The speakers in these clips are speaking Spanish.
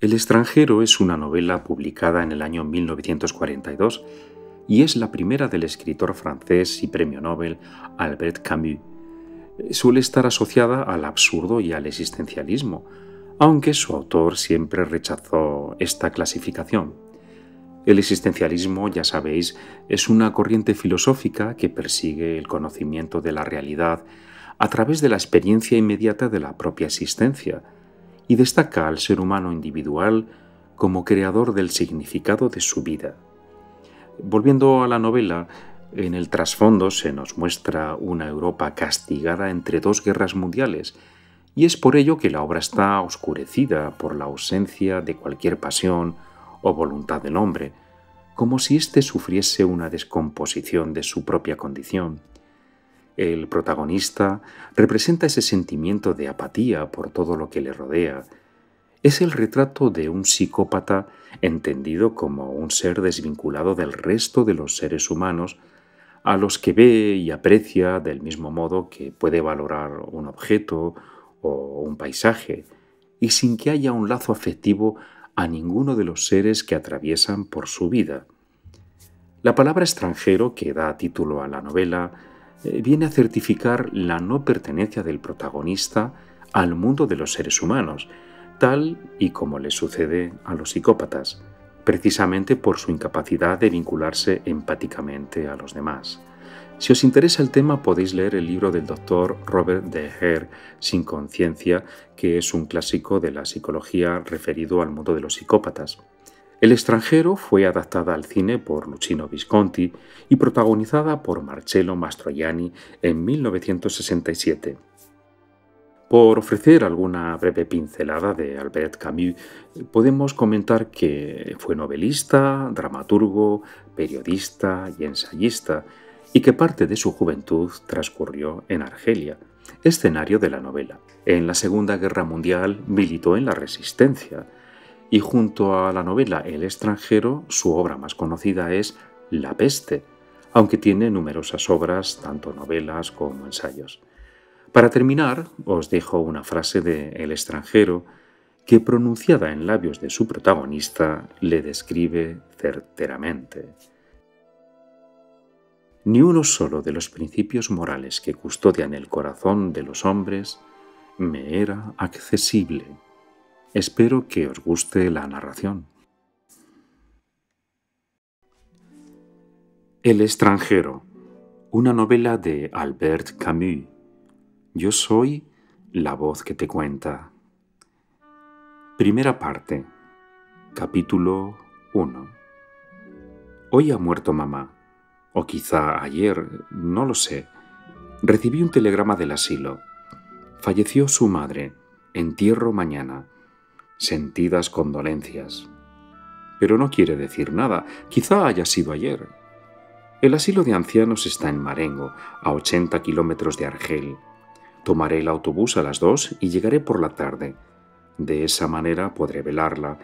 El extranjero es una novela publicada en el año 1942 y es la primera del escritor francés y premio Nobel Albert Camus. Suele estar asociada al absurdo y al existencialismo, aunque su autor siempre rechazó esta clasificación. El existencialismo, ya sabéis, es una corriente filosófica que persigue el conocimiento de la realidad a través de la experiencia inmediata de la propia existencia y destaca al ser humano individual como creador del significado de su vida. Volviendo a la novela, en el trasfondo se nos muestra una Europa castigada entre dos guerras mundiales, y es por ello que la obra está oscurecida por la ausencia de cualquier pasión o voluntad del hombre, como si éste sufriese una descomposición de su propia condición. El protagonista representa ese sentimiento de apatía por todo lo que le rodea. Es el retrato de un psicópata entendido como un ser desvinculado del resto de los seres humanos, a los que ve y aprecia del mismo modo que puede valorar un objeto o un paisaje, y sin que haya un lazo afectivo a ninguno de los seres que atraviesan por su vida. La palabra extranjero, que da título a la novela, viene a certificar la no pertenencia del protagonista al mundo de los seres humanos, tal y como le sucede a los psicópatas, precisamente por su incapacidad de vincularse empáticamente a los demás. Si os interesa el tema, podéis leer el libro del doctor Robert de Heer, Sin conciencia, que es un clásico de la psicología referido al mundo de los psicópatas. El extranjero fue adaptada al cine por Luchino Visconti y protagonizada por Marcello Mastroianni en 1967. Por ofrecer alguna breve pincelada de Albert Camus, podemos comentar que fue novelista, dramaturgo, periodista y ensayista, y que parte de su juventud transcurrió en Argelia, escenario de la novela. En la Segunda Guerra Mundial militó en la Resistencia, y junto a la novela El extranjero, su obra más conocida es La peste, aunque tiene numerosas obras, tanto novelas como ensayos. Para terminar, os dejo una frase de El extranjero que, pronunciada en labios de su protagonista, le describe certeramente. Ni uno solo de los principios morales que custodian el corazón de los hombres me era accesible. Espero que os guste la narración. El extranjero, una novela de Albert Camus. Yo soy la voz que te cuenta. Primera parte, capítulo 1. Hoy ha muerto mamá. O quizá ayer, no lo sé. Recibí un telegrama del asilo. Falleció su madre. Entierro mañana. Sentidas condolencias. Pero no quiere decir nada. Quizá haya sido ayer. El asilo de ancianos está en Marengo, a 80 kilómetros de Argel. Tomaré el autobús a las 2 y llegaré por la tarde. De esa manera podré velarla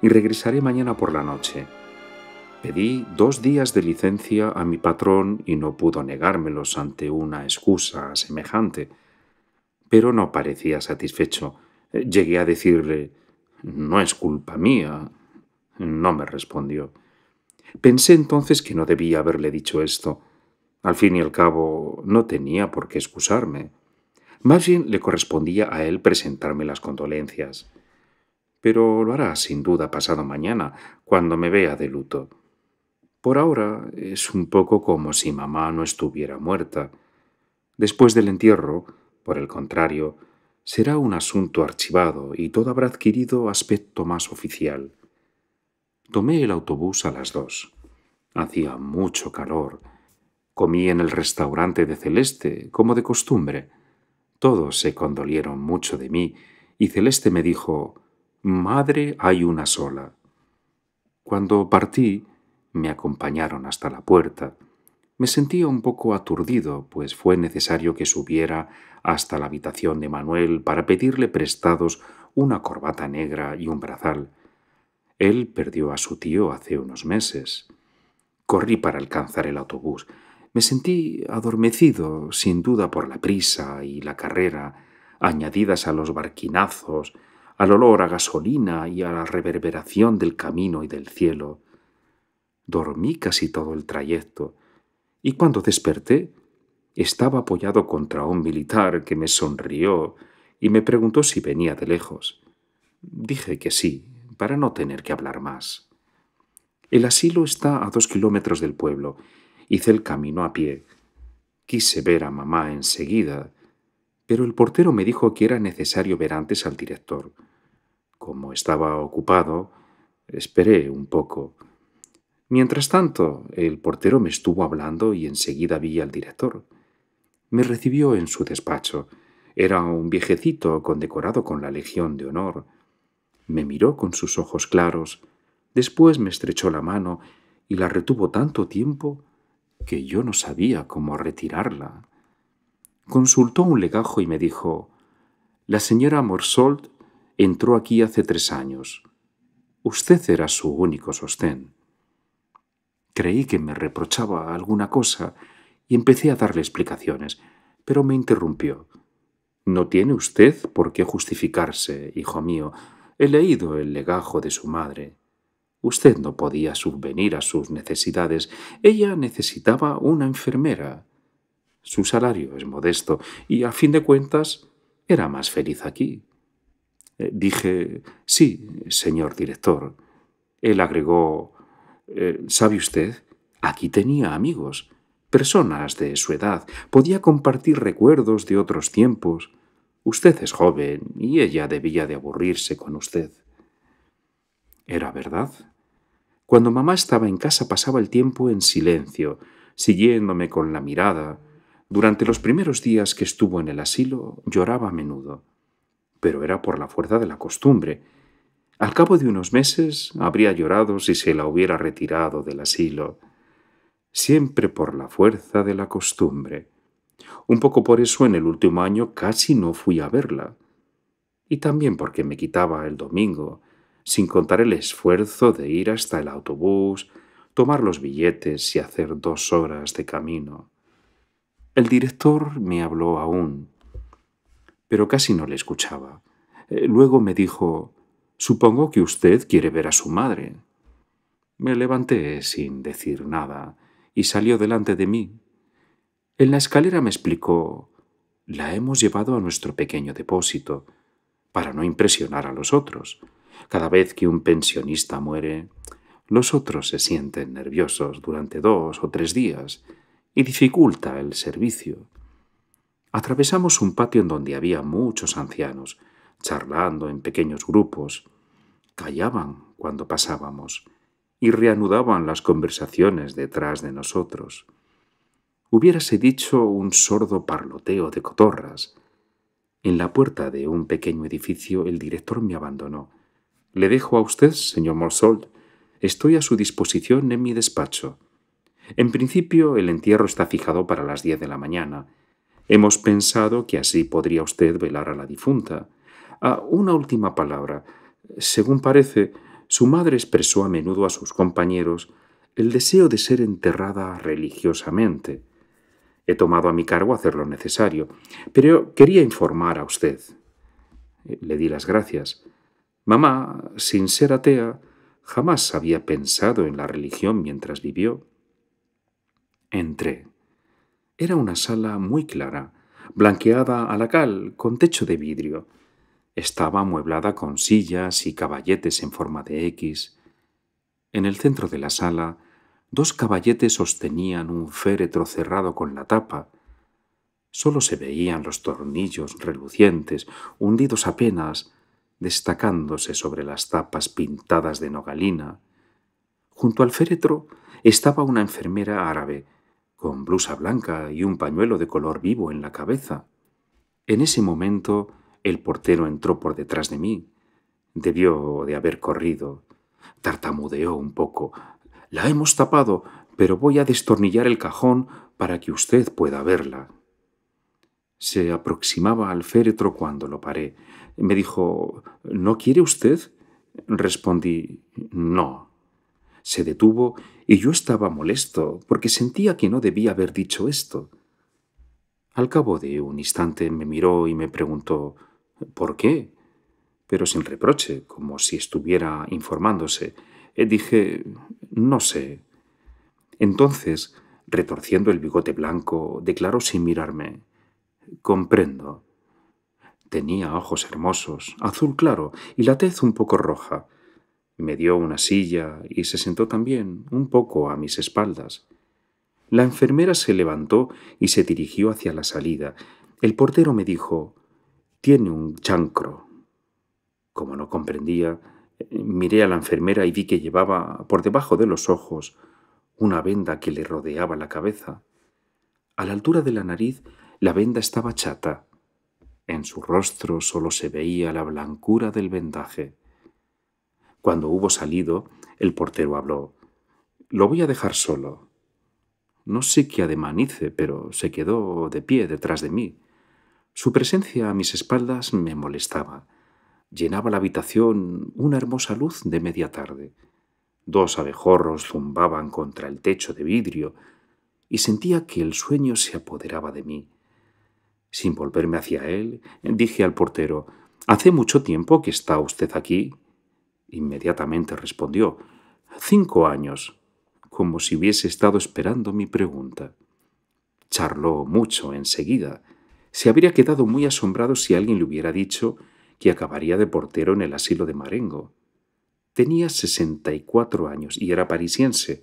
y regresaré mañana por la noche. Pedí 2 días de licencia a mi patrón y no pudo negármelos ante una excusa semejante. Pero no parecía satisfecho. Llegué a decirle, «No es culpa mía». No me respondió. Pensé entonces que no debía haberle dicho esto. Al fin y al cabo, no tenía por qué excusarme. Más bien le correspondía a él presentarme las condolencias. Pero lo hará sin duda pasado mañana, cuando me vea de luto. Por ahora es un poco como si mamá no estuviera muerta. Después del entierro, por el contrario, será un asunto archivado y todo habrá adquirido aspecto más oficial. Tomé el autobús a las 2. Hacía mucho calor. Comí en el restaurante de Celeste, como de costumbre. Todos se condolieron mucho de mí y Celeste me dijo, «Madre hay una sola». Cuando partí, me acompañaron hasta la puerta. Me sentía un poco aturdido, pues fue necesario que subiera hasta la habitación de Manuel para pedirle prestados una corbata negra y un brazal. Él perdió a su tío hace unos meses. Corrí para alcanzar el autobús. Me sentí adormecido, sin duda por la prisa y la carrera, añadidas a los barquinazos, al olor a gasolina y a la reverberación del camino y del cielo. Dormí casi todo el trayecto, y cuando desperté, estaba apoyado contra un militar que me sonrió y me preguntó si venía de lejos. Dije que sí, para no tener que hablar más. El asilo está a 2 kilómetros del pueblo. Hice el camino a pie. Quise ver a mamá enseguida, pero el portero me dijo que era necesario ver antes al director. Como estaba ocupado, esperé un poco. Mientras tanto, el portero me estuvo hablando y enseguida vi al director. Me recibió en su despacho. Era un viejecito condecorado con la Legión de Honor. Me miró con sus ojos claros, después me estrechó la mano y la retuvo tanto tiempo que yo no sabía cómo retirarla. Consultó un legajo y me dijo: «La señora Morsolt entró aquí hace 3 años. Usted era su único sostén». Creí que me reprochaba alguna cosa y empecé a darle explicaciones, pero me interrumpió. «No tiene usted por qué justificarse, hijo mío. He leído el legajo de su madre. Usted no podía subvenir a sus necesidades. Ella necesitaba una enfermera. Su salario es modesto y, a fin de cuentas, era más feliz aquí». Dije: «Sí, señor director». Él agregó: «¿Sabe usted? Aquí tenía amigos, personas de su edad. Podía compartir recuerdos de otros tiempos. Usted es joven y ella debía de aburrirse con usted». Era verdad. Cuando mamá estaba en casa pasaba el tiempo en silencio, siguiéndome con la mirada. Durante los primeros días que estuvo en el asilo lloraba a menudo, pero era por la fuerza de la costumbre. Al cabo de unos meses habría llorado si se la hubiera retirado del asilo. Siempre por la fuerza de la costumbre. Un poco por eso en el último año casi no fui a verla. Y también porque me quitaba el domingo, sin contar el esfuerzo de ir hasta el autobús, tomar los billetes y hacer 2 horas de camino. El director me habló aún, pero casi no le escuchaba. Luego me dijo: «Supongo que usted quiere ver a su madre». Me levanté sin decir nada y salió delante de mí. En la escalera me explicó: «La hemos llevado a nuestro pequeño depósito, para no impresionar a los otros. Cada vez que un pensionista muere, los otros se sienten nerviosos durante 2 o 3 días y dificulta el servicio». Atravesamos un patio en donde había muchos ancianos, charlando en pequeños grupos. Callaban cuando pasábamos y reanudaban las conversaciones detrás de nosotros. Hubiérase dicho un sordo parloteo de cotorras. En la puerta de un pequeño edificio el director me abandonó. «Le dejo a usted, señor Morsolt. Estoy a su disposición en mi despacho. En principio el entierro está fijado para las 10 de la mañana. Hemos pensado que así podría usted velar a la difunta. Ah, una última palabra. Según parece, su madre expresó a menudo a sus compañeros el deseo de ser enterrada religiosamente. He tomado a mi cargo hacer lo necesario, pero quería informar a usted». Le di las gracias. Mamá, sin ser atea, jamás había pensado en la religión mientras vivió. Entré. Era una sala muy clara, blanqueada a la cal, con techo de vidrio. Estaba amueblada con sillas y caballetes en forma de X. En el centro de la sala, 2 caballetes sostenían un féretro cerrado con la tapa. Solo se veían los tornillos relucientes, hundidos apenas, destacándose sobre las tapas pintadas de nogalina. Junto al féretro estaba una enfermera árabe, con blusa blanca y un pañuelo de color vivo en la cabeza. En ese momento, el portero entró por detrás de mí. Debió de haber corrido. Tartamudeó un poco. «La hemos tapado, pero voy a destornillar el cajón para que usted pueda verla». Se aproximaba al féretro cuando lo paré. Me dijo: «¿No quiere usted?». Respondí: «No». Se detuvo y yo estaba molesto porque sentía que no debía haber dicho esto. Al cabo de un instante me miró y me preguntó: «¿Por qué?». pero sin reproche, como si estuviera informándose. Dije, no sé. Entonces, retorciendo el bigote blanco, declaró sin mirarme, «Comprendo». Tenía ojos hermosos, azul claro, y la tez un poco roja. Me dio una silla y se sentó también, un poco a mis espaldas. La enfermera se levantó y se dirigió hacia la salida. El portero me dijo, «Tiene un chancro». Como no comprendía, miré a la enfermera y vi que llevaba, por debajo de los ojos, una venda que le rodeaba la cabeza. A la altura de la nariz, la venda estaba chata. En su rostro solo se veía la blancura del vendaje. Cuando hubo salido, el portero habló. «Lo voy a dejar solo». No sé qué ademán hice, pero se quedó de pie detrás de mí. Su presencia a mis espaldas me molestaba. Llenaba la habitación una hermosa luz de media tarde. Dos abejorros zumbaban contra el techo de vidrio y sentía que el sueño se apoderaba de mí. Sin volverme hacia él, dije al portero, «¿Hace mucho tiempo que está usted aquí?» Inmediatamente respondió, «5 años», como si hubiese estado esperando mi pregunta. Charló mucho enseguida. Se habría quedado muy asombrado si alguien le hubiera dicho que acabaría de portero en el asilo de Marengo. Tenía 64 años y era parisiense.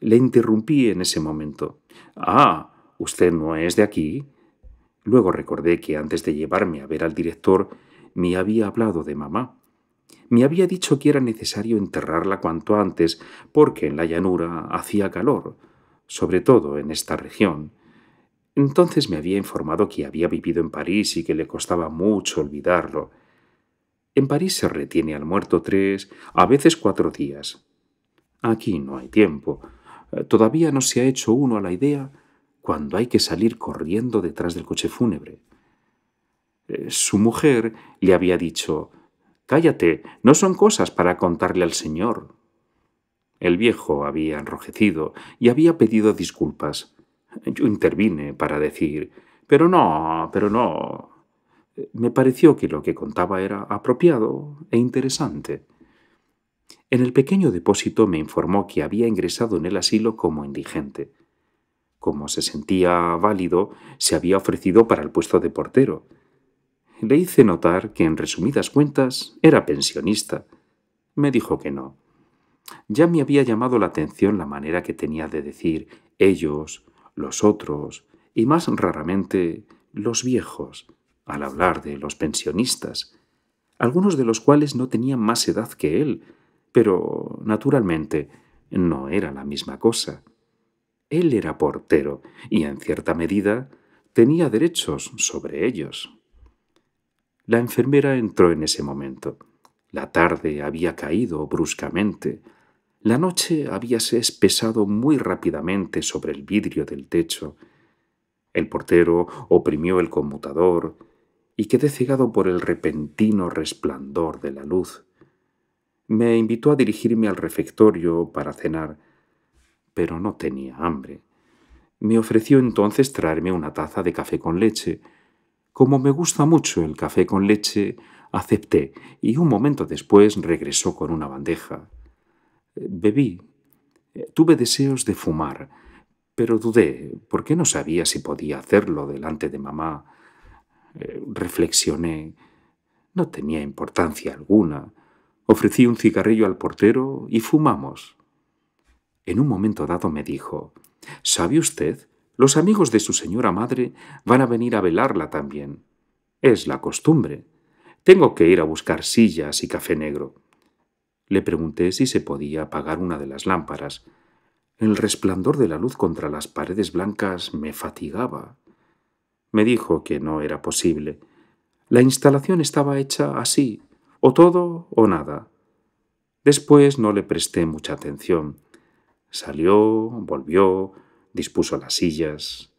Le interrumpí en ese momento. «Ah, ¿usted no es de aquí?» Luego recordé que antes de llevarme a ver al director me había hablado de mamá. Me había dicho que era necesario enterrarla cuanto antes porque en la llanura hacía calor, sobre todo en esta región. Entonces me había informado que había vivido en París y que le costaba mucho olvidarlo. En París se retiene al muerto 3, a veces 4 días. Aquí no hay tiempo. Todavía no se ha hecho uno a la idea cuando hay que salir corriendo detrás del coche fúnebre. Su mujer le había dicho, «Cállate, no son cosas para contarle al señor». El viejo había enrojecido y había pedido disculpas. Yo intervine para decir, «Pero no, pero no». Me pareció que lo que contaba era apropiado e interesante. En el pequeño depósito me informó que había ingresado en el asilo como indigente. Como se sentía válido, se había ofrecido para el puesto de portero. Le hice notar que, en resumidas cuentas, era pensionista. Me dijo que no. Ya me había llamado la atención la manera que tenía de decir «ellos», «los otros» y más raramente «los viejos» al hablar de los pensionistas, algunos de los cuales no tenían más edad que él, pero, naturalmente, no era la misma cosa. Él era portero y, en cierta medida, tenía derechos sobre ellos. La enfermera entró en ese momento. La tarde había caído bruscamente. La noche habíase espesado muy rápidamente sobre el vidrio del techo. El portero oprimió el conmutador y quedé cegado por el repentino resplandor de la luz. Me invitó a dirigirme al refectorio para cenar, pero no tenía hambre. Me ofreció entonces traerme una taza de café con leche. Como me gusta mucho el café con leche, acepté, y un momento después regresó con una bandeja. Bebí. Tuve deseos de fumar, pero dudé, porque no sabía si podía hacerlo delante de mamá. Reflexioné. No tenía importancia alguna. Ofrecí un cigarrillo al portero y fumamos. En un momento dado me dijo, «¿Sabe usted? Los amigos de su señora madre van a venir a velarla también. Es la costumbre. Tengo que ir a buscar sillas y café negro». Le pregunté si se podía apagar una de las lámparas. El resplandor de la luz contra las paredes blancas me fatigaba. Me dijo que no era posible. La instalación estaba hecha así, o todo o nada. Después no le presté mucha atención. Salió, volvió, dispuso las sillas.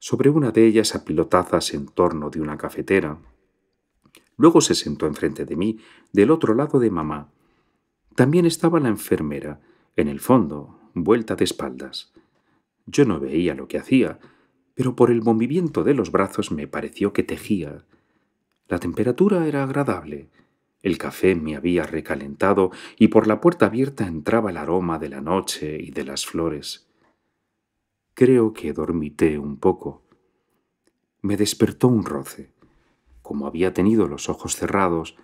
Sobre una de ellas apiló tazas en torno de una cafetera. Luego se sentó enfrente de mí, del otro lado de mamá. También estaba la enfermera, en el fondo, vuelta de espaldas. Yo no veía lo que hacía, pero por el movimiento de los brazos me pareció que tejía. La temperatura era agradable. El café me había recalentado y por la puerta abierta entraba el aroma de la noche y de las flores. Creo que dormité un poco. Me despertó un roce. Como había tenido los ojos cerrados,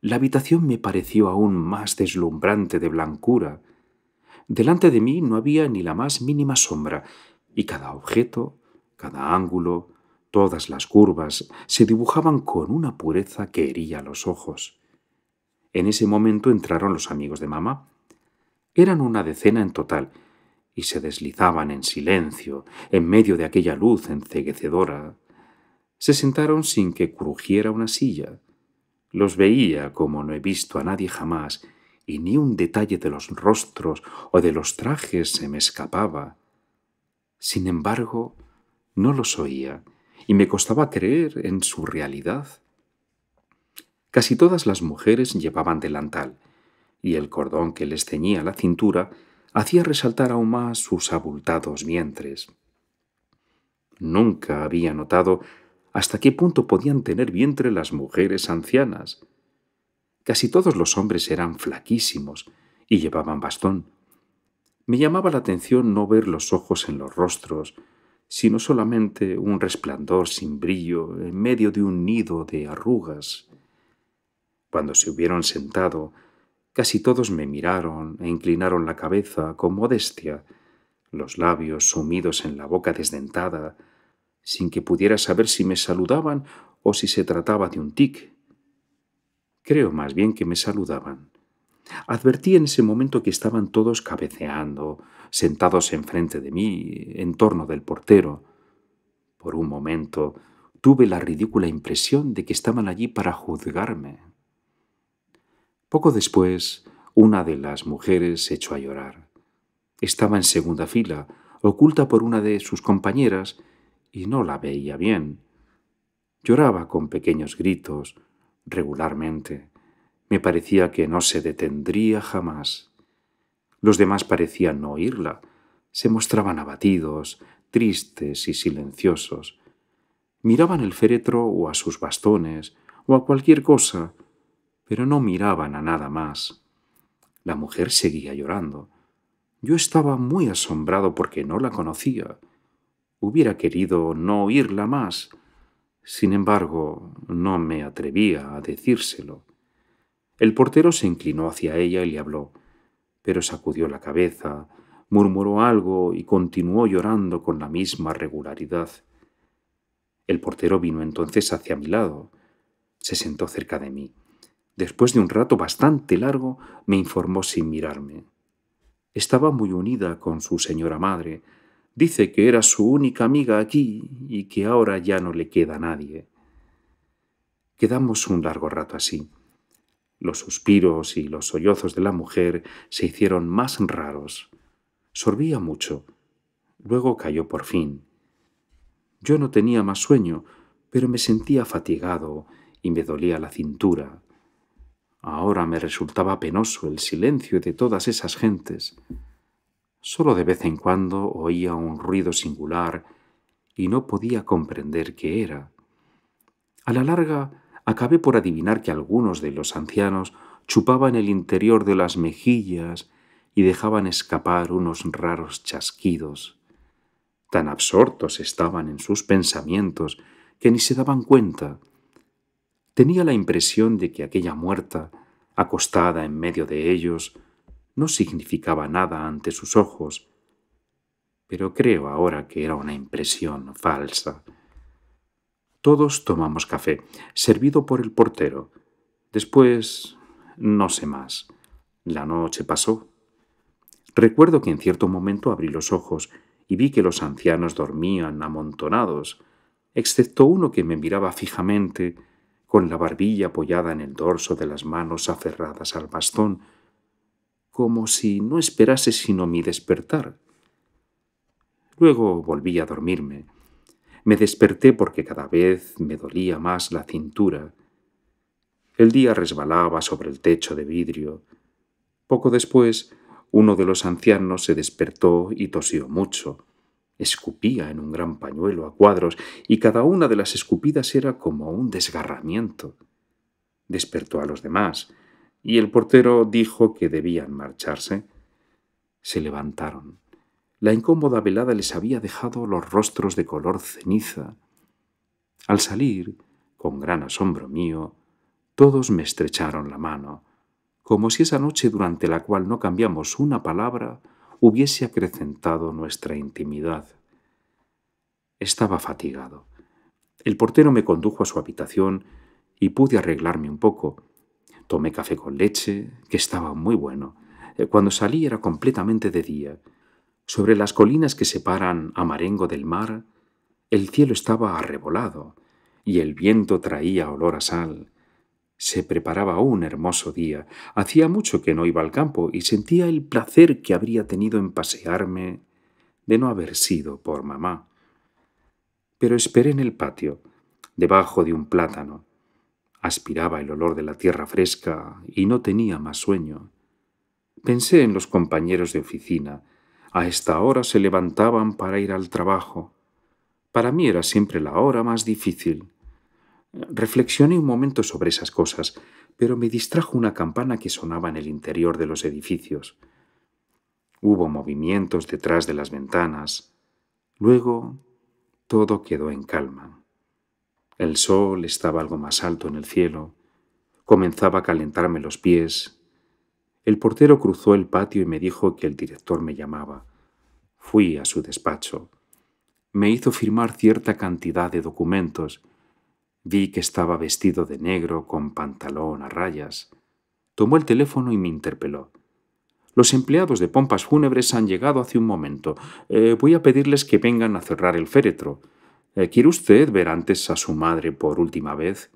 la habitación me pareció aún más deslumbrante de blancura. Delante de mí no había ni la más mínima sombra, y cada objeto, cada ángulo, todas las curvas se dibujaban con una pureza que hería los ojos. En ese momento entraron los amigos de mamá. Eran una decena en total, y se deslizaban en silencio, en medio de aquella luz enceguecedora. Se sentaron sin que crujiera una silla. Los veía como no he visto a nadie jamás, y ni un detalle de los rostros o de los trajes se me escapaba. Sin embargo, no los oía, y me costaba creer en su realidad. Casi todas las mujeres llevaban delantal, y el cordón que les ceñía la cintura hacía resaltar aún más sus abultados vientres. Nunca había notado hasta qué punto podían tener vientre las mujeres ancianas. Casi todos los hombres eran flaquísimos y llevaban bastón. Me llamaba la atención no ver los ojos en los rostros, sino solamente un resplandor sin brillo en medio de un nido de arrugas. Cuando se hubieron sentado, casi todos me miraron e inclinaron la cabeza con modestia, los labios sumidos en la boca desdentada, sin que pudiera saber si me saludaban o si se trataba de un tic. Creo más bien que me saludaban. Advertí en ese momento que estaban todos cabeceando, sentados enfrente de mí, en torno del portero. Por un momento tuve la ridícula impresión de que estaban allí para juzgarme. Poco después, una de las mujeres se echó a llorar. Estaba en segunda fila, oculta por una de sus compañeras, y no la veía bien. Lloraba con pequeños gritos, regularmente. Me parecía que no se detendría jamás. Los demás parecían no oírla. Se mostraban abatidos, tristes y silenciosos. Miraban el féretro o a sus bastones o a cualquier cosa, pero no miraban a nada más. La mujer seguía llorando. Yo estaba muy asombrado porque no la conocía. Hubiera querido no oírla más. Sin embargo, no me atrevía a decírselo. El portero se inclinó hacia ella y le habló, pero sacudió la cabeza, murmuró algo y continuó llorando con la misma regularidad. El portero vino entonces hacia mi lado. Se sentó cerca de mí. Después de un rato bastante largo, me informó sin mirarme. Estaba muy unida con su señora madre. Dice que era su única amiga aquí y que ahora ya no le queda nadie. Quedamos un largo rato así. Los suspiros y los sollozos de la mujer se hicieron más raros. Sorbía mucho. Luego cayó por fin. Yo no tenía más sueño, pero me sentía fatigado y me dolía la cintura. Ahora me resultaba penoso el silencio de todas esas gentes. Solo de vez en cuando oía un ruido singular y no podía comprender qué era. A la larga acabé por adivinar que algunos de los ancianos chupaban el interior de las mejillas y dejaban escapar unos raros chasquidos. Tan absortos estaban en sus pensamientos que ni se daban cuenta. Tenía la impresión de que aquella muerta, acostada en medio de ellos, no significaba nada ante sus ojos, pero creo ahora que era una impresión falsa. Todos tomamos café, servido por el portero. Después, no sé más. La noche pasó. Recuerdo que en cierto momento abrí los ojos y vi que los ancianos dormían amontonados, excepto uno que me miraba fijamente, con la barbilla apoyada en el dorso de las manos aferradas al bastón, como si no esperase sino mi despertar. Luego volví a dormirme. Me desperté porque cada vez me dolía más la cintura. El día resbalaba sobre el techo de vidrio. Poco después, uno de los ancianos se despertó y tosió mucho. Escupía en un gran pañuelo a cuadros y cada una de las escupidas era como un desgarramiento. despertó a los demás, y el portero dijo que debían marcharse. Se levantaron. La incómoda velada les había dejado los rostros de color ceniza. Al salir, con gran asombro mío, todos me estrecharon la mano, como si esa noche durante la cual no cambiamos una palabra hubiese acrecentado nuestra intimidad. Estaba fatigado. El portero me condujo a su habitación y pude arreglarme un poco. Tomé café con leche, que estaba muy bueno. Cuando salí era completamente de día. Sobre las colinas que separan a Marengo del mar, el cielo estaba arrebolado y el viento traía olor a sal. Se preparaba un hermoso día. Hacía mucho que no iba al campo y sentía el placer que habría tenido en pasearme de no haber sido por mamá. Pero esperé en el patio, debajo de un plátano. Aspiraba el olor de la tierra fresca y no tenía más sueño. Pensé en los compañeros de oficina. A esta hora se levantaban para ir al trabajo. Para mí era siempre la hora más difícil. Reflexioné un momento sobre esas cosas, pero me distrajo una campana que sonaba en el interior de los edificios. Hubo movimientos detrás de las ventanas. Luego todo quedó en calma. El sol estaba algo más alto en el cielo. Comenzaba a calentarme los pies. El portero cruzó el patio y me dijo que el director me llamaba. Fui a su despacho. Me hizo firmar cierta cantidad de documentos. Vi que estaba vestido de negro con pantalón a rayas. Tomó el teléfono y me interpeló. «Los empleados de pompas fúnebres han llegado hace un momento. Voy a pedirles que vengan a cerrar el féretro. ¿Quiere usted ver antes a su madre por última vez?»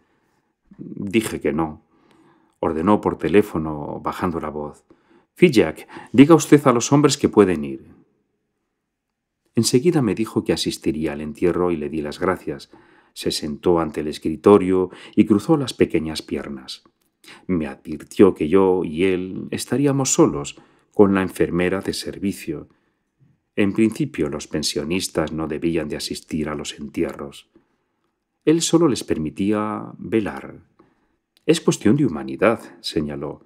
Dije que no. Ordenó por teléfono, bajando la voz. «Fijac, diga usted a los hombres que pueden ir». Enseguida me dijo que asistiría al entierro y le di las gracias. Se sentó ante el escritorio y cruzó las pequeñas piernas. Me advirtió que yo y él estaríamos solos, con la enfermera de servicio. En principio, los pensionistas no debían de asistir a los entierros. Él solo les permitía velar. «Es cuestión de humanidad», señaló,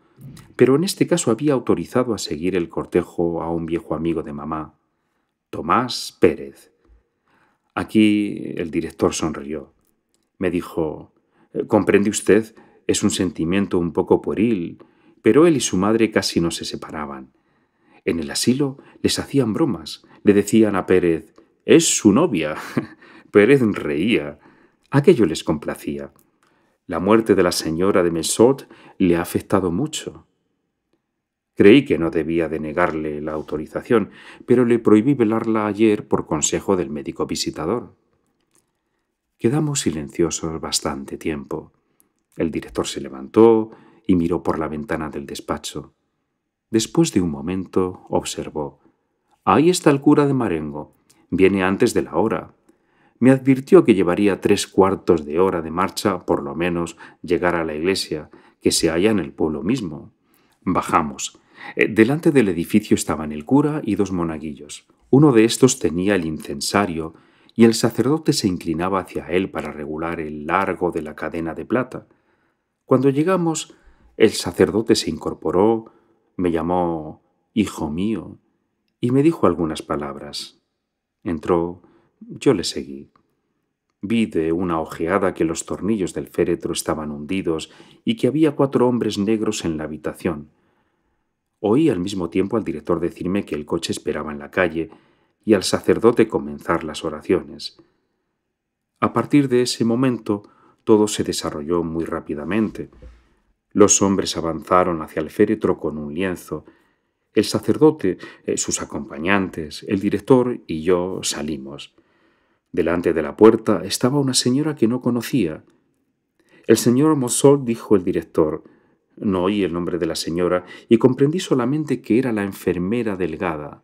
pero en este caso había autorizado a seguir el cortejo a un viejo amigo de mamá, Tomás Pérez. Aquí el director sonrió. Me dijo, «Comprende usted, es un sentimiento un poco pueril, pero él y su madre casi no se separaban. En el asilo les hacían bromas, le decían a Pérez, «Es su novia». Pérez reía. Aquello les complacía. La muerte de la señora de Mesot le ha afectado mucho. Creí que no debía de negarle la autorización, pero le prohibí velarla ayer por consejo del médico visitador. Quedamos silenciosos bastante tiempo. El director se levantó y miró por la ventana del despacho. Después de un momento observó. «Ahí está el cura de Marengo. Viene antes de la hora». Me advirtió que llevaría 3/4 de hora de marcha, por lo menos, llegar a la iglesia, que se halla en el pueblo mismo. Bajamos. Delante del edificio estaban el cura y 2 monaguillos. Uno de estos tenía el incensario y el sacerdote se inclinaba hacia él para regular el largo de la cadena de plata. Cuando llegamos, el sacerdote se incorporó, me llamó «hijo mío» y me dijo algunas palabras. Entró, yo le seguí. Vi de una ojeada que los tornillos del féretro estaban hundidos y que había 4 hombres negros en la habitación. Oí al mismo tiempo al director decirme que el coche esperaba en la calle y al sacerdote comenzar las oraciones. A partir de ese momento todo se desarrolló muy rápidamente. Los hombres avanzaron hacia el féretro con un lienzo. El sacerdote, sus acompañantes, el director y yo salimos. Delante de la puerta estaba una señora que no conocía. «El señor Mossol», dijo el director. No oí el nombre de la señora y comprendí solamente que era la enfermera delgada.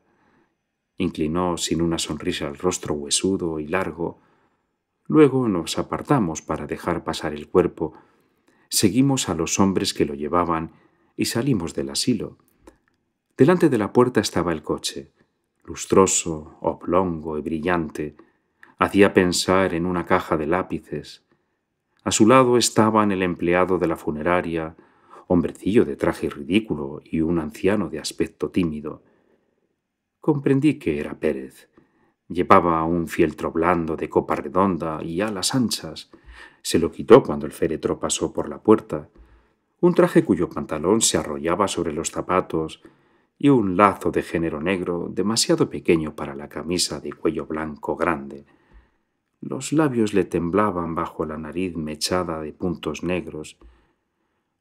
Inclinó sin una sonrisa el rostro huesudo y largo. Luego nos apartamos para dejar pasar el cuerpo. Seguimos a los hombres que lo llevaban y salimos del asilo. Delante de la puerta estaba el coche, lustroso, oblongo y brillante. Hacía pensar en una caja de lápices. A su lado estaban el empleado de la funeraria, hombrecillo de traje ridículo y un anciano de aspecto tímido. Comprendí que era Pérez. Llevaba un fieltro blando de copa redonda y alas anchas. Se lo quitó cuando el féretro pasó por la puerta. Un traje cuyo pantalón se arrollaba sobre los zapatos y un lazo de género negro demasiado pequeño para la camisa de cuello blanco grande. Los labios le temblaban bajo la nariz mechada de puntos negros.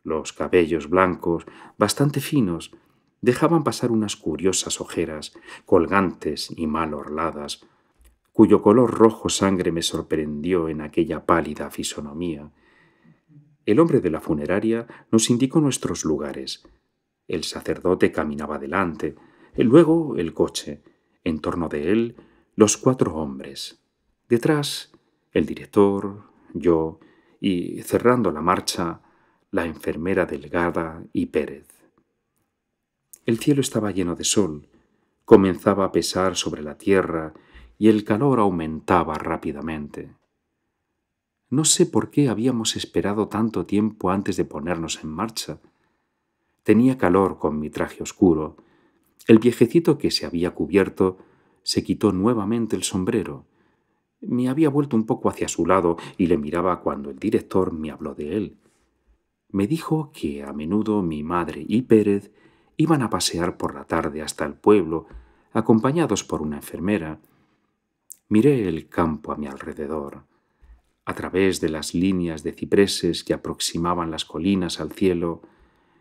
Los cabellos blancos, bastante finos, dejaban pasar unas curiosas ojeras, colgantes y mal orladas, cuyo color rojo sangre me sorprendió en aquella pálida fisonomía. El hombre de la funeraria nos indicó nuestros lugares. El sacerdote caminaba delante, luego el coche, en torno de él los cuatro hombres. Detrás, el director, yo y, cerrando la marcha, la enfermera Delgada y Pérez. El cielo estaba lleno de sol, comenzaba a pesar sobre la tierra y el calor aumentaba rápidamente. No sé por qué habíamos esperado tanto tiempo antes de ponernos en marcha. Tenía calor con mi traje oscuro. El viejecito que se había cubierto se quitó nuevamente el sombrero. Me había vuelto un poco hacia su lado y le miraba cuando el director me habló de él. Me dijo que a menudo mi madre y Pérez iban a pasear por la tarde hasta el pueblo, acompañados por una enfermera. Miré el campo a mi alrededor. A través de las líneas de cipreses que aproximaban las colinas al cielo,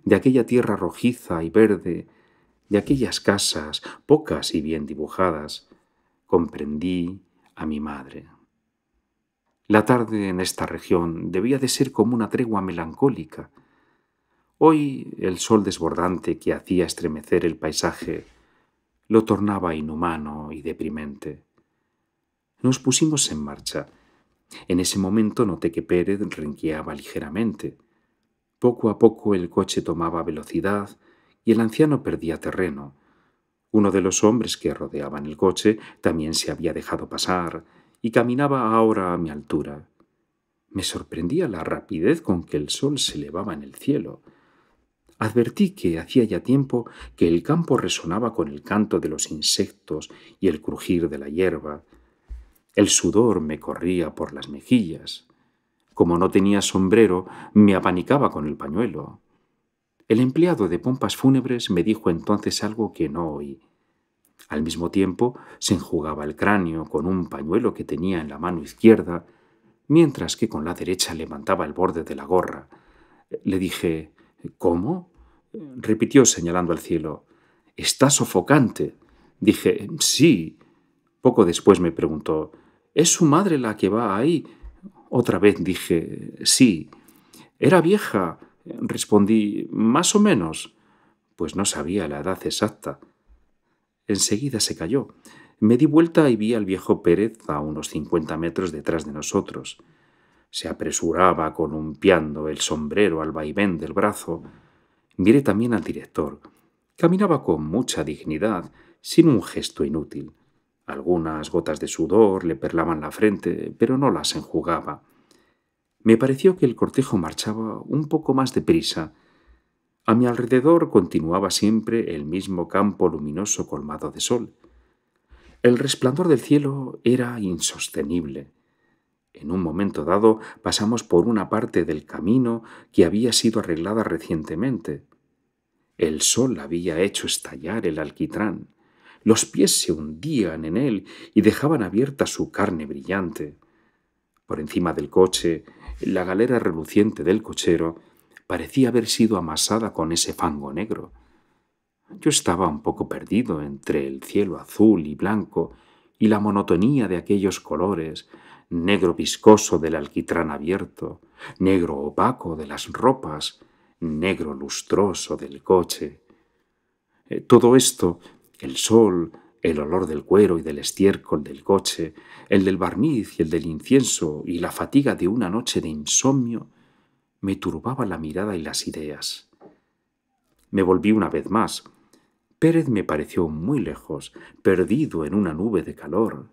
de aquella tierra rojiza y verde, de aquellas casas, pocas y bien dibujadas, comprendí a mi madre. La tarde en esta región debía de ser como una tregua melancólica. Hoy el sol desbordante que hacía estremecer el paisaje lo tornaba inhumano y deprimente. Nos pusimos en marcha. En ese momento noté que Pérez renqueaba ligeramente. Poco a poco el coche tomaba velocidad y el anciano perdía terreno. Uno de los hombres que rodeaban el coche también se había dejado pasar y caminaba ahora a mi altura. Me sorprendía la rapidez con que el sol se elevaba en el cielo. Advertí que hacía ya tiempo que el campo resonaba con el canto de los insectos y el crujir de la hierba. El sudor me corría por las mejillas. Como no tenía sombrero, me abanicaba con el pañuelo. El empleado de pompas fúnebres me dijo entonces algo que no oí. Al mismo tiempo se enjugaba el cráneo con un pañuelo que tenía en la mano izquierda, mientras que con la derecha levantaba el borde de la gorra. Le dije, «¿Cómo?», repitió señalando al cielo. «Está sofocante». Dije, «Sí». Poco después me preguntó, «¿Es su madre la que va ahí?». Otra vez dije, «Sí». «¿Era vieja?», respondí, «más o menos», pues no sabía la edad exacta. Enseguida se calló. Me di vuelta y vi al viejo Pérez a unos 50 metros detrás de nosotros. Se apresuraba columpiando el sombrero al vaivén del brazo. Miré también al director. Caminaba con mucha dignidad, sin un gesto inútil. Algunas gotas de sudor le perlaban la frente, pero no las enjugaba. Me pareció que el cortejo marchaba un poco más deprisa. A mi alrededor continuaba siempre el mismo campo luminoso colmado de sol. El resplandor del cielo era insostenible. En un momento dado pasamos por una parte del camino que había sido arreglada recientemente. El sol había hecho estallar el alquitrán. Los pies se hundían en él y dejaban abierta su carne brillante. Por encima del coche, la galera reluciente del cochero parecía haber sido amasada con ese fango negro. Yo estaba un poco perdido entre el cielo azul y blanco y la monotonía de aquellos colores, negro viscoso del alquitrán abierto, negro opaco de las ropas, negro lustroso del coche. Todo esto, el sol, el olor del cuero y del estiércol del coche, el del barniz y el del incienso y la fatiga de una noche de insomnio, me turbaba la mirada y las ideas. Me volví una vez más. Pérez me pareció muy lejos, perdido en una nube de calor.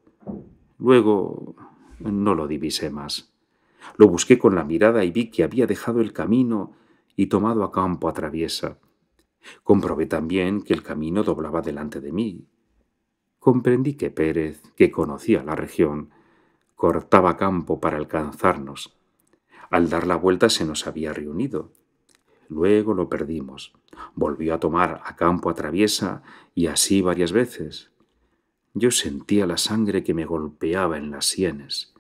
Luego no lo divisé más. Lo busqué con la mirada y vi que había dejado el camino y tomado a campo a traviesa. Comprobé también que el camino doblaba delante de mí. Comprendí que Pérez, que conocía la región, cortaba campo para alcanzarnos. Al dar la vuelta se nos había reunido. Luego lo perdimos. Volvió a tomar a campo a traviesa y así varias veces. Yo sentía la sangre que me golpeaba en las sienes.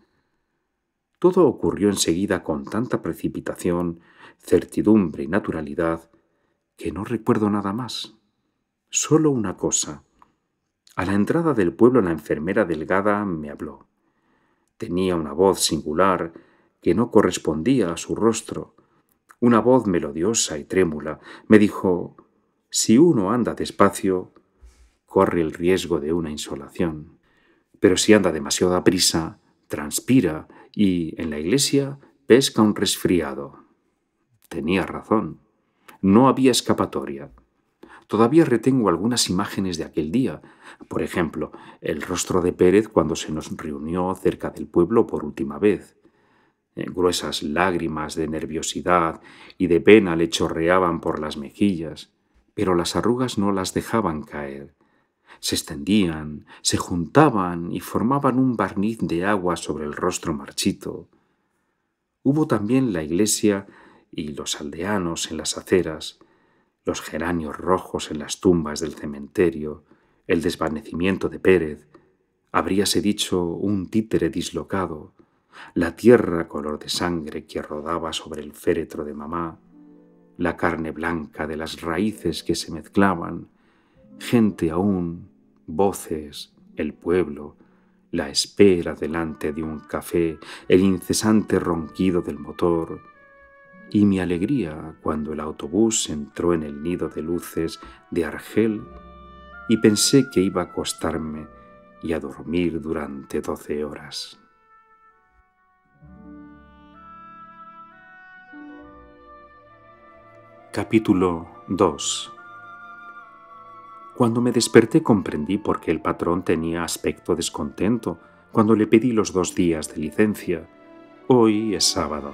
Todo ocurrió enseguida con tanta precipitación, certidumbre y naturalidad que no recuerdo nada más. Solo una cosa. A la entrada del pueblo la enfermera delgada me habló. Tenía una voz singular que no correspondía a su rostro. Una voz melodiosa y trémula. Me dijo, «Si uno anda despacio, corre el riesgo de una insolación. Pero si anda demasiado a prisa, transpira y, en la iglesia, pesca un resfriado». Tenía razón. No había escapatoria. Todavía retengo algunas imágenes de aquel día. Por ejemplo, el rostro de Pérez cuando se nos reunió cerca del pueblo por última vez. Gruesas lágrimas de nerviosidad y de pena le chorreaban por las mejillas, pero las arrugas no las dejaban caer. Se extendían, se juntaban y formaban un barniz de agua sobre el rostro marchito. Hubo también la iglesia y los aldeanos en las aceras, los geranios rojos en las tumbas del cementerio, el desvanecimiento de Pérez, habríase dicho un títere dislocado, la tierra color de sangre que rodaba sobre el féretro de mamá, la carne blanca de las raíces que se mezclaban, gente aún, voces, el pueblo, la espera delante de un café, el incesante ronquido del motor, y mi alegría cuando el autobús entró en el nido de luces de Argel y pensé que iba a acostarme y a dormir durante 12 horas. Capítulo 2. Cuando me desperté comprendí por qué el patrón tenía aspecto descontento cuando le pedí los 2 días de licencia. Hoy es sábado.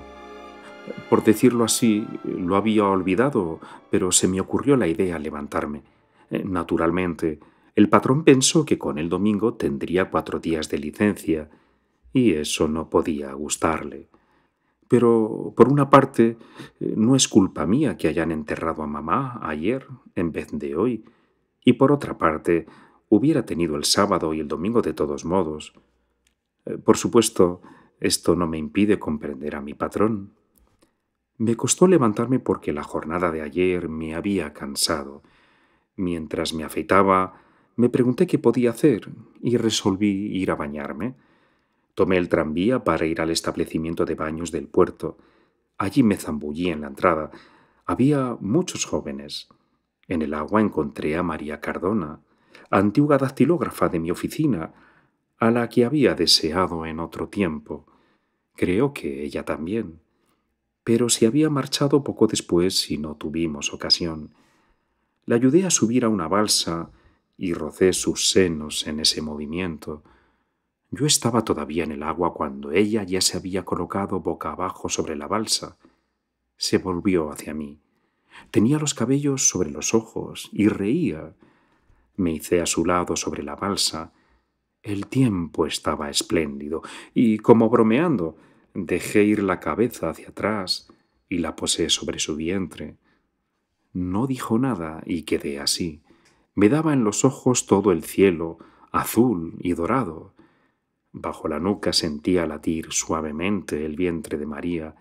Por decirlo así, lo había olvidado, pero se me ocurrió la idea al levantarme. Naturalmente, el patrón pensó que con el domingo tendría 4 días de licencia, y eso no podía gustarle. Pero, por una parte, no es culpa mía que hayan enterrado a mamá ayer en vez de hoy, y por otra parte, hubiera tenido el sábado y el domingo de todos modos. Por supuesto, esto no me impide comprender a mi patrón. Me costó levantarme porque la jornada de ayer me había cansado. Mientras me afeitaba, me pregunté qué podía hacer y resolví ir a bañarme. Tomé el tranvía para ir al establecimiento de baños del puerto. Allí me zambullí en la entrada. Había muchos jóvenes. En el agua encontré a María Cardona, antigua dactilógrafa de mi oficina, a la que había deseado en otro tiempo. Creo que ella también. Pero se había marchado poco después y no tuvimos ocasión. La ayudé a subir a una balsa y rocé sus senos en ese movimiento. Yo estaba todavía en el agua cuando ella ya se había colocado boca abajo sobre la balsa. Se volvió hacia mí. Tenía los cabellos sobre los ojos y reía. Me hice a su lado sobre la balsa. El tiempo estaba espléndido y, como bromeando, dejé ir la cabeza hacia atrás y la posé sobre su vientre. No dijo nada y quedé así. Me daba en los ojos todo el cielo, azul y dorado. Bajo la nuca sentía latir suavemente el vientre de María.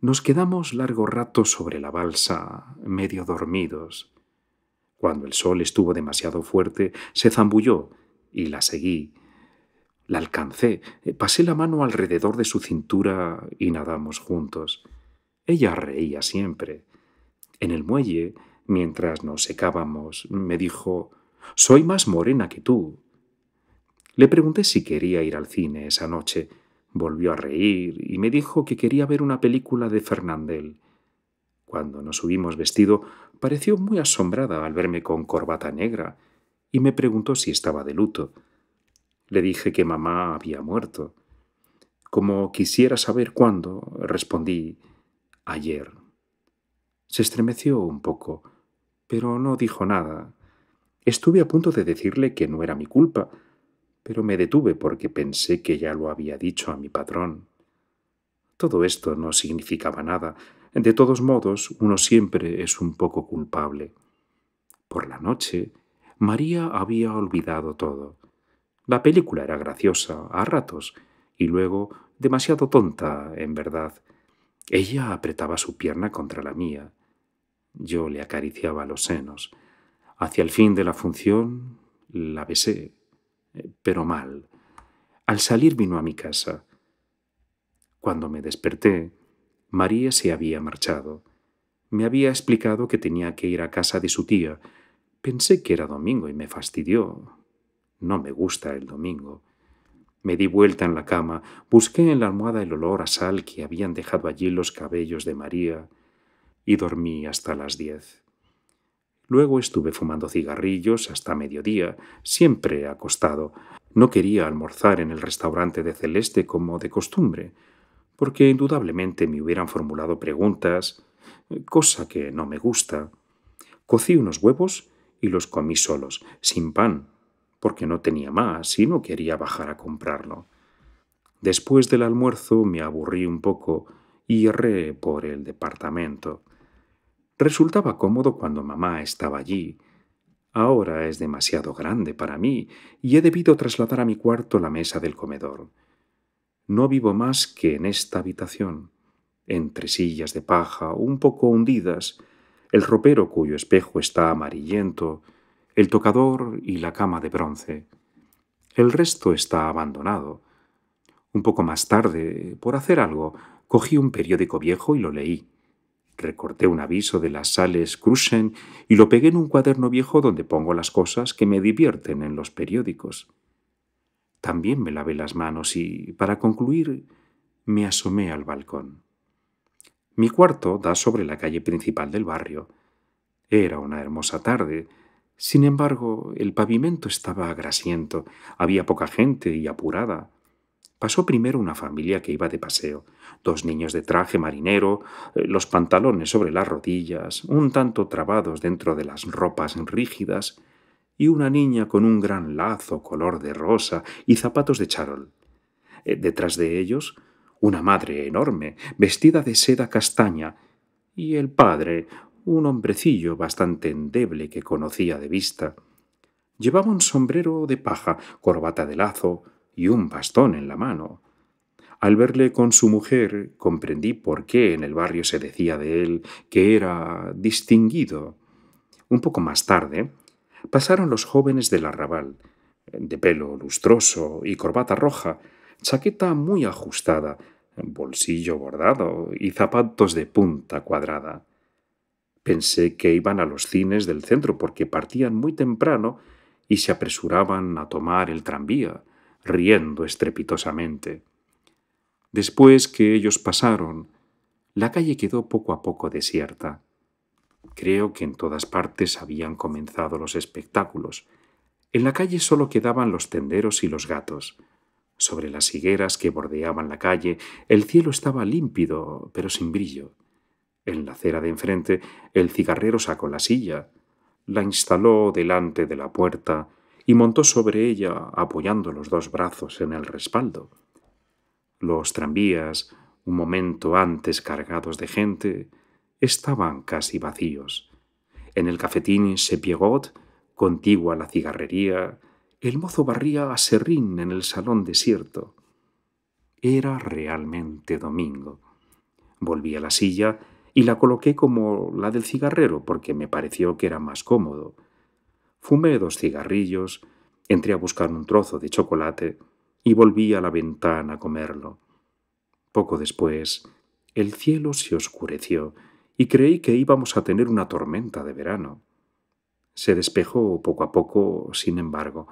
Nos quedamos largo rato sobre la balsa, medio dormidos. Cuando el sol estuvo demasiado fuerte, se zambulló y la seguí. La alcancé, pasé la mano alrededor de su cintura y nadamos juntos. Ella reía siempre. En el muelle, mientras nos secábamos, me dijo, «Soy más morena que tú». Le pregunté si quería ir al cine esa noche. Volvió a reír y me dijo que quería ver una película de Fernandel. Cuando nos subimos vestido, pareció muy asombrada al verme con corbata negra y me preguntó si estaba de luto. Le dije que mamá había muerto. como quisiera saber cuándo, respondí: ayer. Se estremeció un poco, pero no dijo nada. Estuve a punto de decirle que no era mi culpa, pero me detuve porque pensé que ya lo había dicho a mi patrón. Todo esto no significaba nada. De todos modos, uno siempre es un poco culpable. Por la noche, María había olvidado todo. La película era graciosa, a ratos, y luego demasiado tonta, en verdad. Ella apretaba su pierna contra la mía. Yo le acariciaba los senos. Hacia el fin de la función la besé, pero mal. Al salir vino a mi casa. Cuando me desperté, María se había marchado. Me había explicado que tenía que ir a casa de su tía. Pensé que era domingo y me fastidió. No me gusta el domingo. Me di vuelta en la cama, busqué en la almohada el olor a sal que habían dejado allí los cabellos de María y dormí hasta las 10. Luego estuve fumando cigarrillos hasta mediodía, siempre acostado. No quería almorzar en el restaurante de Celeste como de costumbre, porque indudablemente me hubieran formulado preguntas, cosa que no me gusta. Cocí unos huevos y los comí solos, sin pan, porque no tenía más y no quería bajar a comprarlo. Después del almuerzo me aburrí un poco y erré por el departamento. Resultaba cómodo cuando mamá estaba allí. Ahora es demasiado grande para mí y he debido trasladar a mi cuarto la mesa del comedor. No vivo más que en esta habitación, entre sillas de paja un poco hundidas, el ropero cuyo espejo está amarillento, el tocador y la cama de bronce. El resto está abandonado. Un poco más tarde, por hacer algo, cogí un periódico viejo y lo leí. Recorté un aviso de las sales Kruschen y lo pegué en un cuaderno viejo donde pongo las cosas que me divierten en los periódicos. También me lavé las manos y, para concluir, me asomé al balcón. Mi cuarto da sobre la calle principal del barrio. Era una hermosa tarde. Sin embargo, el pavimento estaba grasiento, había poca gente y apurada. Pasó primero una familia que iba de paseo, dos niños de traje marinero, los pantalones sobre las rodillas, un tanto trabados dentro de las ropas rígidas, y una niña con un gran lazo color de rosa y zapatos de charol. Detrás de ellos, una madre enorme, vestida de seda castaña, y el padre, un hombrecillo bastante endeble que conocía de vista. Llevaba un sombrero de paja, corbata de lazo y un bastón en la mano. Al verle con su mujer, comprendí por qué en el barrio se decía de él que era distinguido. Un poco más tarde, pasaron los jóvenes del arrabal, de pelo lustroso y corbata roja, chaqueta muy ajustada, bolsillo bordado y zapatos de punta cuadrada. Pensé que iban a los cines del centro porque partían muy temprano y se apresuraban a tomar el tranvía, riendo estrepitosamente. Después que ellos pasaron, la calle quedó poco a poco desierta. Creo que en todas partes habían comenzado los espectáculos. En la calle solo quedaban los tenderos y los gatos. Sobre las higueras que bordeaban la calle, el cielo estaba límpido, pero sin brillo. En la acera de enfrente, el cigarrero sacó la silla, la instaló delante de la puerta y montó sobre ella apoyando los dos brazos en el respaldo. Los tranvías, un momento antes cargados de gente, estaban casi vacíos. En el cafetín Sepiegot, contiguo a la cigarrería, el mozo barría a serrín en el salón desierto. Era realmente domingo. Volví a la silla y la coloqué como la del cigarrero porque me pareció que era más cómodo. Fumé dos cigarrillos, entré a buscar un trozo de chocolate y volví a la ventana a comerlo. Poco después, el cielo se oscureció y creí que íbamos a tener una tormenta de verano. Se despejó poco a poco, sin embargo,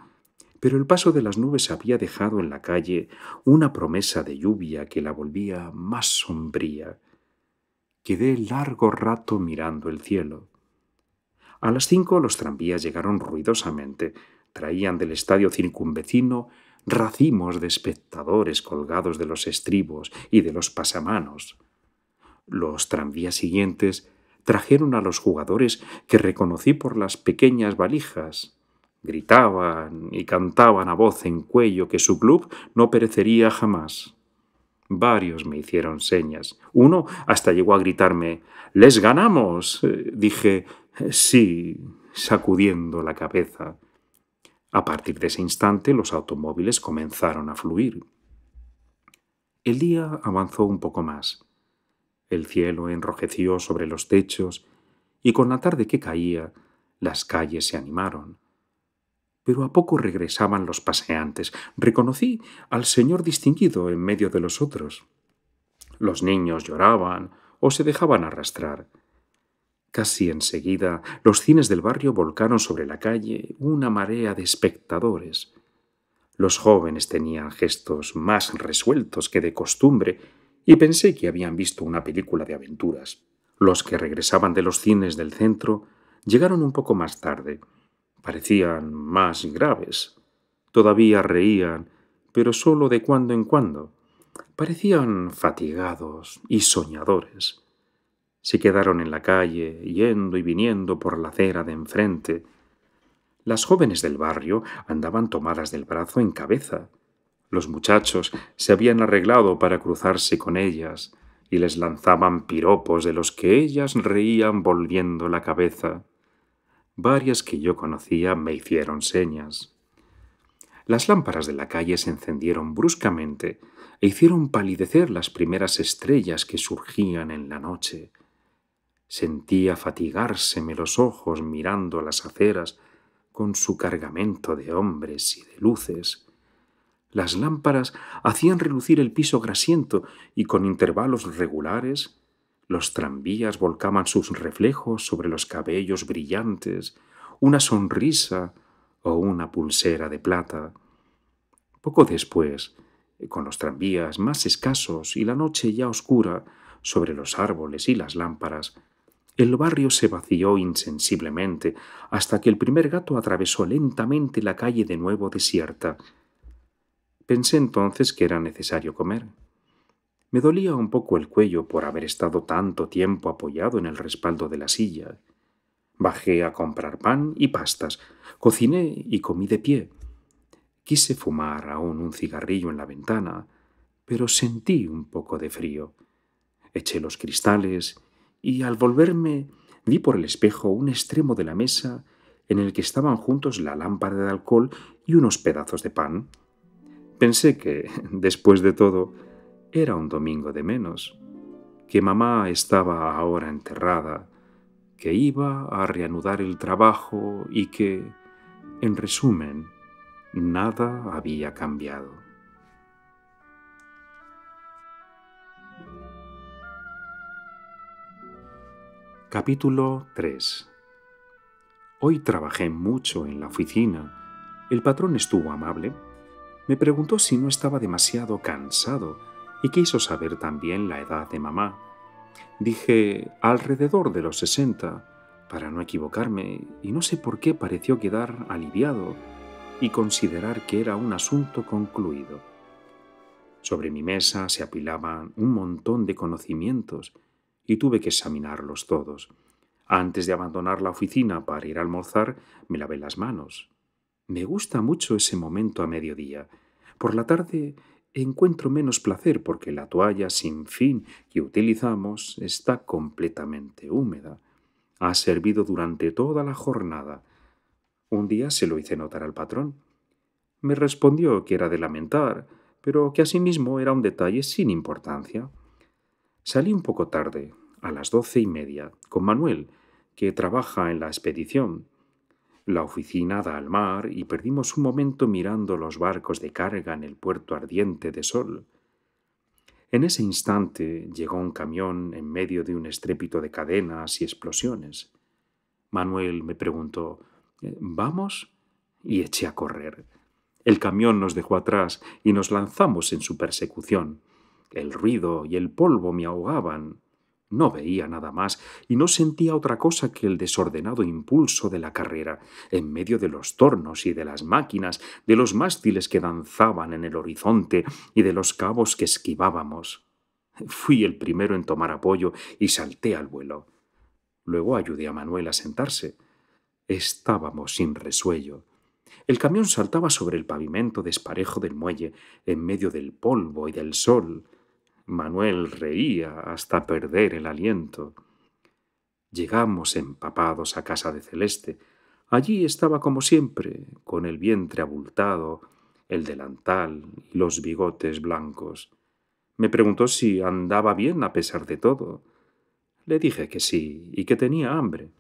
pero el paso de las nubes había dejado en la calle una promesa de lluvia que la volvía más sombría. Quedé largo rato mirando el cielo. A las 5 los tranvías llegaron ruidosamente. Traían del estadio circunvecino racimos de espectadores colgados de los estribos y de los pasamanos. Los tranvías siguientes trajeron a los jugadores que reconocí por las pequeñas valijas. Gritaban y cantaban a voz en cuello que su club no perecería jamás. Varios me hicieron señas. Uno hasta llegó a gritarme «¡Les ganamos!». Dije «Sí», sacudiendo la cabeza. A partir de ese instante los automóviles comenzaron a fluir. El día avanzó un poco más. El cielo enrojeció sobre los techos y con la tarde que caía las calles se animaron. Pero a poco regresaban los paseantes. Reconocí al señor distinguido en medio de los otros. Los niños lloraban o se dejaban arrastrar. Casi enseguida los cines del barrio volcaron sobre la calle una marea de espectadores. Los jóvenes tenían gestos más resueltos que de costumbre y pensé que habían visto una película de aventuras. Los que regresaban de los cines del centro llegaron un poco más tarde. Parecían más graves. Todavía reían, pero solo de cuando en cuando. Parecían fatigados y soñadores. Se quedaron en la calle, yendo y viniendo por la acera de enfrente. Las jóvenes del barrio andaban tomadas del brazo en cabeza. Los muchachos se habían arreglado para cruzarse con ellas y les lanzaban piropos de los que ellas reían volviendo la cabeza. Varias que yo conocía me hicieron señas. Las lámparas de la calle se encendieron bruscamente e hicieron palidecer las primeras estrellas que surgían en la noche. Sentía fatigárseme los ojos mirando las aceras con su cargamento de hombres y de luces. Las lámparas hacían relucir el piso grasiento y con intervalos regulares los tranvías volcaban sus reflejos sobre los cabellos brillantes, una sonrisa o una pulsera de plata. Poco después, con los tranvías más escasos y la noche ya oscura, sobre los árboles y las lámparas, el barrio se vació insensiblemente hasta que el primer gato atravesó lentamente la calle de nuevo desierta. Pensé entonces que era necesario comer. Me dolía un poco el cuello por haber estado tanto tiempo apoyado en el respaldo de la silla. Bajé a comprar pan y pastas, cociné y comí de pie. Quise fumar aún un cigarrillo en la ventana, pero sentí un poco de frío. Eché los cristales y al volverme vi por el espejo un extremo de la mesa en el que estaban juntos la lámpara de alcohol y unos pedazos de pan. Pensé que, después de todo, era un domingo de menos, que mamá estaba ahora enterrada, que iba a reanudar el trabajo y que, en resumen, nada había cambiado. Capítulo 3. Hoy trabajé mucho en la oficina. El patrón estuvo amable. Me preguntó si no estaba demasiado cansado y quiso saber también la edad de mamá. Dije alrededor de los 60, para no equivocarme, y no sé por qué pareció quedar aliviado y considerar que era un asunto concluido. Sobre mi mesa se apilaban un montón de conocimientos y tuve que examinarlos todos. Antes de abandonar la oficina para ir a almorzar, me lavé las manos. Me gusta mucho ese momento a mediodía. Por la tarde encuentro menos placer porque la toalla sin fin que utilizamos está completamente húmeda. Ha servido durante toda la jornada. Un día se lo hice notar al patrón. Me respondió que era de lamentar, pero que asimismo era un detalle sin importancia. Salí un poco tarde, a las 12:30, con Manuel, que trabaja en la expedición. La oficina da al mar y perdimos un momento mirando los barcos de carga en el puerto ardiente de sol. En ese instante llegó un camión en medio de un estrépito de cadenas y explosiones. Manuel me preguntó «¿Vamos?», y eché a correr. El camión nos dejó atrás y nos lanzamos en su persecución. El ruido y el polvo me ahogaban. No veía nada más y no sentía otra cosa que el desordenado impulso de la carrera, en medio de los tornos y de las máquinas, de los mástiles que danzaban en el horizonte y de los cabos que esquivábamos. Fui el primero en tomar apoyo y salté al vuelo. Luego ayudé a Manuel a sentarse. Estábamos sin resuello. El camión saltaba sobre el pavimento desparejo del muelle, en medio del polvo y del sol. Manuel reía hasta perder el aliento. Llegamos empapados a casa de Celeste. Allí estaba como siempre, con el vientre abultado, el delantal y los bigotes blancos. Me preguntó si andaba bien a pesar de todo. Le dije que sí y que tenía hambre.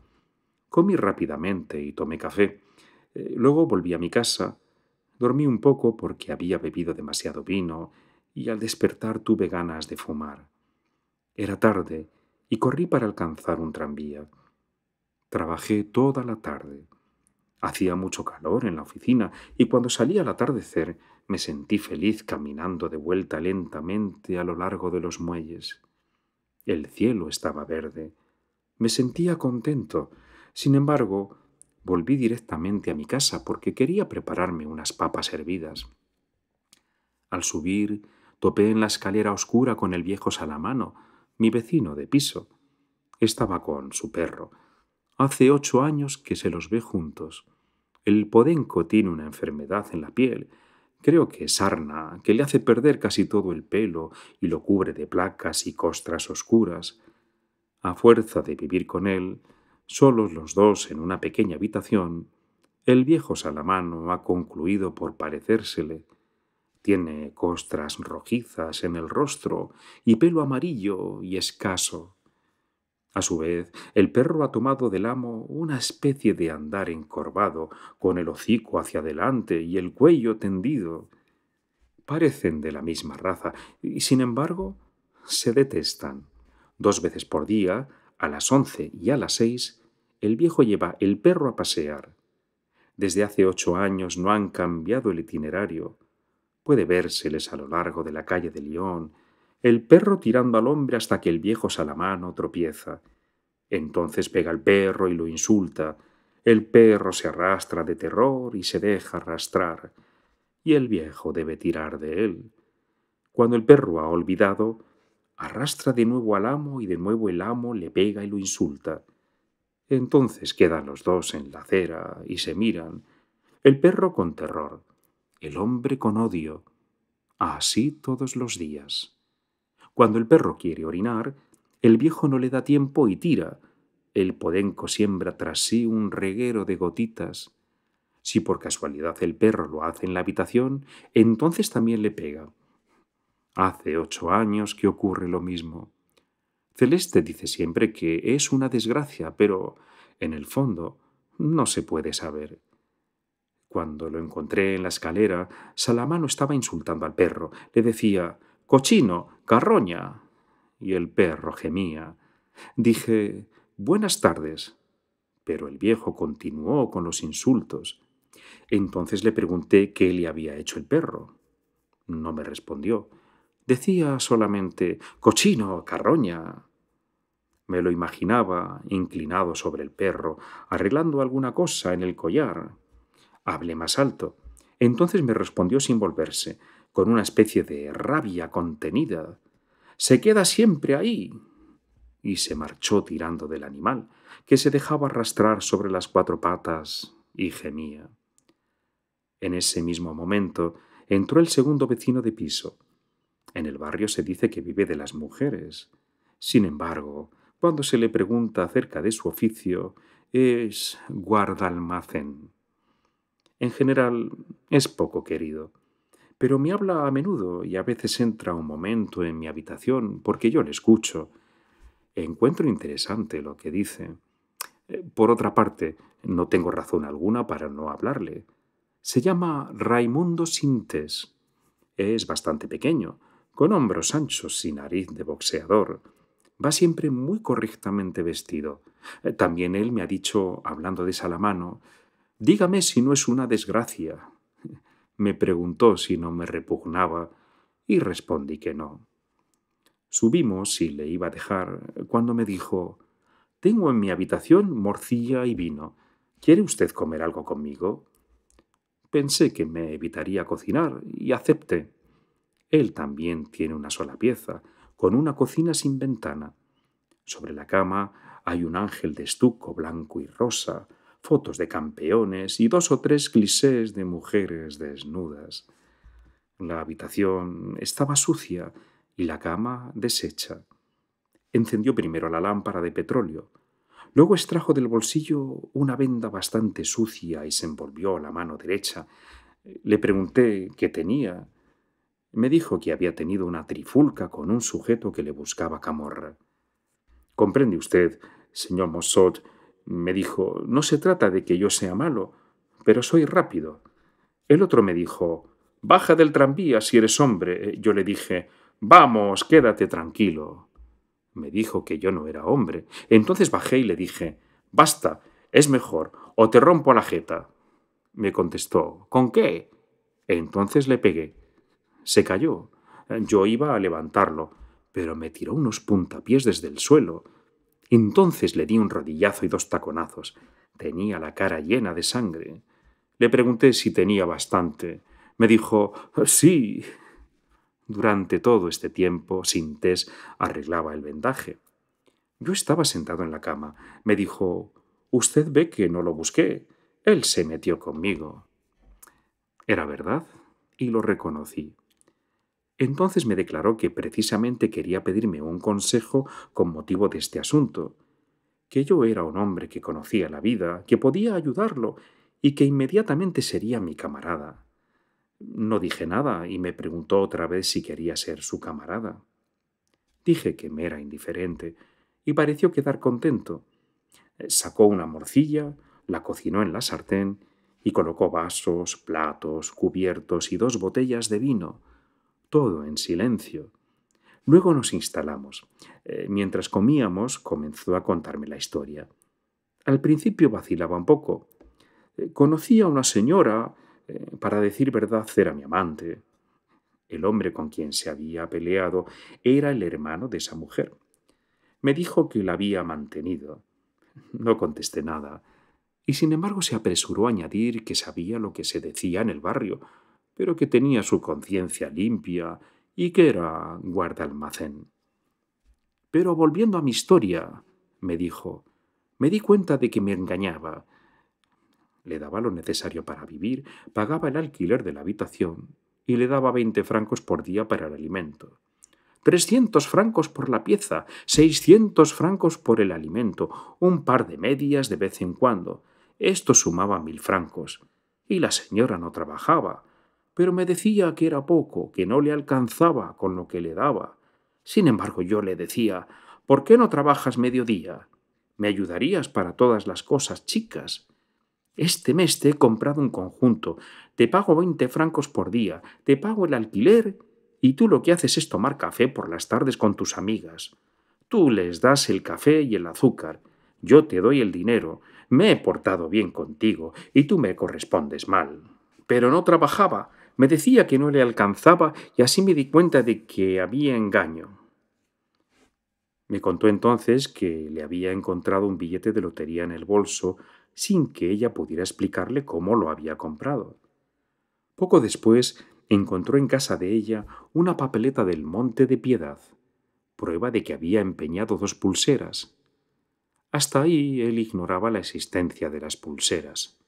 Comí rápidamente y tomé café. Luego volví a mi casa. Dormí un poco porque había bebido demasiado vino y al despertar tuve ganas de fumar. Era tarde y corrí para alcanzar un tranvía. Trabajé toda la tarde. Hacía mucho calor en la oficina y cuando salí al atardecer me sentí feliz caminando de vuelta lentamente a lo largo de los muelles. El cielo estaba verde. Me sentía contento. Sin embargo, volví directamente a mi casa porque quería prepararme unas papas hervidas. Al subir, topé en la escalera oscura con el viejo Salamano, mi vecino de piso. Estaba con su perro. Hace 8 años que se los ve juntos. El podenco tiene una enfermedad en la piel, creo que es sarna, que le hace perder casi todo el pelo y lo cubre de placas y costras oscuras. A fuerza de vivir con él, solos los dos en una pequeña habitación, el viejo Salamano ha concluido por parecérsele. Tiene costras rojizas en el rostro y pelo amarillo y escaso. A su vez, el perro ha tomado del amo una especie de andar encorvado, con el hocico hacia adelante y el cuello tendido. Parecen de la misma raza y, sin embargo, se detestan. 2 veces por día, a las 11 y a las 6, el viejo lleva el perro a pasear. Desde hace 8 años no han cambiado el itinerario. Puede vérseles a lo largo de la calle de Lyon, el perro tirando al hombre hasta que el viejo Salamano tropieza. Entonces pega al perro y lo insulta. El perro se arrastra de terror y se deja arrastrar. Y el viejo debe tirar de él. Cuando el perro ha olvidado, arrastra de nuevo al amo y de nuevo el amo le pega y lo insulta. Entonces quedan los dos en la acera y se miran. El perro con terror, el hombre con odio. Así todos los días. Cuando el perro quiere orinar, el viejo no le da tiempo y tira. El podenco siembra tras sí un reguero de gotitas. Si por casualidad el perro lo hace en la habitación, entonces también le pega. Hace 8 años que ocurre lo mismo. Celeste dice siempre que es una desgracia, pero en el fondo no se puede saber. Cuando lo encontré en la escalera, Salamano estaba insultando al perro. Le decía: «Cochino, carroña». Y el perro gemía. Dije: «Buenas tardes». Pero el viejo continuó con los insultos. Entonces le pregunté qué le había hecho el perro. No me respondió. Decía solamente: «Cochino, carroña». Me lo imaginaba inclinado sobre el perro, arreglando alguna cosa en el collar. Hablé más alto. Entonces me respondió sin volverse, con una especie de rabia contenida. «Se queda siempre ahí». Y se marchó tirando del animal, que se dejaba arrastrar sobre las 4 patas y gemía. En ese mismo momento entró el segundo vecino de piso. En el barrio se dice que vive de las mujeres. Sin embargo, cuando se le pregunta acerca de su oficio, es guardaalmacén. En general, es poco querido. Pero me habla a menudo y a veces entra un momento en mi habitación porque yo le escucho. Encuentro interesante lo que dice. Por otra parte, no tengo razón alguna para no hablarle. Se llama Raimundo Sintes. Es bastante pequeño, con hombros anchos y nariz de boxeador. Va siempre muy correctamente vestido. También él me ha dicho, hablando de Salamano: «Dígame si no es una desgracia». Me preguntó si no me repugnaba y respondí que no. Subimos y le iba a dejar cuando me dijo: «Tengo en mi habitación morcilla y vino. ¿Quiere usted comer algo conmigo?». Pensé que me evitaría cocinar y acepté. Él también tiene una sola pieza, con una cocina sin ventana. Sobre la cama hay un ángel de estuco blanco y rosa, fotos de campeones y 2 o 3 clichés de mujeres desnudas. La habitación estaba sucia y la cama deshecha. Encendió primero la lámpara de petróleo. Luego extrajo del bolsillo una venda bastante sucia y se envolvió la mano derecha. Le pregunté qué tenía. Me dijo que había tenido una trifulca con un sujeto que le buscaba camorra. «Comprende usted, señor Mossot», me dijo, «no se trata de que yo sea malo, pero soy rápido». El otro me dijo: «Baja del tranvía si eres hombre». Yo le dije: «Vamos, quédate tranquilo». Me dijo que yo no era hombre. Entonces bajé y le dije: «Basta, es mejor, o te rompo la jeta». Me contestó: «¿Con qué?». Entonces le pegué. Se cayó. Yo iba a levantarlo, pero me tiró unos puntapiés desde el suelo. Entonces le di un rodillazo y 2 taconazos. Tenía la cara llena de sangre. Le pregunté si tenía bastante. Me dijo: «Sí». Durante todo este tiempo, Sintés arreglaba el vendaje. Yo estaba sentado en la cama. Me dijo: «Usted ve que no lo busqué. Él se metió conmigo». Era verdad y lo reconocí. Entonces me declaró que precisamente quería pedirme un consejo con motivo de este asunto, que yo era un hombre que conocía la vida, que podía ayudarlo y que inmediatamente sería mi camarada. No dije nada y me preguntó otra vez si quería ser su camarada. Dije que me era indiferente y pareció quedar contento. Sacó una morcilla, la cocinó en la sartén y colocó vasos, platos, cubiertos y 2 botellas de vino, todo en silencio. Luego nos instalamos. Mientras comíamos, comenzó a contarme la historia. Al principio vacilaba un poco. Conocí a una señora. Para decir verdad, era mi amante. El hombre con quien se había peleado era el hermano de esa mujer. Me dijo que la había mantenido. No contesté nada, y sin embargo se apresuró a añadir que sabía lo que se decía en el barrio, pero que tenía su conciencia limpia y que era guardaalmacén. «Pero volviendo a mi historia», me dijo, «me di cuenta de que me engañaba. Le daba lo necesario para vivir, pagaba el alquiler de la habitación y le daba 20 francos por día para el alimento. 300 francos por la pieza, 600 francos por el alimento, un par de medias de vez en cuando. Esto sumaba 1000 francos. Y la señora no trabajaba, pero me decía que era poco, que no le alcanzaba con lo que le daba. Sin embargo, yo le decía: «¿Por qué no trabajas mediodía? Me ayudarías para todas las cosas chicas. Este mes te he comprado un conjunto, te pago 20 francos por día, te pago el alquiler y tú lo que haces es tomar café por las tardes con tus amigas. Tú les das el café y el azúcar, yo te doy el dinero, me he portado bien contigo y tú me correspondes mal». Pero no trabajaba, me decía que no le alcanzaba y así me di cuenta de que había engaño. Me contó entonces que le había encontrado un billete de lotería en el bolso sin que ella pudiera explicarle cómo lo había comprado. Poco después encontró en casa de ella una papeleta del Monte de Piedad, prueba de que había empeñado 2 pulseras. Hasta ahí él ignoraba la existencia de las pulseras.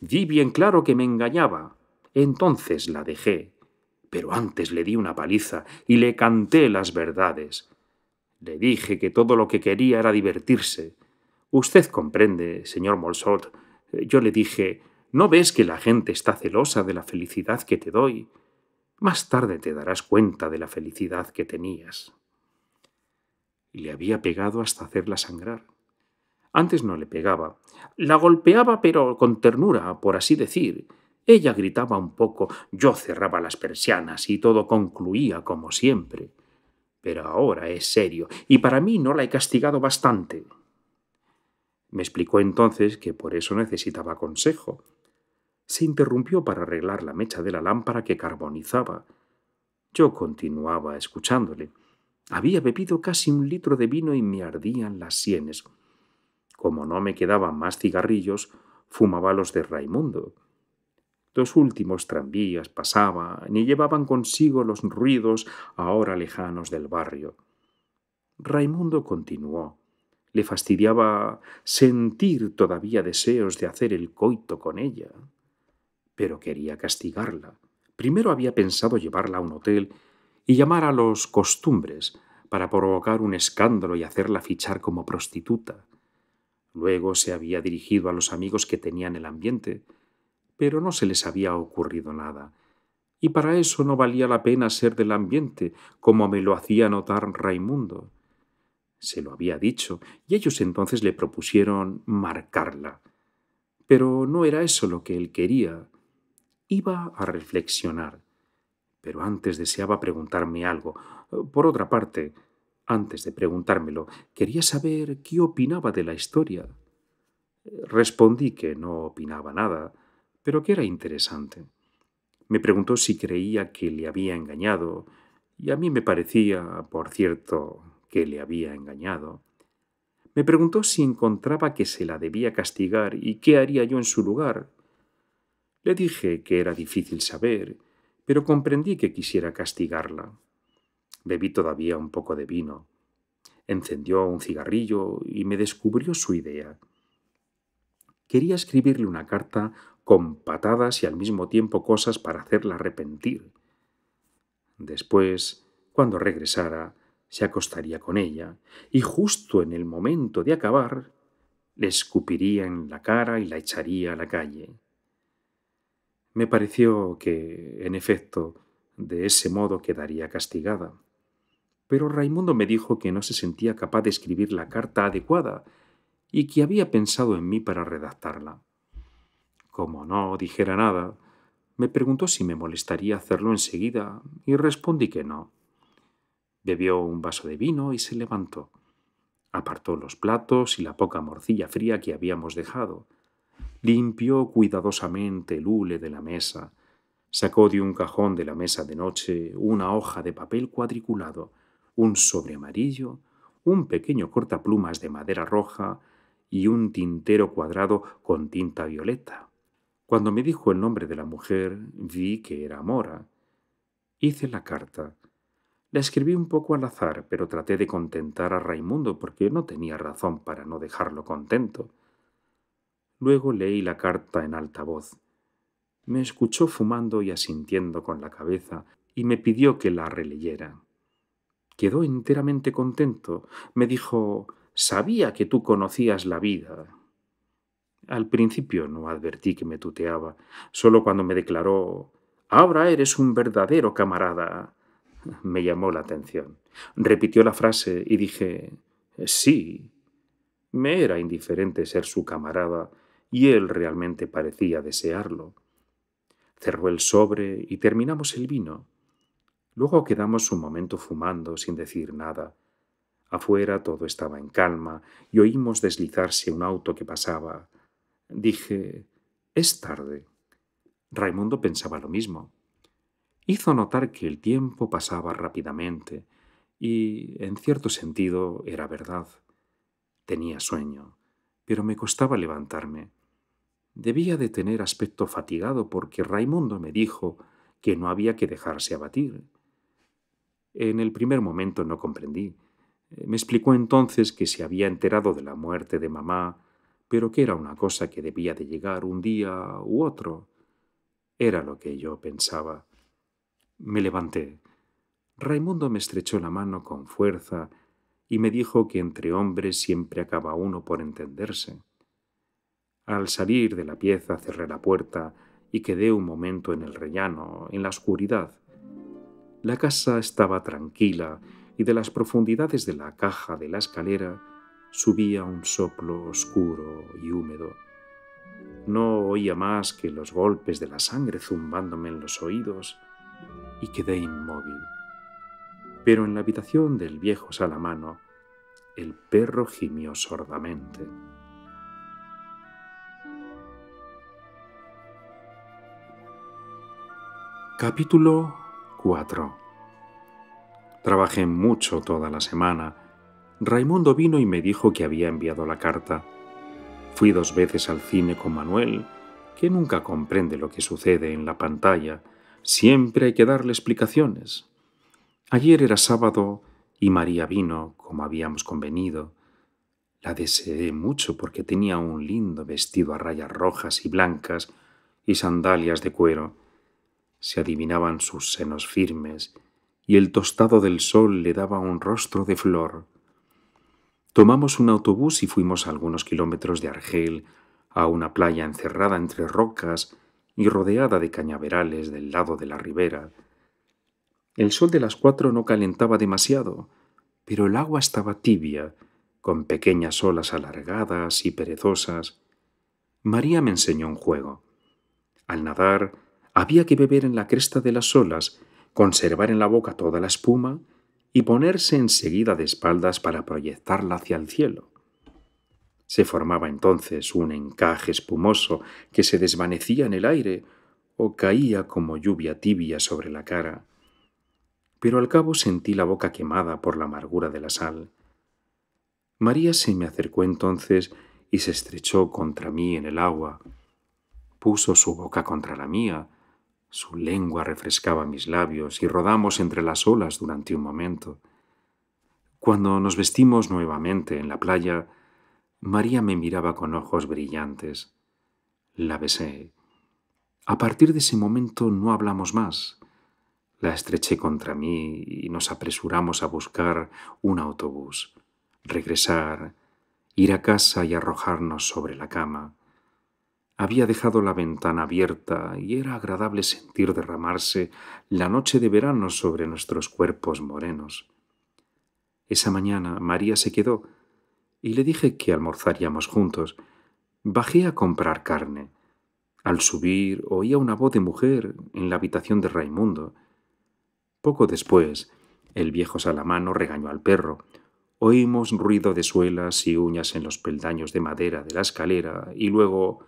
«Di bien claro que me engañaba. Entonces la dejé, pero antes le di una paliza y le canté las verdades. Le dije que todo lo que quería era divertirse. Usted comprende, señor Mossot», yo le dije, «¿no ves que la gente está celosa de la felicidad que te doy? Más tarde te darás cuenta de la felicidad que tenías». Le había pegado hasta hacerla sangrar. Antes no le pegaba. La golpeaba, pero con ternura, por así decir. Ella gritaba un poco, yo cerraba las persianas y todo concluía como siempre. Pero ahora es serio, y para mí no la he castigado bastante». Me explicó entonces que por eso necesitaba consejo. Se interrumpió para arreglar la mecha de la lámpara que carbonizaba. Yo continuaba escuchándole. Había bebido casi 1 litro de vino y me ardían las sienes. Como no me quedaban más cigarrillos, fumaba los de Raimundo. Los últimos tranvías pasaban y llevaban consigo los ruidos ahora lejanos del barrio. Raimundo continuó. Le fastidiaba sentir todavía deseos de hacer el coito con ella. Pero quería castigarla. Primero había pensado llevarla a un hotel y llamar a los costumbres para provocar un escándalo y hacerla fichar como prostituta. Luego se había dirigido a los amigos que tenían el ambiente, pero no se les había ocurrido nada, y para eso no valía la pena ser del ambiente, como me lo hacía notar Raimundo. Se lo había dicho, y ellos entonces le propusieron marcarla. Pero no era eso lo que él quería. Iba a reflexionar, pero antes deseaba preguntarme algo. Por otra parte, antes de preguntármelo, quería saber qué opinaba de la historia. Respondí que no opinaba nada, pero que era interesante. Me preguntó si creía que le había engañado, y a mí me parecía, por cierto, que le había engañado. Me preguntó si encontraba que se la debía castigar y qué haría yo en su lugar. Le dije que era difícil saber, pero comprendí que quisiera castigarla. Bebí todavía un poco de vino. Encendió un cigarrillo y me descubrió su idea. Quería escribirle una carta con patadas y al mismo tiempo cosas para hacerla arrepentir. Después, cuando regresara, se acostaría con ella, y justo en el momento de acabar, le escupiría en la cara y la echaría a la calle. Me pareció que, en efecto, de ese modo quedaría castigada. Pero Raimundo me dijo que no se sentía capaz de escribir la carta adecuada y que había pensado en mí para redactarla. Como no dijera nada, me preguntó si me molestaría hacerlo enseguida y respondí que no. Bebió un vaso de vino y se levantó. Apartó los platos y la poca morcilla fría que habíamos dejado. Limpió cuidadosamente el hule de la mesa. Sacó de un cajón de la mesa de noche una hoja de papel cuadriculado, un sobre amarillo, un pequeño cortaplumas de madera roja y un tintero cuadrado con tinta violeta. Cuando me dijo el nombre de la mujer, vi que era Mora. Hice la carta. La escribí un poco al azar, pero traté de contentar a Raimundo porque no tenía razón para no dejarlo contento. Luego leí la carta en alta voz. Me escuchó fumando y asintiendo con la cabeza y me pidió que la releyera. Quedó enteramente contento. Me dijo: «Sabía que tú conocías la vida». Al principio no advertí que me tuteaba, solo cuando me declaró: «Ahora eres un verdadero camarada». Me llamó la atención. Repitió la frase y dije: «Sí». Me era indiferente ser su camarada y él realmente parecía desearlo. Cerró el sobre y terminamos el vino. Luego quedamos un momento fumando sin decir nada. Afuera todo estaba en calma y oímos deslizarse un auto que pasaba. Dije: «Es tarde». Raimundo pensaba lo mismo. Hizo notar que el tiempo pasaba rápidamente y, en cierto sentido, era verdad. Tenía sueño, pero me costaba levantarme. Debía de tener aspecto fatigado porque Raimundo me dijo que no había que dejarse abatir. En el primer momento no comprendí. Me explicó entonces que se había enterado de la muerte de mamá, pero que era una cosa que debía de llegar un día u otro. Era lo que yo pensaba. Me levanté. Raimundo me estrechó la mano con fuerza y me dijo que entre hombres siempre acaba uno por entenderse. Al salir de la pieza cerré la puerta y quedé un momento en el rellano, en la oscuridad. La casa estaba tranquila y de las profundidades de la caja de la escalera subía un soplo oscuro y húmedo. No oía más que los golpes de la sangre zumbándome en los oídos y quedé inmóvil. Pero en la habitación del viejo Salamano, el perro gimió sordamente. Capítulo 4. Trabajé mucho toda la semana. Raimundo vino y me dijo que había enviado la carta. Fui 2 veces al cine con Manuel, que nunca comprende lo que sucede en la pantalla. Siempre hay que darle explicaciones. Ayer era sábado y María vino, como habíamos convenido. La deseé mucho porque tenía un lindo vestido a rayas rojas y blancas y sandalias de cuero. Se adivinaban sus senos firmes y el tostado del sol le daba un rostro de flor. Tomamos un autobús y fuimos a algunos kilómetros de Argel, a una playa encerrada entre rocas y rodeada de cañaverales del lado de la ribera. El sol de las 4 no calentaba demasiado, pero el agua estaba tibia, con pequeñas olas alargadas y perezosas. María me enseñó un juego. Al nadar, había que beber en la cresta de las olas, conservar en la boca toda la espuma y ponerse enseguida de espaldas para proyectarla hacia el cielo. Se formaba entonces un encaje espumoso que se desvanecía en el aire o caía como lluvia tibia sobre la cara. Pero al cabo sentí la boca quemada por la amargura de la sal. María se me acercó entonces y se estrechó contra mí en el agua. Puso su boca contra la mía. Su lengua refrescaba mis labios y rodamos entre las olas durante un momento. Cuando nos vestimos nuevamente en la playa, María me miraba con ojos brillantes. La besé. A partir de ese momento no hablamos más. La estreché contra mí y nos apresuramos a buscar un autobús, regresar, ir a casa y arrojarnos sobre la cama. Había dejado la ventana abierta y era agradable sentir derramarse la noche de verano sobre nuestros cuerpos morenos. Esa mañana María se quedó y le dije que almorzaríamos juntos. Bajé a comprar carne. Al subir oía una voz de mujer en la habitación de Raimundo. Poco después, el viejo Salamano regañó al perro. Oímos ruido de suelas y uñas en los peldaños de madera de la escalera y luego...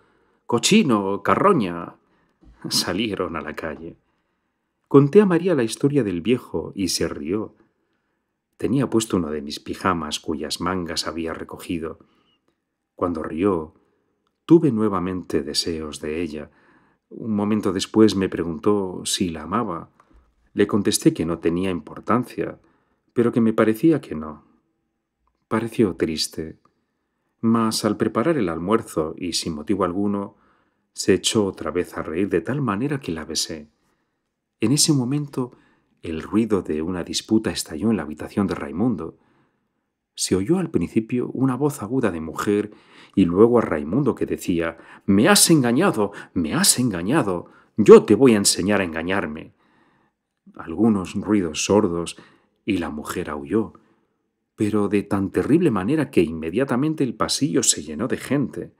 —¡Cochino! ¡Carroña! Salieron a la calle. Conté a María la historia del viejo y se rió. Tenía puesto uno de mis pijamas cuyas mangas había recogido. Cuando rió, tuve nuevamente deseos de ella. Un momento después me preguntó si la amaba. Le contesté que no tenía importancia, pero que me parecía que no. Pareció triste. Mas al preparar el almuerzo, y sin motivo alguno, se echó otra vez a reír de tal manera que la besé. En ese momento, el ruido de una disputa estalló en la habitación de Raimundo. Se oyó al principio una voz aguda de mujer, y luego a Raimundo que decía, «¡Me has engañado! ¡Me has engañado! ¡Yo te voy a enseñar a engañarme!». Algunos ruidos sordos, y la mujer aulló, pero de tan terrible manera que inmediatamente el pasillo se llenó de gente.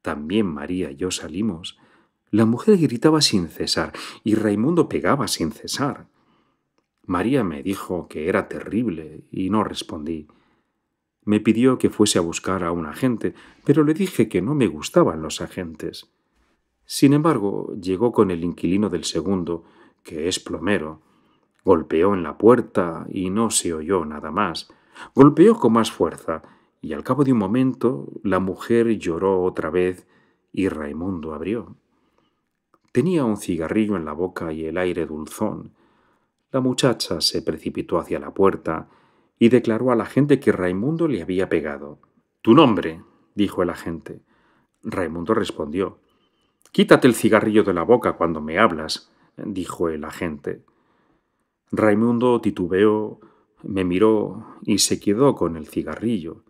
También María y yo salimos. La mujer gritaba sin cesar y Raimundo pegaba sin cesar. María me dijo que era terrible y no respondí. Me pidió que fuese a buscar a un agente, pero le dije que no me gustaban los agentes. Sin embargo, llegó con el inquilino del segundo, que es plomero. Golpeó en la puerta y no se oyó nada más. Golpeó con más fuerza y al cabo de un momento la mujer lloró otra vez y Raimundo abrió. Tenía un cigarrillo en la boca y el aire dulzón. La muchacha se precipitó hacia la puerta y declaró a la gente que Raimundo le había pegado. «Tu nombre», dijo el agente. Raimundo respondió. «Quítate el cigarrillo de la boca cuando me hablas», dijo el agente. Raimundo titubeó, me miró y se quedó con el cigarrillo.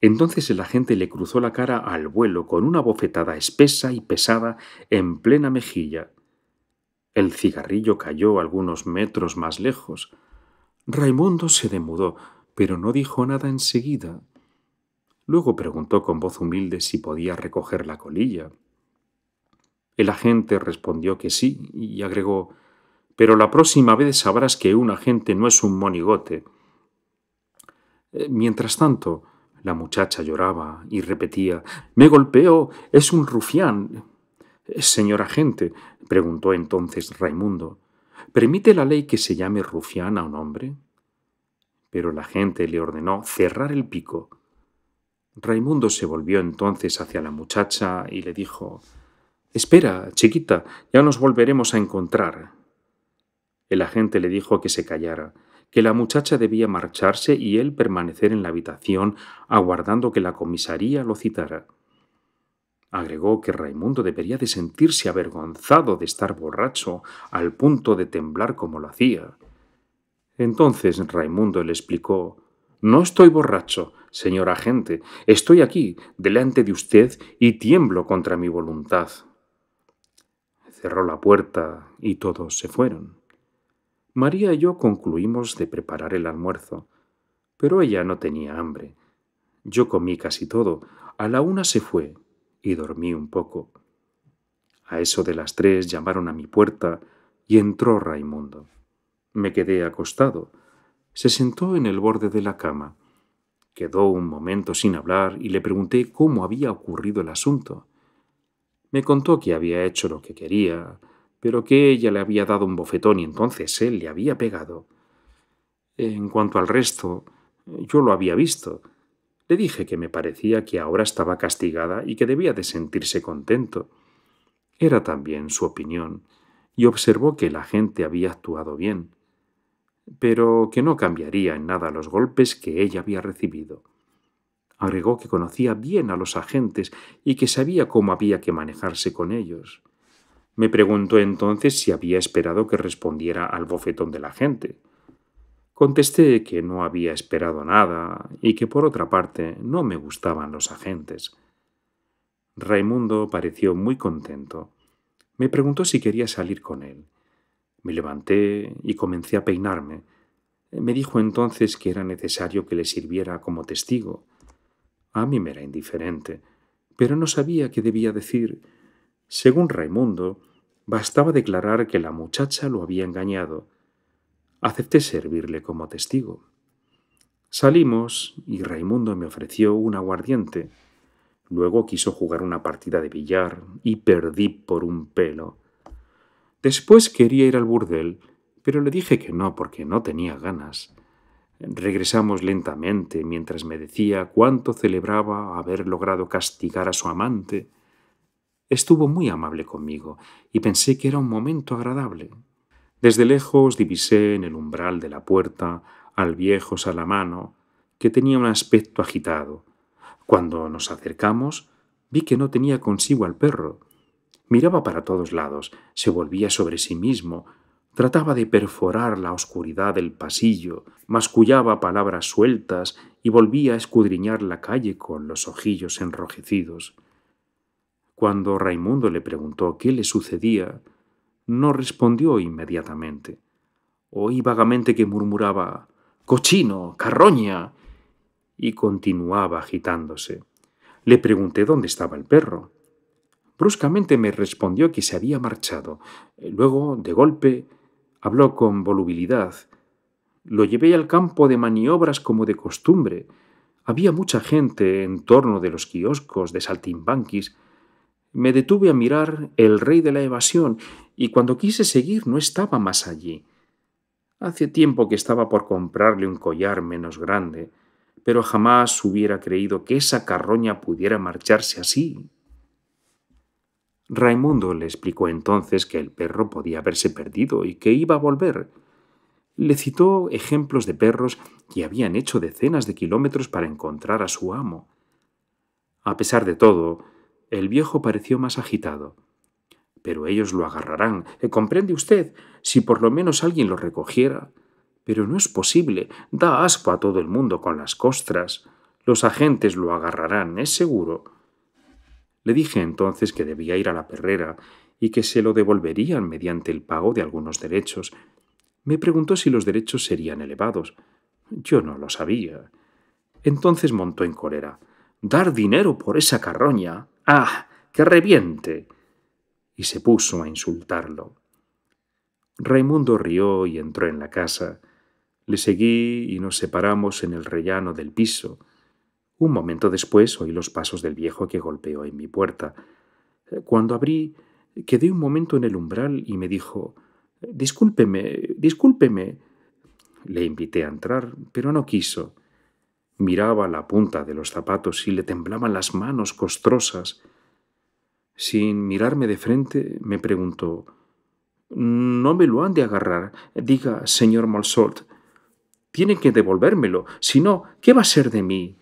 Entonces el agente le cruzó la cara al vuelo con una bofetada espesa y pesada en plena mejilla. El cigarrillo cayó algunos metros más lejos. Raimundo se demudó, pero no dijo nada enseguida. Luego preguntó con voz humilde si podía recoger la colilla. El agente respondió que sí y agregó, «Pero la próxima vez sabrás que un agente no es un monigote». Mientras tanto, la muchacha lloraba y repetía, «Me golpeó, es un rufián». «¿Señor agente?», preguntó entonces Raimundo. ¿Permite la ley que se llame rufián a un hombre? Pero la gente le ordenó cerrar el pico. Raimundo se volvió entonces hacia la muchacha y le dijo: «Espera, chiquita, ya nos volveremos a encontrar». El agente le dijo que se callara, que la muchacha debía marcharse y él permanecer en la habitación aguardando que la comisaría lo citara. Agregó que Raimundo debería de sentirse avergonzado de estar borracho al punto de temblar como lo hacía. Entonces Raimundo le explicó: «No estoy borracho, señor agente, estoy aquí, delante de usted, y tiemblo contra mi voluntad». Cerró la puerta y todos se fueron. María y yo concluimos de preparar el almuerzo, pero ella no tenía hambre. Yo comí casi todo, a la una se fue y dormí un poco. A eso de las 3 llamaron a mi puerta y entró Raimundo. Me quedé acostado. Se sentó en el borde de la cama. Quedó un momento sin hablar y le pregunté cómo había ocurrido el asunto. Me contó que había hecho lo que quería, pero que ella le había dado un bofetón y entonces él le había pegado. En cuanto al resto, yo lo había visto. Le dije que me parecía que ahora estaba castigada y que debía de sentirse contento. Era también su opinión, y observó que la gente había actuado bien, pero que no cambiaría en nada los golpes que ella había recibido. Agregó que conocía bien a los agentes y que sabía cómo había que manejarse con ellos. Me preguntó entonces si había esperado que respondiera al bofetón de la gente. Contesté que no había esperado nada y que, por otra parte, no me gustaban los agentes. Raimundo pareció muy contento. Me preguntó si quería salir con él. Me levanté y comencé a peinarme. Me dijo entonces que era necesario que le sirviera como testigo. A mí me era indiferente, pero no sabía qué debía decir. Según Raimundo, bastaba declarar que la muchacha lo había engañado. Acepté servirle como testigo. Salimos y Raimundo me ofreció un aguardiente. Luego quiso jugar una partida de billar y perdí por un pelo. Después quería ir al burdel, pero le dije que no porque no tenía ganas. Regresamos lentamente mientras me decía cuánto celebraba haber logrado castigar a su amante. Estuvo muy amable conmigo y pensé que era un momento agradable. Desde lejos divisé en el umbral de la puerta al viejo Salamano, que tenía un aspecto agitado. Cuando nos acercamos, vi que no tenía consigo al perro. Miraba para todos lados, se volvía sobre sí mismo, trataba de perforar la oscuridad del pasillo, mascullaba palabras sueltas y volvía a escudriñar la calle con los ojillos enrojecidos. Cuando Raimundo le preguntó qué le sucedía, no respondió inmediatamente. Oí vagamente que murmuraba «¡Cochino! ¡Carroña!» y continuaba agitándose. Le pregunté dónde estaba el perro. Bruscamente me respondió que se había marchado. Luego, de golpe, habló con volubilidad. Lo llevé al campo de maniobras como de costumbre. Había mucha gente en torno de los kioscos de saltimbanquis. Me detuve a mirar El rey de la evasión y cuando quise seguir no estaba más allí. Hace tiempo que estaba por comprarle un collar menos grande, pero jamás hubiera creído que esa carroña pudiera marcharse así. Raimundo le explicó entonces que el perro podía haberse perdido y que iba a volver. Le citó ejemplos de perros que habían hecho decenas de kilómetros para encontrar a su amo. A pesar de todo, el viejo pareció más agitado. «Pero ellos lo agarrarán. ¿Comprende usted? Si por lo menos alguien lo recogiera. Pero no es posible. Da asco a todo el mundo con las costras. Los agentes lo agarrarán, es seguro». Le dije entonces que debía ir a la perrera y que se lo devolverían mediante el pago de algunos derechos. Me preguntó si los derechos serían elevados. Yo no lo sabía. Entonces montó en cólera. «¡Dar dinero por esa carroña! ¡Ah, que reviente!» Y se puso a insultarlo. Raimundo rió y entró en la casa. Le seguí y nos separamos en el rellano del piso. Un momento después oí los pasos del viejo que golpeó en mi puerta. Cuando abrí, quedé un momento en el umbral y me dijo: —Discúlpeme, discúlpeme. Le invité a entrar, pero no quiso. Miraba la punta de los zapatos y le temblaban las manos costrosas. Sin mirarme de frente, me preguntó: —No me lo han de agarrar. Diga, señor Malsort, tienen que devolvérmelo. Si no, ¿qué va a ser de mí?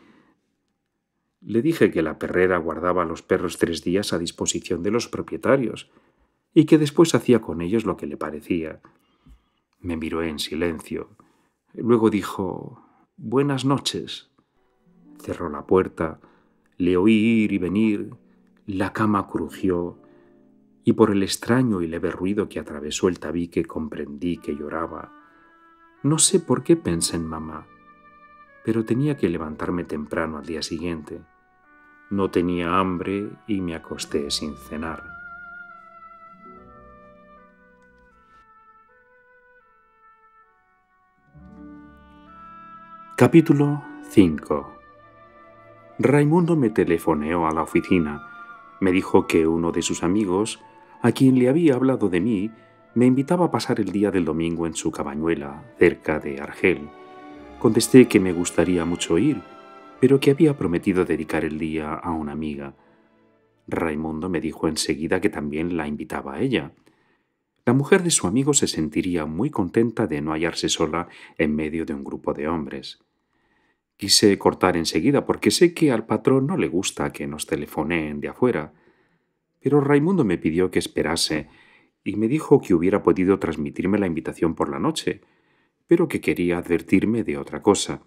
Le dije que la perrera guardaba a los perros 3 días a disposición de los propietarios y que después hacía con ellos lo que le parecía. Me miró en silencio. Luego dijo: «Buenas noches». Cerró la puerta, le oí ir y venir, la cama crujió, y por el extraño y leve ruido que atravesó el tabique comprendí que lloraba. No sé por qué pensé en mamá, pero tenía que levantarme temprano al día siguiente. No tenía hambre y me acosté sin cenar. Capítulo 5. Raimundo me telefoneó a la oficina. Me dijo que uno de sus amigos, a quien le había hablado de mí, me invitaba a pasar el día del domingo en su cabañuela, cerca de Argel. Contesté que me gustaría mucho ir, pero que había prometido dedicar el día a una amiga. Raimundo me dijo enseguida que también la invitaba a ella. La mujer de su amigo se sentiría muy contenta de no hallarse sola en medio de un grupo de hombres. Quise cortar enseguida porque sé que al patrón no le gusta que nos telefoneen de afuera, pero Raimundo me pidió que esperase y me dijo que hubiera podido transmitirme la invitación por la noche, pero que quería advertirme de otra cosa.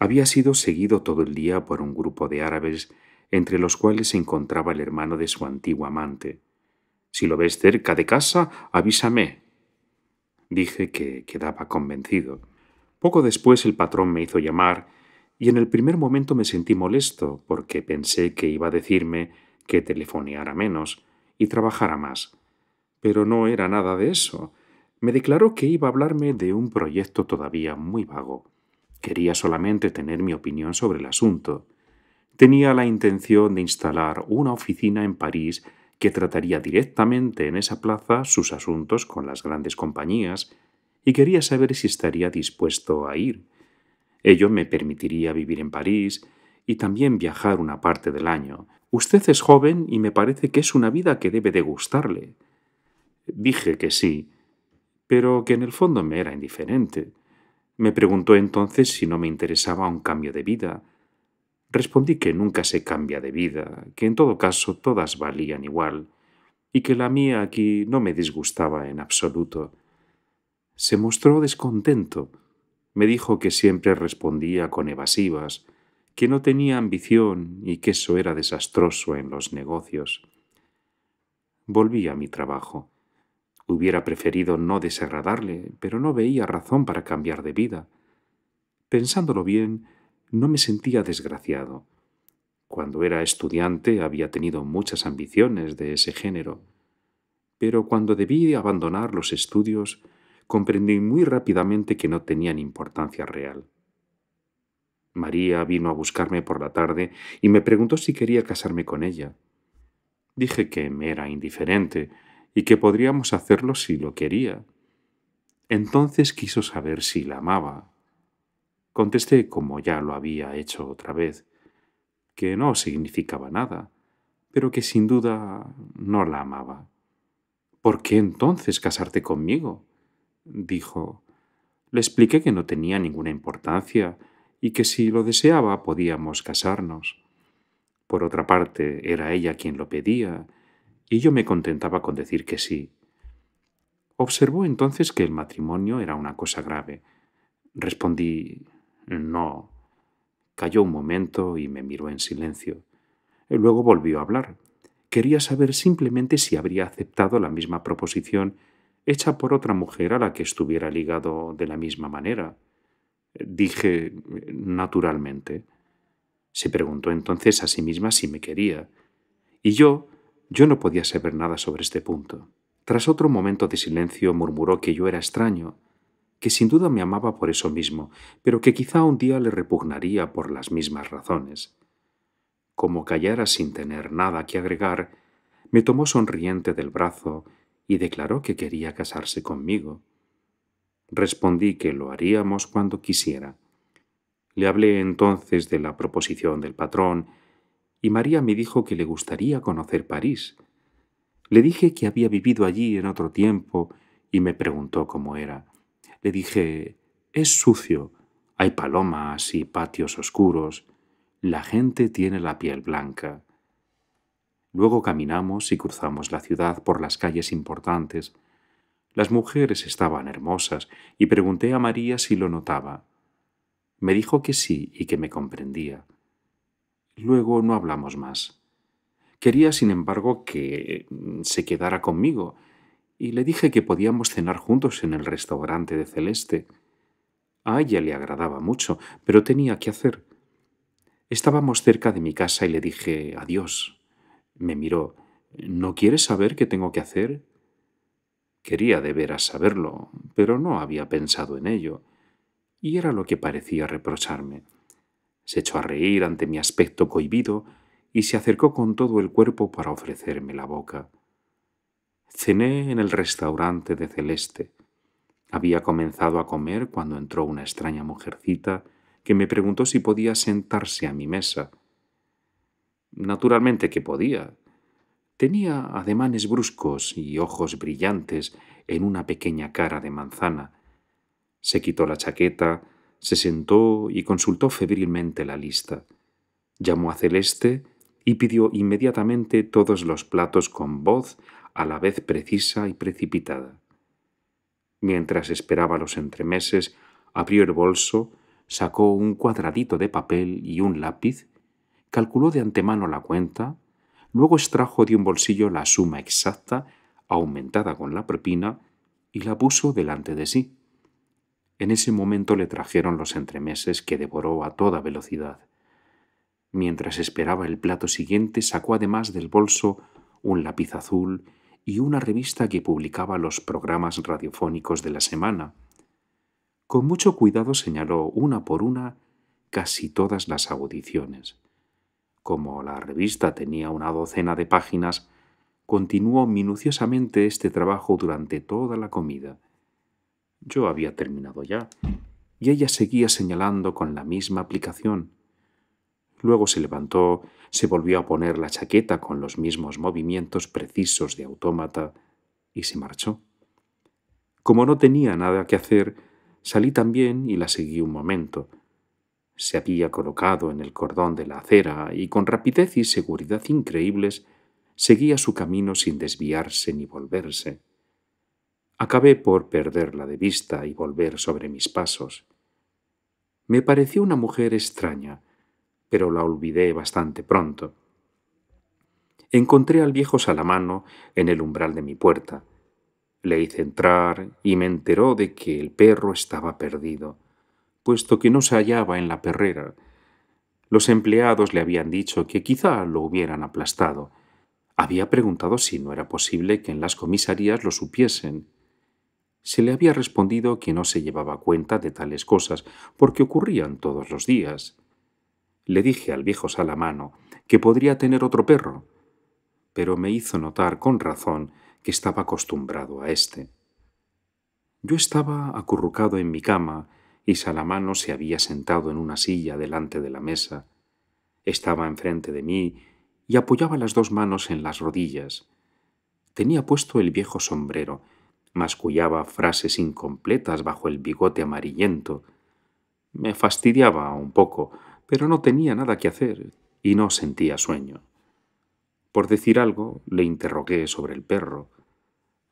Había sido seguido todo el día por un grupo de árabes, entre los cuales se encontraba el hermano de su antiguo amante. «Si lo ves cerca de casa, avísame». Dije que quedaba convencido. Poco después el patrón me hizo llamar, y en el primer momento me sentí molesto, porque pensé que iba a decirme que telefoneara menos y trabajara más. Pero no era nada de eso. Me declaró que iba a hablarme de un proyecto todavía muy vago. Quería solamente tener mi opinión sobre el asunto. Tenía la intención de instalar una oficina en París que trataría directamente en esa plaza sus asuntos con las grandes compañías y quería saber si estaría dispuesto a ir. Ello me permitiría vivir en París y también viajar una parte del año. «Usted es joven y me parece que es una vida que debe de gustarle». Dije que sí, pero que en el fondo me era indiferente. Me preguntó entonces si no me interesaba un cambio de vida. Respondí que nunca se cambia de vida, que en todo caso todas valían igual, y que la mía aquí no me disgustaba en absoluto. Se mostró descontento. Me dijo que siempre respondía con evasivas, que no tenía ambición y que eso era desastroso en los negocios. Volví a mi trabajo. Hubiera preferido no desagradarle, pero no veía razón para cambiar de vida. Pensándolo bien, no me sentía desgraciado. Cuando era estudiante había tenido muchas ambiciones de ese género, pero cuando debí abandonar los estudios, comprendí muy rápidamente que no tenían importancia real. María vino a buscarme por la tarde y me preguntó si quería casarme con ella. Dije que me era indiferente y que podríamos hacerlo si lo quería. Entonces quiso saber si la amaba. Contesté, como ya lo había hecho otra vez, que no significaba nada, pero que sin duda no la amaba. «¿Por qué entonces casarte conmigo?», dijo. Le expliqué que no tenía ninguna importancia y que si lo deseaba podíamos casarnos. Por otra parte, era ella quien lo pedía, y yo me contentaba con decir que sí. Observó entonces que el matrimonio era una cosa grave. Respondí: «No». Calló un momento y me miró en silencio. Luego volvió a hablar. Quería saber simplemente si habría aceptado la misma proposición hecha por otra mujer a la que estuviera ligado de la misma manera. Dije: «Naturalmente». Se preguntó entonces a sí misma si me quería. Y yo no podía saber nada sobre este punto. Tras otro momento de silencio murmuró que yo era extraño, que sin duda me amaba por eso mismo, pero que quizá un día le repugnaría por las mismas razones. Como callara sin tener nada que agregar, me tomó sonriente del brazo y declaró que quería casarse conmigo. Respondí que lo haríamos cuando quisiera. Le hablé entonces de la proposición del patrón, y María me dijo que le gustaría conocer París. Le dije que había vivido allí en otro tiempo y me preguntó cómo era. Le dije, «Es sucio, hay palomas y patios oscuros, la gente tiene la piel blanca». Luego caminamos y cruzamos la ciudad por las calles importantes. Las mujeres estaban hermosas y pregunté a María si lo notaba. Me dijo que sí y que me comprendía. Luego no hablamos más. Quería, sin embargo, que se quedara conmigo y le dije que podíamos cenar juntos en el restaurante de Celeste. A ella le agradaba mucho, pero tenía que hacer. Estábamos cerca de mi casa y le dije adiós. Me miró. ¿No quieres saber qué tengo que hacer? Quería de veras saberlo, pero no había pensado en ello, y era lo que parecía reprocharme. Se echó a reír ante mi aspecto cohibido y se acercó con todo el cuerpo para ofrecerme la boca. Cené en el restaurante de Celeste. Había comenzado a comer cuando entró una extraña mujercita que me preguntó si podía sentarse a mi mesa. Naturalmente que podía. Tenía ademanes bruscos y ojos brillantes en una pequeña cara de manzana. Se quitó la chaqueta, se sentó y consultó febrilmente la lista. Llamó a Celeste y pidió inmediatamente todos los platos con voz a la vez precisa y precipitada. Mientras esperaba los entremeses, abrió el bolso, sacó un cuadradito de papel y un lápiz, calculó de antemano la cuenta, luego extrajo de un bolsillo la suma exacta, aumentada con la propina, y la puso delante de sí. En ese momento le trajeron los entremeses que devoró a toda velocidad. Mientras esperaba el plato siguiente, sacó además del bolso un lápiz azul y una revista que publicaba los programas radiofónicos de la semana. Con mucho cuidado señaló una por una casi todas las audiciones. Como la revista tenía una docena de páginas, continuó minuciosamente este trabajo durante toda la comida. Yo había terminado ya, y ella seguía señalando con la misma aplicación. Luego se levantó, se volvió a poner la chaqueta con los mismos movimientos precisos de autómata y se marchó. Como no tenía nada que hacer, salí también y la seguí un momento. Se había colocado en el cordón de la acera y con rapidez y seguridad increíbles seguía su camino sin desviarse ni volverse. Acabé por perderla de vista y volver sobre mis pasos. Me pareció una mujer extraña, pero la olvidé bastante pronto. Encontré al viejo Salamano en el umbral de mi puerta. Le hice entrar y me enteró de que el perro estaba perdido, puesto que no se hallaba en la perrera. Los empleados le habían dicho que quizá lo hubieran aplastado. Había preguntado si no era posible que en las comisarías lo supiesen. Se le había respondido que no se llevaba cuenta de tales cosas, porque ocurrían todos los días. Le dije al viejo Salamano que podría tener otro perro, pero me hizo notar con razón que estaba acostumbrado a éste. Yo estaba acurrucado en mi cama y Salamano se había sentado en una silla delante de la mesa. Estaba enfrente de mí y apoyaba las dos manos en las rodillas. Tenía puesto el viejo sombrero, mascullaba frases incompletas bajo el bigote amarillento. Me fastidiaba un poco, pero no tenía nada que hacer y no sentía sueño. Por decir algo, le interrogué sobre el perro.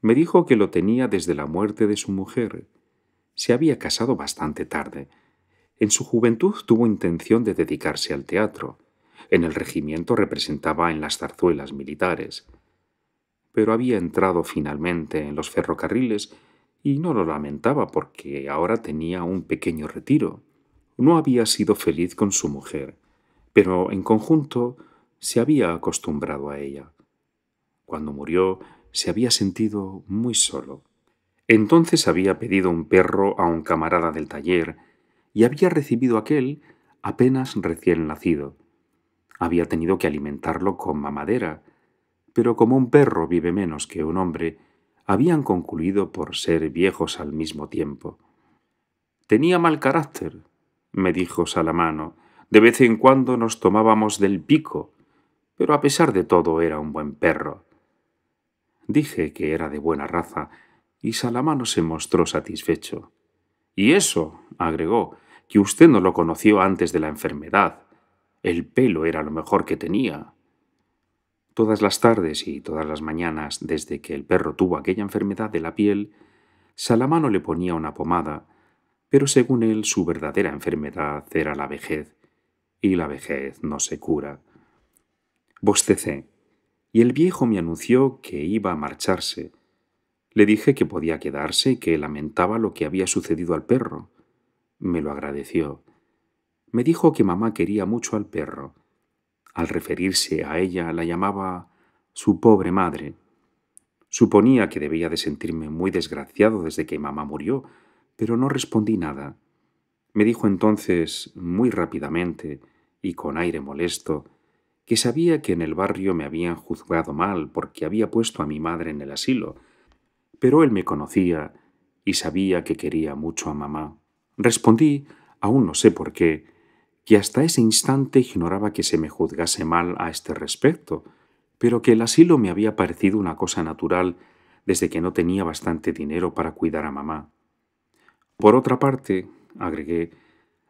Me dijo que lo tenía desde la muerte de su mujer. Se había casado bastante tarde. En su juventud tuvo intención de dedicarse al teatro. En el regimiento representaba en las zarzuelas militares. Pero había entrado finalmente en los ferrocarriles y no lo lamentaba porque ahora tenía un pequeño retiro. No había sido feliz con su mujer, pero en conjunto se había acostumbrado a ella. Cuando murió se había sentido muy solo. Entonces había pedido un perro a un camarada del taller y había recibido aquel apenas recién nacido. Había tenido que alimentarlo con mamadera, pero como un perro vive menos que un hombre, habían concluido por ser viejos al mismo tiempo. «Tenía mal carácter», me dijo Salamano. «De vez en cuando nos tomábamos del pico, pero a pesar de todo era un buen perro». Dije que era de buena raza y Salamano se mostró satisfecho. «Y eso», agregó, «que usted no lo conoció antes de la enfermedad. El pelo era lo mejor que tenía». Todas las tardes y todas las mañanas, desde que el perro tuvo aquella enfermedad de la piel, Salamano le ponía una pomada, pero según él su verdadera enfermedad era la vejez, y la vejez no se cura. Bostecé, y el viejo me anunció que iba a marcharse. Le dije que podía quedarse y que lamentaba lo que había sucedido al perro. Me lo agradeció. Me dijo que mamá quería mucho al perro. Al referirse a ella la llamaba su pobre madre. Suponía que debía de sentirme muy desgraciado desde que mamá murió, pero no respondí nada. Me dijo entonces, muy rápidamente y con aire molesto, que sabía que en el barrio me habían juzgado mal porque había puesto a mi madre en el asilo, pero él me conocía y sabía que quería mucho a mamá. Respondí, aún no sé por qué, que hasta ese instante ignoraba que se me juzgase mal a este respecto, pero que el asilo me había parecido una cosa natural desde que no tenía bastante dinero para cuidar a mamá. Por otra parte, agregué,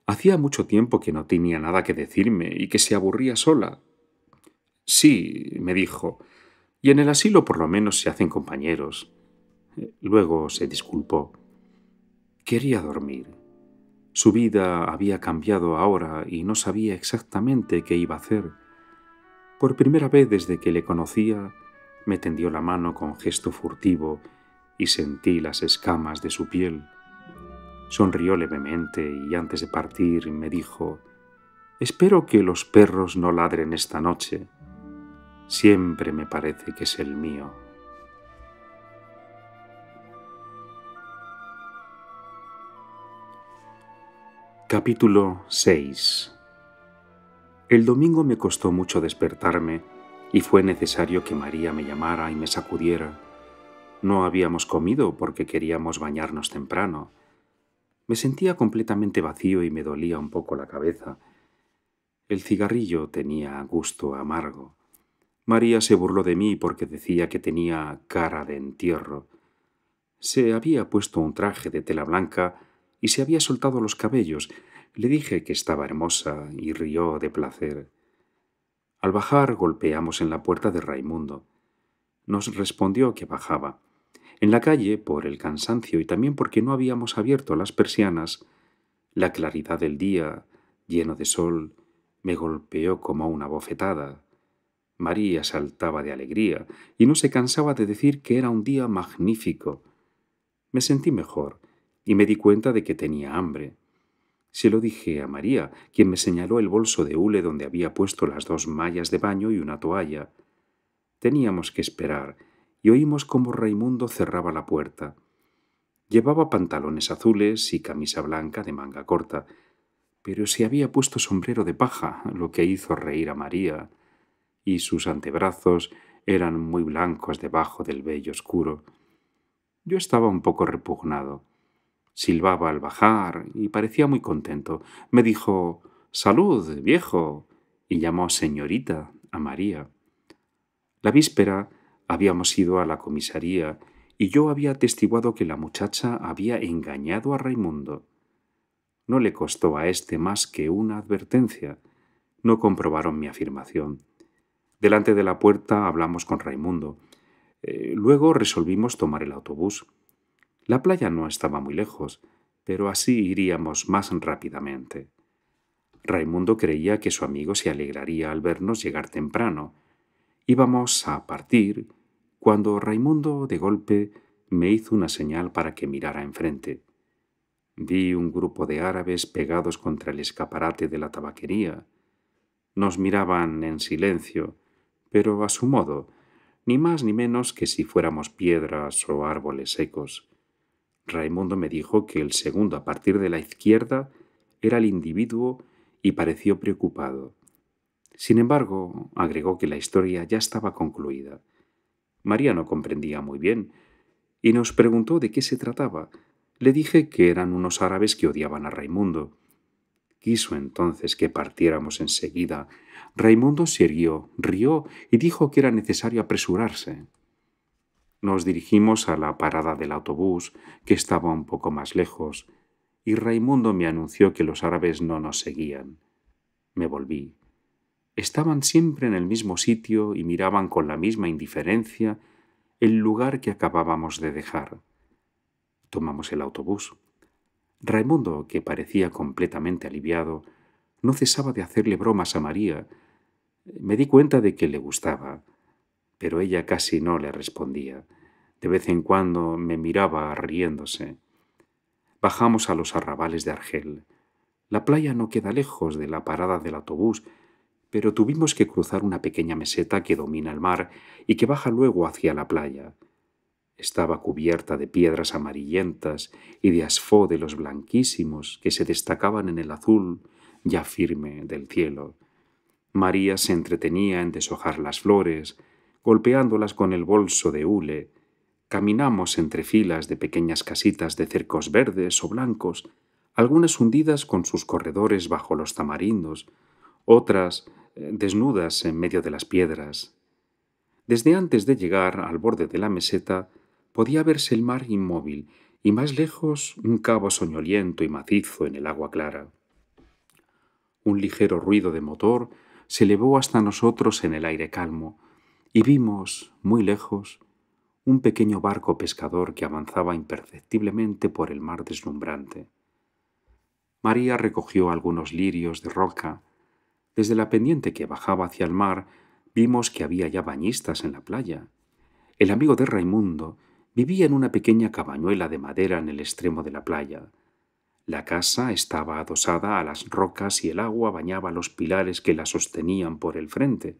hacía mucho tiempo que no tenía nada que decirme y que se aburría sola. Sí, me dijo, y en el asilo por lo menos se hacen compañeros. Luego se disculpó. Quería dormir. Su vida había cambiado ahora y no sabía exactamente qué iba a hacer. Por primera vez desde que le conocía, me tendió la mano con gesto furtivo y sentí las escamas de su piel. Sonrió levemente y antes de partir me dijo, «Espero que los perros no ladren esta noche. Siempre me parece que es el mío». Capítulo 6. El domingo me costó mucho despertarme y fue necesario que María me llamara y me sacudiera. No habíamos comido porque queríamos bañarnos temprano. Me sentía completamente vacío y me dolía un poco la cabeza. El cigarrillo tenía gusto amargo. María se burló de mí porque decía que tenía cara de entierro. Se había puesto un traje de tela blanca y se había soltado los cabellos. Le dije que estaba hermosa y rió de placer. Al bajar golpeamos en la puerta de Raimundo. Nos respondió que bajaba. En la calle, por el cansancio y también porque no habíamos abierto las persianas, la claridad del día, lleno de sol, me golpeó como una bofetada. María saltaba de alegría y no se cansaba de decir que era un día magnífico. Me sentí mejor y me di cuenta de que tenía hambre. Se lo dije a María, quien me señaló el bolso de hule donde había puesto las dos mallas de baño y una toalla. Teníamos que esperar, y oímos cómo Raimundo cerraba la puerta. Llevaba pantalones azules y camisa blanca de manga corta, pero se había puesto sombrero de paja, lo que hizo reír a María, y sus antebrazos eran muy blancos debajo del vello oscuro. Yo estaba un poco repugnado. Silbaba al bajar y parecía muy contento. Me dijo, «¡Salud, viejo!», y llamó «señorita» a María. La víspera habíamos ido a la comisaría y yo había atestiguado que la muchacha había engañado a Raimundo. No le costó a éste más que una advertencia. No comprobaron mi afirmación. Delante de la puerta hablamos con Raimundo. Luego resolvimos tomar el autobús. La playa no estaba muy lejos, pero así iríamos más rápidamente. Raimundo creía que su amigo se alegraría al vernos llegar temprano. Íbamos a partir cuando Raimundo, de golpe, me hizo una señal para que mirara enfrente. Vi un grupo de árabes pegados contra el escaparate de la tabaquería. Nos miraban en silencio, pero a su modo, ni más ni menos que si fuéramos piedras o árboles secos. Raimundo me dijo que el segundo a partir de la izquierda era el individuo y pareció preocupado. Sin embargo, agregó que la historia ya estaba concluida. María no comprendía muy bien, y nos preguntó de qué se trataba. Le dije que eran unos árabes que odiaban a Raimundo. Quiso entonces que partiéramos enseguida. Raimundo se irguió, rió y dijo que era necesario apresurarse. Nos dirigimos a la parada del autobús, que estaba un poco más lejos, y Raimundo me anunció que los árabes no nos seguían. Me volví. Estaban siempre en el mismo sitio y miraban con la misma indiferencia el lugar que acabábamos de dejar. Tomamos el autobús. Raimundo, que parecía completamente aliviado, no cesaba de hacerle bromas a María. Me di cuenta de que le gustaba, pero ella casi no le respondía. De vez en cuando me miraba riéndose. Bajamos a los arrabales de Argel. La playa no queda lejos de la parada del autobús, pero tuvimos que cruzar una pequeña meseta que domina el mar y que baja luego hacia la playa. Estaba cubierta de piedras amarillentas y de asfódelos blanquísimos que se destacaban en el azul ya firme del cielo. María se entretenía en deshojar las flores, golpeándolas con el bolso de hule. Caminamos entre filas de pequeñas casitas de cercos verdes o blancos, algunas hundidas con sus corredores bajo los tamarindos, otras desnudas en medio de las piedras. Desde antes de llegar al borde de la meseta, podía verse el mar inmóvil y más lejos un cabo soñoliento y macizo en el agua clara. Un ligero ruido de motor se elevó hasta nosotros en el aire calmo y vimos, muy lejos, un pequeño barco pescador que avanzaba imperceptiblemente por el mar deslumbrante. María recogió algunos lirios de roca. Desde la pendiente que bajaba hacia el mar vimos que había ya bañistas en la playa. El amigo de Raimundo vivía en una pequeña cabañuela de madera en el extremo de la playa. La casa estaba adosada a las rocas y el agua bañaba los pilares que la sostenían por el frente.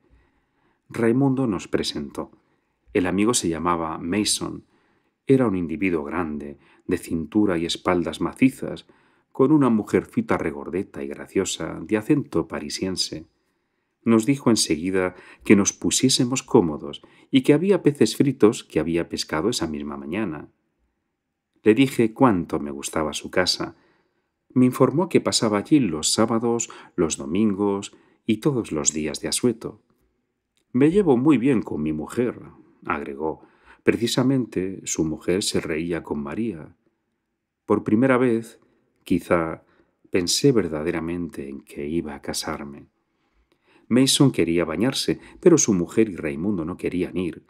Raimundo nos presentó. El amigo se llamaba Mason. Era un individuo grande, de cintura y espaldas macizas, con una mujercita regordeta y graciosa, de acento parisiense. Nos dijo enseguida que nos pusiésemos cómodos y que había peces fritos que había pescado esa misma mañana. Le dije cuánto me gustaba su casa. Me informó que pasaba allí los sábados, los domingos y todos los días de asueto. «Me llevo muy bien con mi mujer», agregó. Precisamente su mujer se reía con María. Por primera vez, quizá, pensé verdaderamente en que iba a casarme. Mason quería bañarse, pero su mujer y Raimundo no querían ir.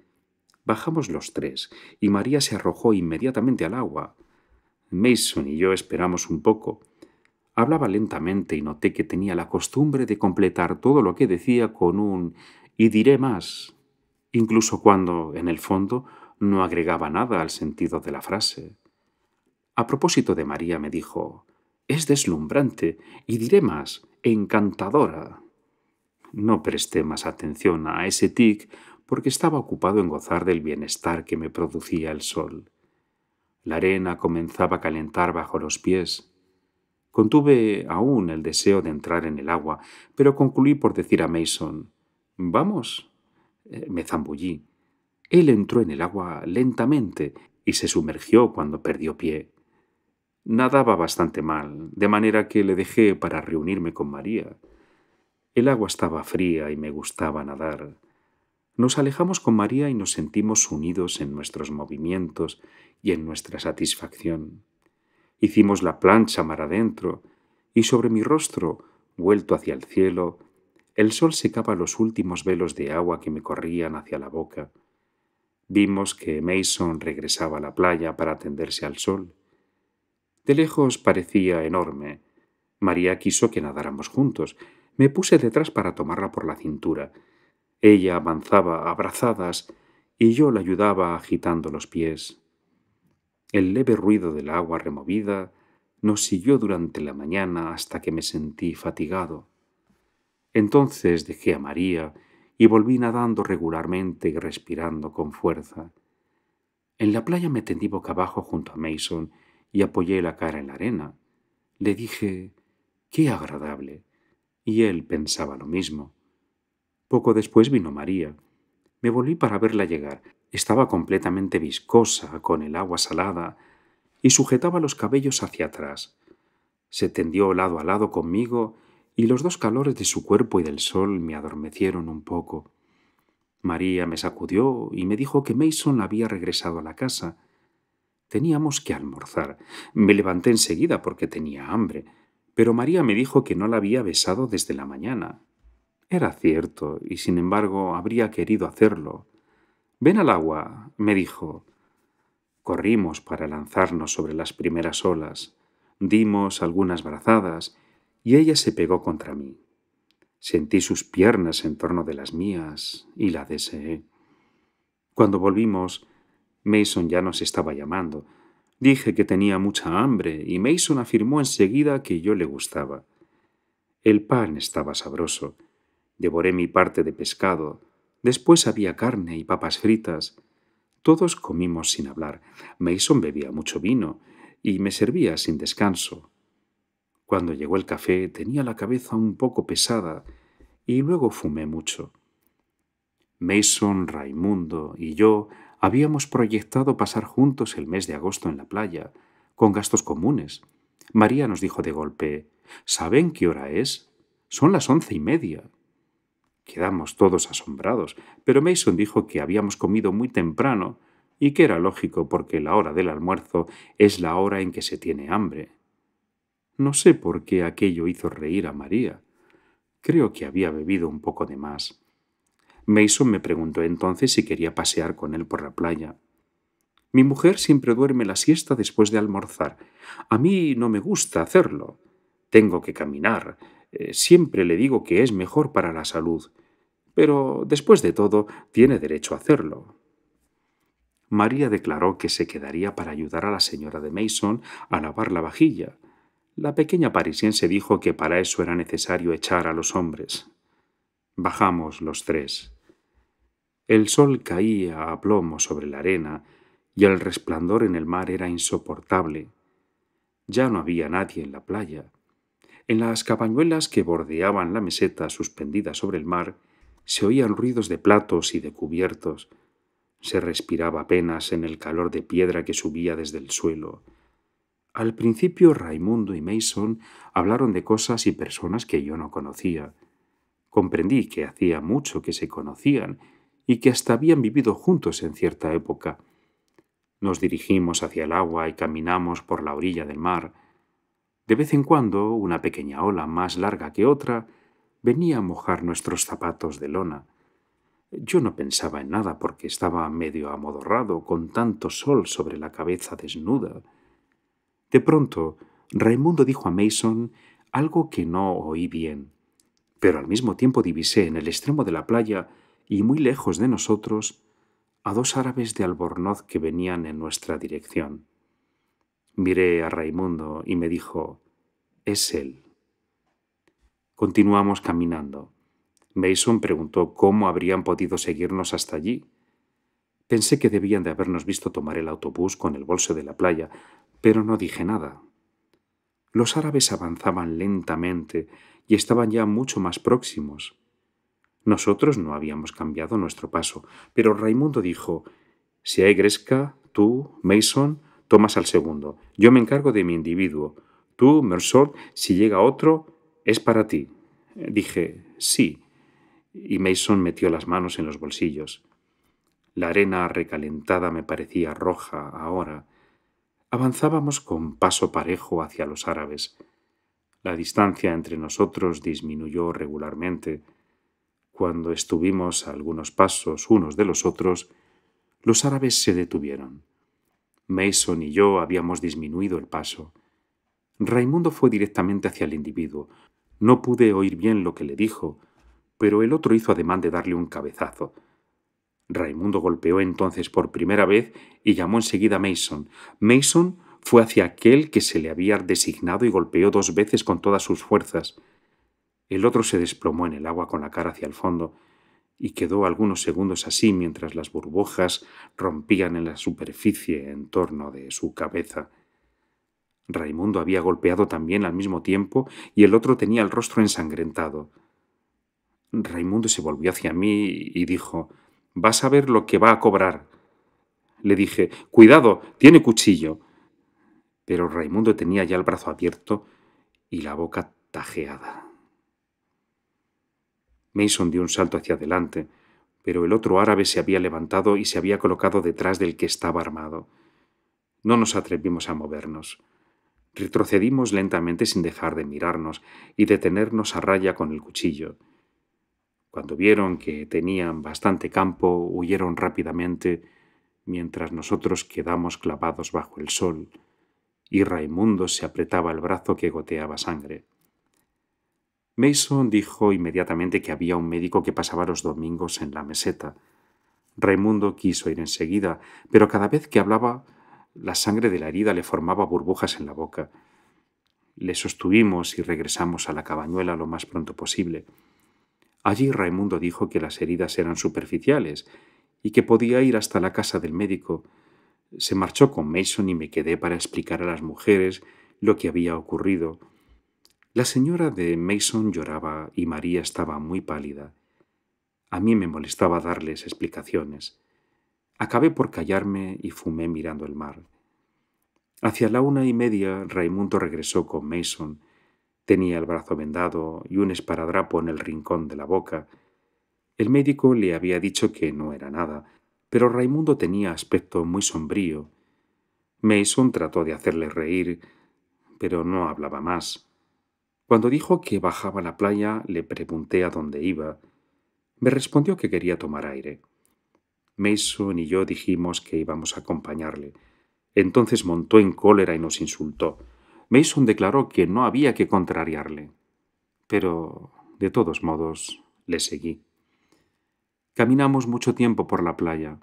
Bajamos los tres, y María se arrojó inmediatamente al agua. Mason y yo esperamos un poco. Hablaba lentamente y noté que tenía la costumbre de completar todo lo que decía con un «y diré más», incluso cuando, en el fondo, no agregaba nada al sentido de la frase. A propósito de María me dijo, «Es deslumbrante, y diré más, encantadora». No presté más atención a ese tic porque estaba ocupado en gozar del bienestar que me producía el sol. La arena comenzaba a calentar bajo los pies. Contuve aún el deseo de entrar en el agua, pero concluí por decir a Mason, «Vamos». Me zambullí. Él entró en el agua lentamente y se sumergió cuando perdió pie. Nadaba bastante mal, de manera que le dejé para reunirme con María. El agua estaba fría y me gustaba nadar. Nos alejamos con María y nos sentimos unidos en nuestros movimientos y en nuestra satisfacción. Hicimos la plancha mar adentro, y sobre mi rostro, vuelto hacia el cielo, el sol secaba los últimos velos de agua que me corrían hacia la boca. Vimos que Mason regresaba a la playa para atenderse al sol. De lejos parecía enorme. María quiso que nadáramos juntos. Me puse detrás para tomarla por la cintura. Ella avanzaba abrazadas y yo la ayudaba agitando los pies. El leve ruido del agua removida nos siguió durante la mañana hasta que me sentí fatigado. Entonces dejé a María y volví nadando regularmente y respirando con fuerza. En la playa me tendí boca abajo junto a Mason y apoyé la cara en la arena. Le dije, «¡Qué agradable!», y él pensaba lo mismo. Poco después vino María. Me volví para verla llegar. estaba completamente viscosa con el agua salada y sujetaba los cabellos hacia atrás. Se tendió lado a lado conmigo y los dos calores de su cuerpo y del sol me adormecieron un poco. María me sacudió y me dijo que Mason había regresado a la casa. Teníamos que almorzar. Me levanté enseguida porque tenía hambre, pero María me dijo que no la había besado desde la mañana. Era cierto, y sin embargo habría querido hacerlo. «Ven al agua», me dijo. Corrimos para lanzarnos sobre las primeras olas. Dimos algunas brazadas y ella se pegó contra mí. Sentí sus piernas en torno de las mías y la deseé. Cuando volvimos, Mason ya nos estaba llamando. Dije que tenía mucha hambre y Mason afirmó enseguida que yo le gustaba. El pan estaba sabroso. Devoré mi parte de pescado. Después había carne y papas fritas. Todos comimos sin hablar. Mason bebía mucho vino y me servía sin descanso. Cuando llegó el café tenía la cabeza un poco pesada y luego fumé mucho. Mason, Raimundo y yo habíamos proyectado pasar juntos el mes de agosto en la playa, con gastos comunes. María nos dijo de golpe, «¿Saben qué hora es? Son las 11:30». Quedamos todos asombrados, pero Mason dijo que habíamos comido muy temprano y que era lógico porque la hora del almuerzo es la hora en que se tiene hambre. No sé por qué aquello hizo reír a María. Creo que había bebido un poco de más. Mason me preguntó entonces si quería pasear con él por la playa. Mi mujer siempre duerme la siesta después de almorzar. A mí no me gusta hacerlo. Tengo que caminar. Siempre le digo que es mejor para la salud. Pero, después de todo, tiene derecho a hacerlo. María declaró que se quedaría para ayudar a la señora de Mason a lavar la vajilla. La pequeña parisiense dijo que para eso era necesario echar a los hombres. Bajamos los tres. El sol caía a plomo sobre la arena y el resplandor en el mar era insoportable. Ya no había nadie en la playa. En las cabañuelas que bordeaban la meseta suspendida sobre el mar se oían ruidos de platos y de cubiertos. Se respiraba apenas en el calor de piedra que subía desde el suelo. Al principio Raimundo y Mason hablaron de cosas y personas que yo no conocía. Comprendí que hacía mucho que se conocían y que hasta habían vivido juntos en cierta época. Nos dirigimos hacia el agua y caminamos por la orilla del mar. De vez en cuando, una pequeña ola más larga que otra venía a mojar nuestros zapatos de lona. Yo no pensaba en nada porque estaba medio amodorrado con tanto sol sobre la cabeza desnuda. De pronto, Raimundo dijo a Mason algo que no oí bien, pero al mismo tiempo divisé en el extremo de la playa y muy lejos de nosotros a dos árabes de albornoz que venían en nuestra dirección. Miré a Raimundo y me dijo, «Es él». Continuamos caminando. Mason preguntó cómo habrían podido seguirnos hasta allí. Pensé que debían de habernos visto tomar el autobús con el bolso de la playa, pero no dije nada. Los árabes avanzaban lentamente y estaban ya mucho más próximos. Nosotros no habíamos cambiado nuestro paso, pero Raimundo dijo, «Si hay gresca, tú, Mason, tomas al segundo. Yo me encargo de mi individuo. Tú, Mersault, si llega otro, es para ti». Dije, «Sí», y Mason metió las manos en los bolsillos. La arena recalentada me parecía roja ahora. Avanzábamos con paso parejo hacia los árabes. La distancia entre nosotros disminuyó regularmente. Cuando estuvimos a algunos pasos unos de los otros, los árabes se detuvieron. Mason y yo habíamos disminuido el paso. Raimundo fue directamente hacia el individuo. No pude oír bien lo que le dijo, pero el otro hizo ademán de darle un cabezazo. Raimundo golpeó entonces por primera vez y llamó enseguida a Mason. Mason fue hacia aquel que se le había designado y golpeó dos veces con todas sus fuerzas. El otro se desplomó en el agua con la cara hacia el fondo y quedó algunos segundos así mientras las burbujas rompían en la superficie en torno de su cabeza. Raimundo había golpeado también al mismo tiempo y el otro tenía el rostro ensangrentado. Raimundo se volvió hacia mí y dijo, «Vas a ver lo que va a cobrar». Le dije, «Cuidado, tiene cuchillo». Pero Raimundo tenía ya el brazo abierto y la boca tajeada. Mason dio un salto hacia adelante, pero el otro árabe se había levantado y se había colocado detrás del que estaba armado. No nos atrevimos a movernos. Retrocedimos lentamente sin dejar de mirarnos y de tenernos a raya con el cuchillo. Cuando vieron que tenían bastante campo, huyeron rápidamente, mientras nosotros quedamos clavados bajo el sol, y Raimundo se apretaba el brazo que goteaba sangre. Mason dijo inmediatamente que había un médico que pasaba los domingos en la meseta. Raimundo quiso ir enseguida, pero cada vez que hablaba, la sangre de la herida le formaba burbujas en la boca. Le sostuvimos y regresamos a la cabañuela lo más pronto posible. Allí Raimundo dijo que las heridas eran superficiales y que podía ir hasta la casa del médico. Se marchó con Mason y me quedé para explicar a las mujeres lo que había ocurrido. La señora de Mason lloraba y María estaba muy pálida. A mí me molestaba darles explicaciones. Acabé por callarme y fumé mirando el mar. Hacia la 1:30 Raimundo regresó con Mason. Tenía el brazo vendado y un esparadrapo en el rincón de la boca. El médico le había dicho que no era nada, pero Raimundo tenía aspecto muy sombrío. Mason trató de hacerle reír, pero no hablaba más. Cuando dijo que bajaba a la playa, le pregunté a dónde iba. Me respondió que quería tomar aire. Mason y yo dijimos que íbamos a acompañarle. Entonces montó en cólera y nos insultó. Mason declaró que no había que contrariarle. Pero, de todos modos, le seguí. Caminamos mucho tiempo por la playa.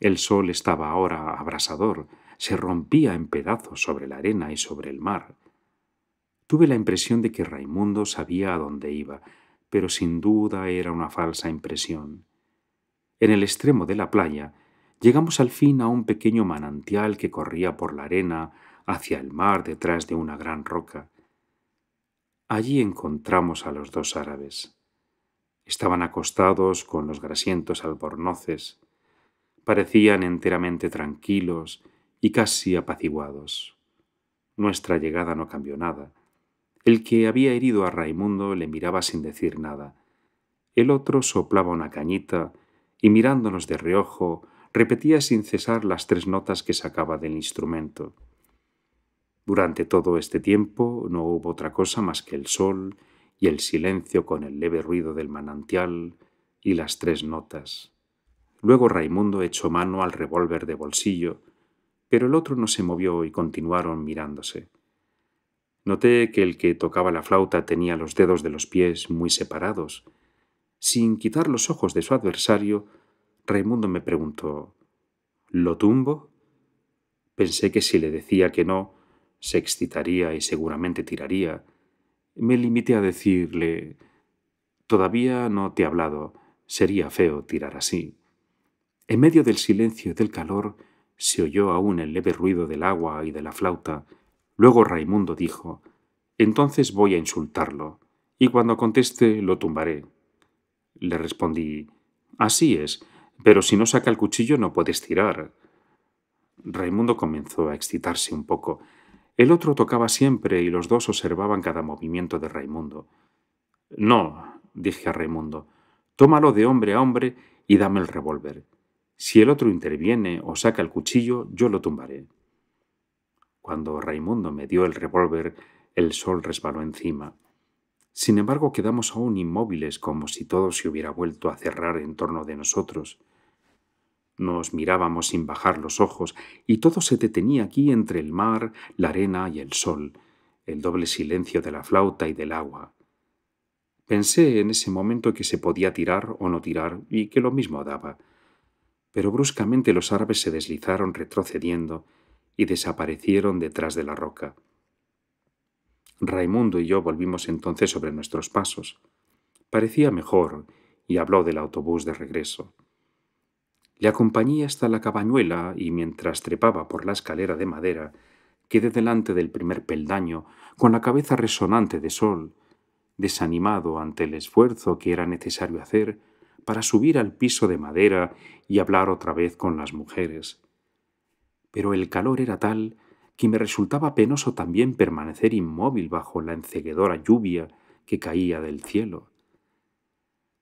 El sol estaba ahora abrasador, se rompía en pedazos sobre la arena y sobre el mar. Tuve la impresión de que Raimundo sabía a dónde iba, pero sin duda era una falsa impresión. En el extremo de la playa llegamos al fin a un pequeño manantial que corría por la arena hacia el mar detrás de una gran roca. Allí encontramos a los dos árabes. Estaban acostados con los grasientos albornoces. Parecían enteramente tranquilos y casi apaciguados. Nuestra llegada no cambió nada. El que había herido a Raimundo le miraba sin decir nada. El otro soplaba una cañita y mirándonos de reojo repetía sin cesar las 3 notas que sacaba del instrumento. Durante todo este tiempo no hubo otra cosa más que el sol y el silencio con el leve ruido del manantial y las 3 notas. Luego Raimundo echó mano al revólver de bolsillo, pero el otro no se movió y continuaron mirándose. Noté que el que tocaba la flauta tenía los dedos de los pies muy separados. Sin quitar los ojos de su adversario, Raimundo me preguntó, ¿lo tumbo? Pensé que si le decía que no, se excitaría y seguramente tiraría. Me limité a decirle, «Todavía no te he hablado, sería feo tirar así». En medio del silencio y del calor se oyó aún el leve ruido del agua y de la flauta. Luego Raimundo dijo, «Entonces voy a insultarlo, y cuando conteste lo tumbaré». Le respondí, «Así es, pero si no saca el cuchillo no puedes tirar». Raimundo comenzó a excitarse un poco. El otro tocaba siempre y los dos observaban cada movimiento de Raimundo. «No», dije a Raimundo, «tómalo de hombre a hombre y dame el revólver. Si el otro interviene o saca el cuchillo, yo lo tumbaré». Cuando Raimundo me dio el revólver, el sol resbaló encima. Sin embargo, quedamos aún inmóviles como si todo se hubiera vuelto a cerrar en torno de nosotros. Nos mirábamos sin bajar los ojos, y todo se detenía aquí entre el mar, la arena y el sol, el doble silencio de la flauta y del agua. Pensé en ese momento que se podía tirar o no tirar, y que lo mismo daba. Pero bruscamente los árabes se deslizaron retrocediendo y desaparecieron detrás de la roca. Raimundo y yo volvimos entonces sobre nuestros pasos. Parecía mejor, y habló del autobús de regreso. Le acompañé hasta la cabañuela y mientras trepaba por la escalera de madera, quedé delante del primer peldaño, con la cabeza resonante de sol, desanimado ante el esfuerzo que era necesario hacer para subir al piso de madera y hablar otra vez con las mujeres. pero el calor era tal que me resultaba penoso también permanecer inmóvil bajo la enceguedora lluvia que caía del cielo.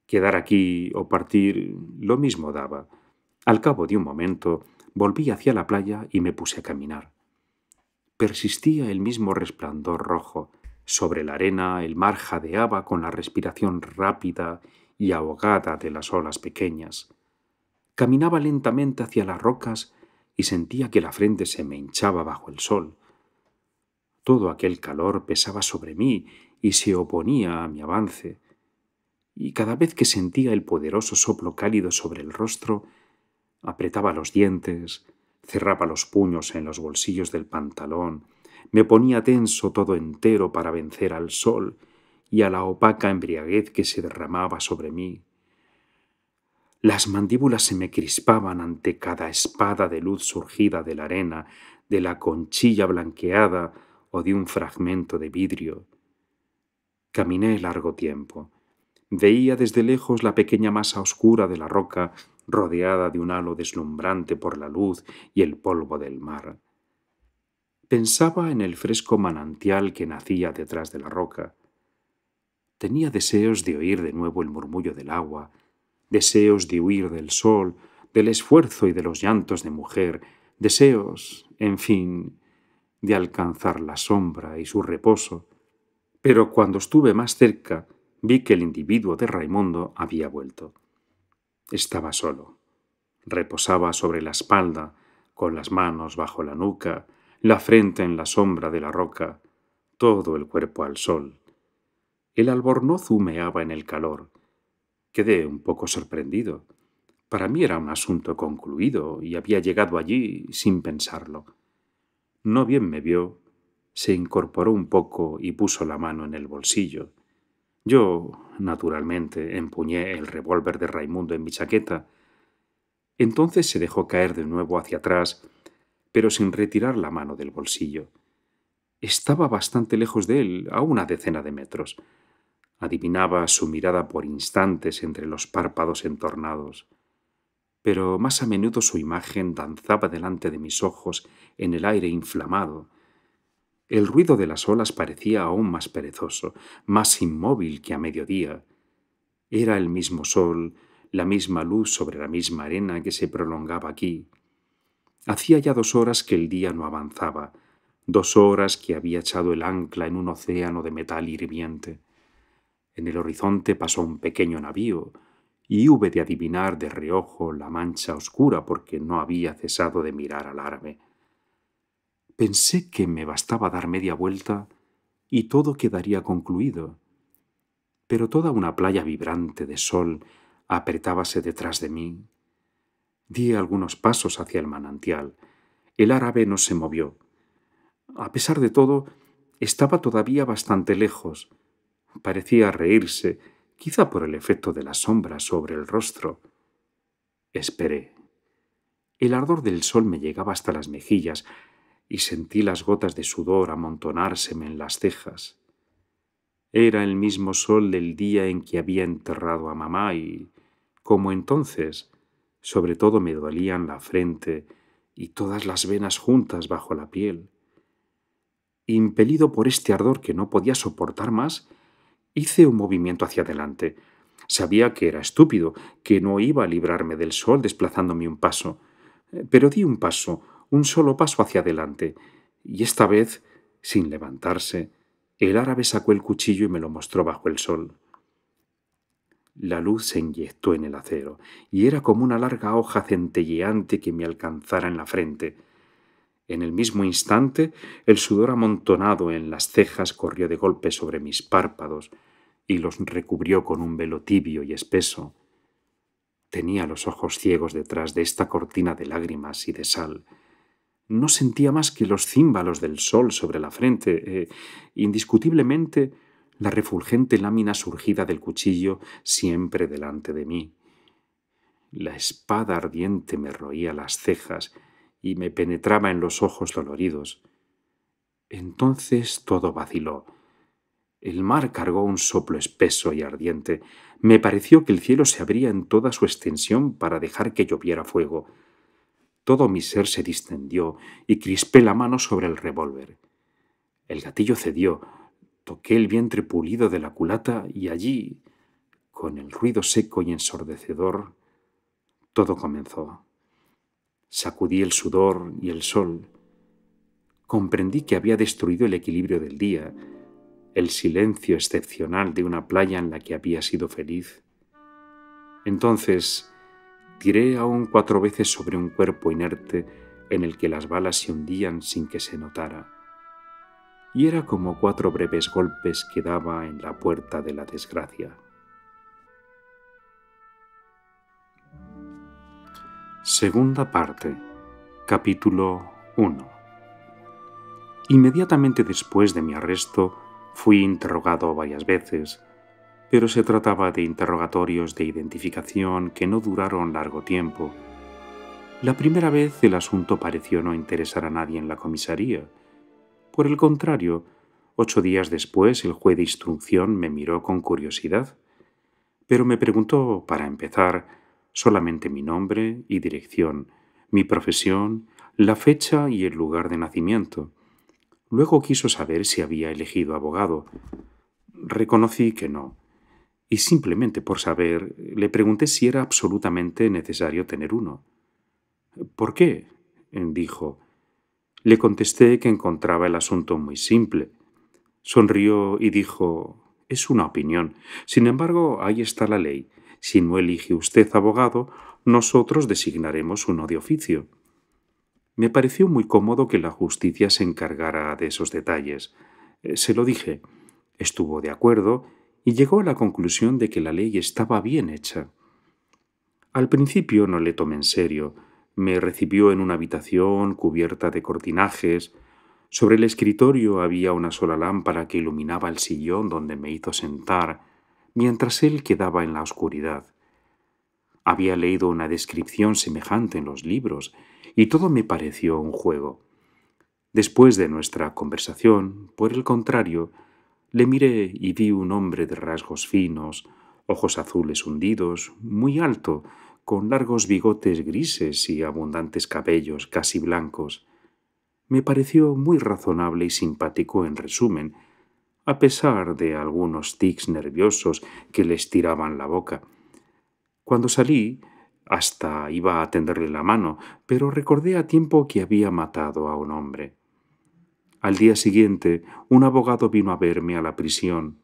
Quedar aquí o partir lo mismo daba. Al cabo de un momento volví hacia la playa y me puse a caminar. Persistía el mismo resplandor rojo. Sobre la arena el mar jadeaba con la respiración rápida y ahogada de las olas pequeñas. Caminaba lentamente hacia las rocas y sentía que la frente se me hinchaba bajo el sol. Todo aquel calor pesaba sobre mí y se oponía a mi avance, y cada vez que sentía el poderoso soplo cálido sobre el rostro, apretaba los dientes, cerraba los puños en los bolsillos del pantalón, me ponía tenso todo entero para vencer al sol y a la opaca embriaguez que se derramaba sobre mí. Las mandíbulas se me crispaban ante cada espada de luz surgida de la arena, de la conchilla blanqueada o de un fragmento de vidrio. Caminé largo tiempo. Veía desde lejos la pequeña masa oscura de la roca, rodeada de un halo deslumbrante por la luz y el polvo del mar. Pensaba en el fresco manantial que nacía detrás de la roca. Tenía deseos de oír de nuevo el murmullo del agua, deseos de huir del sol, del esfuerzo y de los llantos de mujer, deseos, en fin, de alcanzar la sombra y su reposo. Pero cuando estuve más cerca, vi que el individuo de Raimundo había vuelto. Estaba solo. Reposaba sobre la espalda, con las manos bajo la nuca, la frente en la sombra de la roca, todo el cuerpo al sol. El albornoz humeaba en el calor. Quedé un poco sorprendido. Para mí era un asunto concluido y había llegado allí sin pensarlo. No bien me vio, se incorporó un poco y puso la mano en el bolsillo. Yo, naturalmente, empuñé el revólver de Raimundo en mi chaqueta. Entonces se dejó caer de nuevo hacia atrás, pero sin retirar la mano del bolsillo. Estaba bastante lejos de él, a una decena de metros. Adivinaba su mirada por instantes entre los párpados entornados, pero más a menudo su imagen danzaba delante de mis ojos en el aire inflamado. El ruido de las olas parecía aún más perezoso, más inmóvil que a mediodía. Era el mismo sol, la misma luz sobre la misma arena que se prolongaba aquí. Hacía ya 2 horas que el día no avanzaba, 2 horas que había echado el ancla en un océano de metal hirviente. En el horizonte pasó un pequeño navío, y hube de adivinar de reojo la mancha oscura porque no había cesado de mirar al árabe. Pensé que me bastaba dar media vuelta y todo quedaría concluido. Pero toda una playa vibrante de sol apretábase detrás de mí. Di algunos pasos hacia el manantial. El árabe no se movió. A pesar de todo, estaba todavía bastante lejos. Parecía reírse, quizá por el efecto de la sombra sobre el rostro. Esperé. El ardor del sol me llegaba hasta las mejillas, y sentí las gotas de sudor amontonárseme en las cejas. Era el mismo sol del día en que había enterrado a mamá y, como entonces, sobre todo me dolían la frente y todas las venas juntas bajo la piel. Impelido por este ardor que no podía soportar más, hice un movimiento hacia adelante. Sabía que era estúpido, que no iba a librarme del sol desplazándome un paso, pero di un paso, un solo paso hacia adelante, y esta vez, sin levantarse, el árabe sacó el cuchillo y me lo mostró bajo el sol. La luz se inyectó en el acero, y era como una larga hoja centelleante que me alcanzara en la frente. En el mismo instante, el sudor amontonado en las cejas corrió de golpe sobre mis párpados y los recubrió con un velo tibio y espeso. Tenía los ojos ciegos detrás de esta cortina de lágrimas y de sal. No sentía más que los címbalos del sol sobre la frente. Indiscutiblemente, la refulgente lámina surgida del cuchillo siempre delante de mí. La espada ardiente me roía las cejas y me penetraba en los ojos doloridos. Entonces todo vaciló. El mar cargó un soplo espeso y ardiente. Me pareció que el cielo se abría en toda su extensión para dejar que lloviera fuego. Todo mi ser se distendió y crispé la mano sobre el revólver. El gatillo cedió, toqué el vientre pulido de la culata y allí, con el ruido seco y ensordecedor, todo comenzó. Sacudí el sudor y el sol. Comprendí que había destruido el equilibrio del día, el silencio excepcional de una playa en la que había sido feliz. Entonces tiré aún 4 veces sobre un cuerpo inerte en el que las balas se hundían sin que se notara. Y era como 4 breves golpes que daba en la puerta de la desgracia. Segunda parte, capítulo 1. Inmediatamente después de mi arresto fui interrogado varias veces, pero se trataba de interrogatorios de identificación que no duraron largo tiempo. La primera vez el asunto pareció no interesar a nadie en la comisaría. Por el contrario, 8 días después el juez de instrucción me miró con curiosidad, pero me preguntó, para empezar, solamente mi nombre y dirección, mi profesión, la fecha y el lugar de nacimiento. Luego quiso saber si había elegido abogado. Reconocí que no, y simplemente por saber le pregunté si era absolutamente necesario tener uno. ¿Por qué?, dijo. Le contesté que encontraba el asunto muy simple. Sonrió y dijo, «Es una opinión. Sin embargo, ahí está la ley. Si no elige usted abogado, nosotros designaremos uno de oficio». Me pareció muy cómodo que la justicia se encargara de esos detalles. Se lo dije. Estuvo de acuerdo y llegó a la conclusión de que la ley estaba bien hecha. Al principio no le tomé en serio. Me recibió en una habitación cubierta de cortinajes. Sobre el escritorio había una sola lámpara que iluminaba el sillón donde me hizo sentar, mientras él quedaba en la oscuridad. Había leído una descripción semejante en los libros, y todo me pareció un juego. Después de nuestra conversación, por el contrario, le miré y vi un hombre de rasgos finos, ojos azules hundidos, muy alto, con largos bigotes grises y abundantes cabellos casi blancos. Me pareció muy razonable y simpático en resumen, a pesar de algunos tics nerviosos que le estiraban la boca. Cuando salí, hasta iba a tenderle la mano, pero recordé a tiempo que había matado a un hombre. Al día siguiente, un abogado vino a verme a la prisión.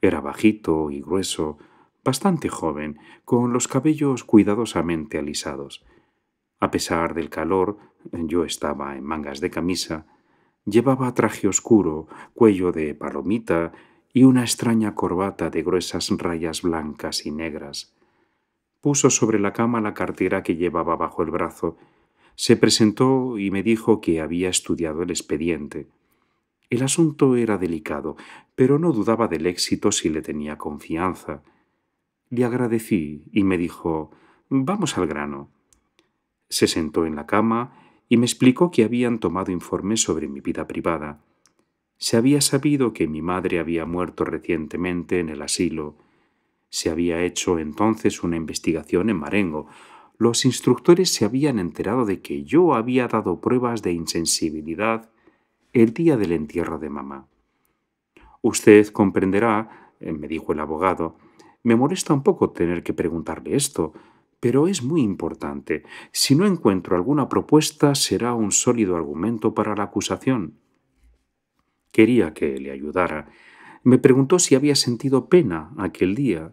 Era bajito y grueso, bastante joven, con los cabellos cuidadosamente alisados. A pesar del calor, yo estaba en mangas de camisa, llevaba traje oscuro, cuello de palomita y una extraña corbata de gruesas rayas blancas y negras. Puso sobre la cama la cartera que llevaba bajo el brazo. Se presentó y me dijo que había estudiado el expediente. El asunto era delicado, pero no dudaba del éxito si le tenía confianza. Le agradecí y me dijo, «Vamos al grano». Se sentó en la cama y me explicó que habían tomado informes sobre mi vida privada. Se había sabido que mi madre había muerto recientemente en el asilo. Se había hecho entonces una investigación en Marengo. Los instructores se habían enterado de que yo había dado pruebas de insensibilidad el día del entierro de mamá. «Usted comprenderá», me dijo el abogado, «me molesta un poco tener que preguntarle esto». Pero es muy importante. Si no encuentro alguna propuesta, será un sólido argumento para la acusación. Quería que le ayudara. Me preguntó si había sentido pena aquel día.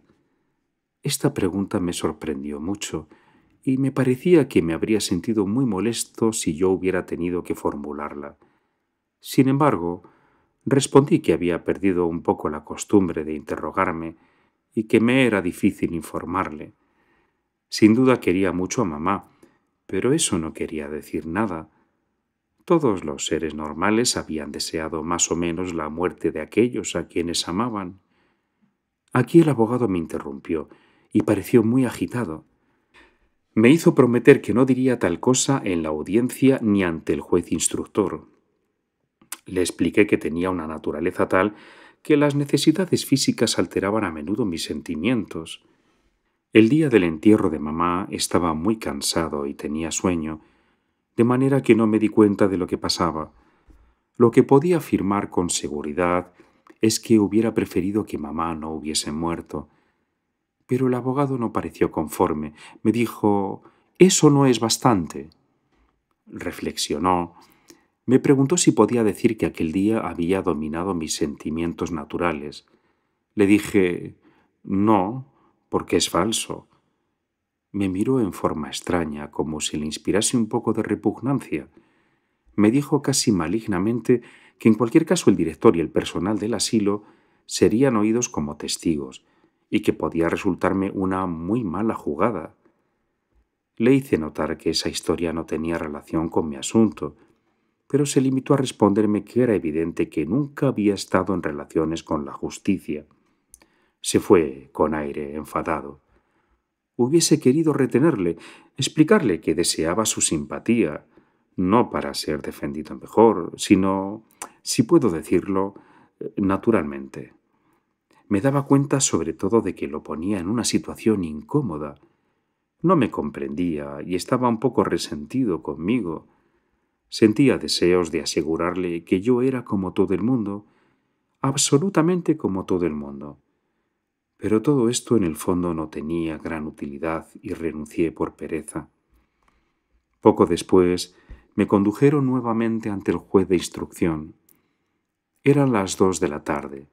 Esta pregunta me sorprendió mucho, y me parecía que me habría sentido muy molesto si yo hubiera tenido que formularla. Sin embargo, respondí que había perdido un poco la costumbre de interrogarme y que me era difícil informarle. Sin duda quería mucho a mamá, pero eso no quería decir nada. Todos los seres normales habían deseado más o menos la muerte de aquellos a quienes amaban. Aquí el abogado me interrumpió y pareció muy agitado. Me hizo prometer que no diría tal cosa en la audiencia ni ante el juez instructor. Le expliqué que tenía una naturaleza tal que las necesidades físicas alteraban a menudo mis sentimientos. El día del entierro de mamá estaba muy cansado y tenía sueño, de manera que no me di cuenta de lo que pasaba. Lo que podía afirmar con seguridad es que hubiera preferido que mamá no hubiese muerto. Pero el abogado no pareció conforme. Me dijo, «Eso no es bastante». Reflexionó. Me preguntó si podía decir que aquel día había dominado mis sentimientos naturales. Le dije, «No, porque es falso». Me miró en forma extraña, como si le inspirase un poco de repugnancia. Me dijo casi malignamente que en cualquier caso el director y el personal del asilo serían oídos como testigos y que podía resultarme una muy mala jugada. Le hice notar que esa historia no tenía relación con mi asunto, pero se limitó a responderme que era evidente que nunca había estado en relaciones con la justicia. Se fue con aire enfadado. Hubiese querido retenerle, explicarle que deseaba su simpatía, no para ser defendido mejor, sino, si puedo decirlo, naturalmente. Me daba cuenta sobre todo de que lo ponía en una situación incómoda. No me comprendía y estaba un poco resentido conmigo. Sentía deseos de asegurarle que yo era como todo el mundo, absolutamente como todo el mundo. Pero todo esto en el fondo no tenía gran utilidad y renuncié por pereza. Poco después me condujeron nuevamente ante el juez de instrucción. Eran las 2 de la tarde,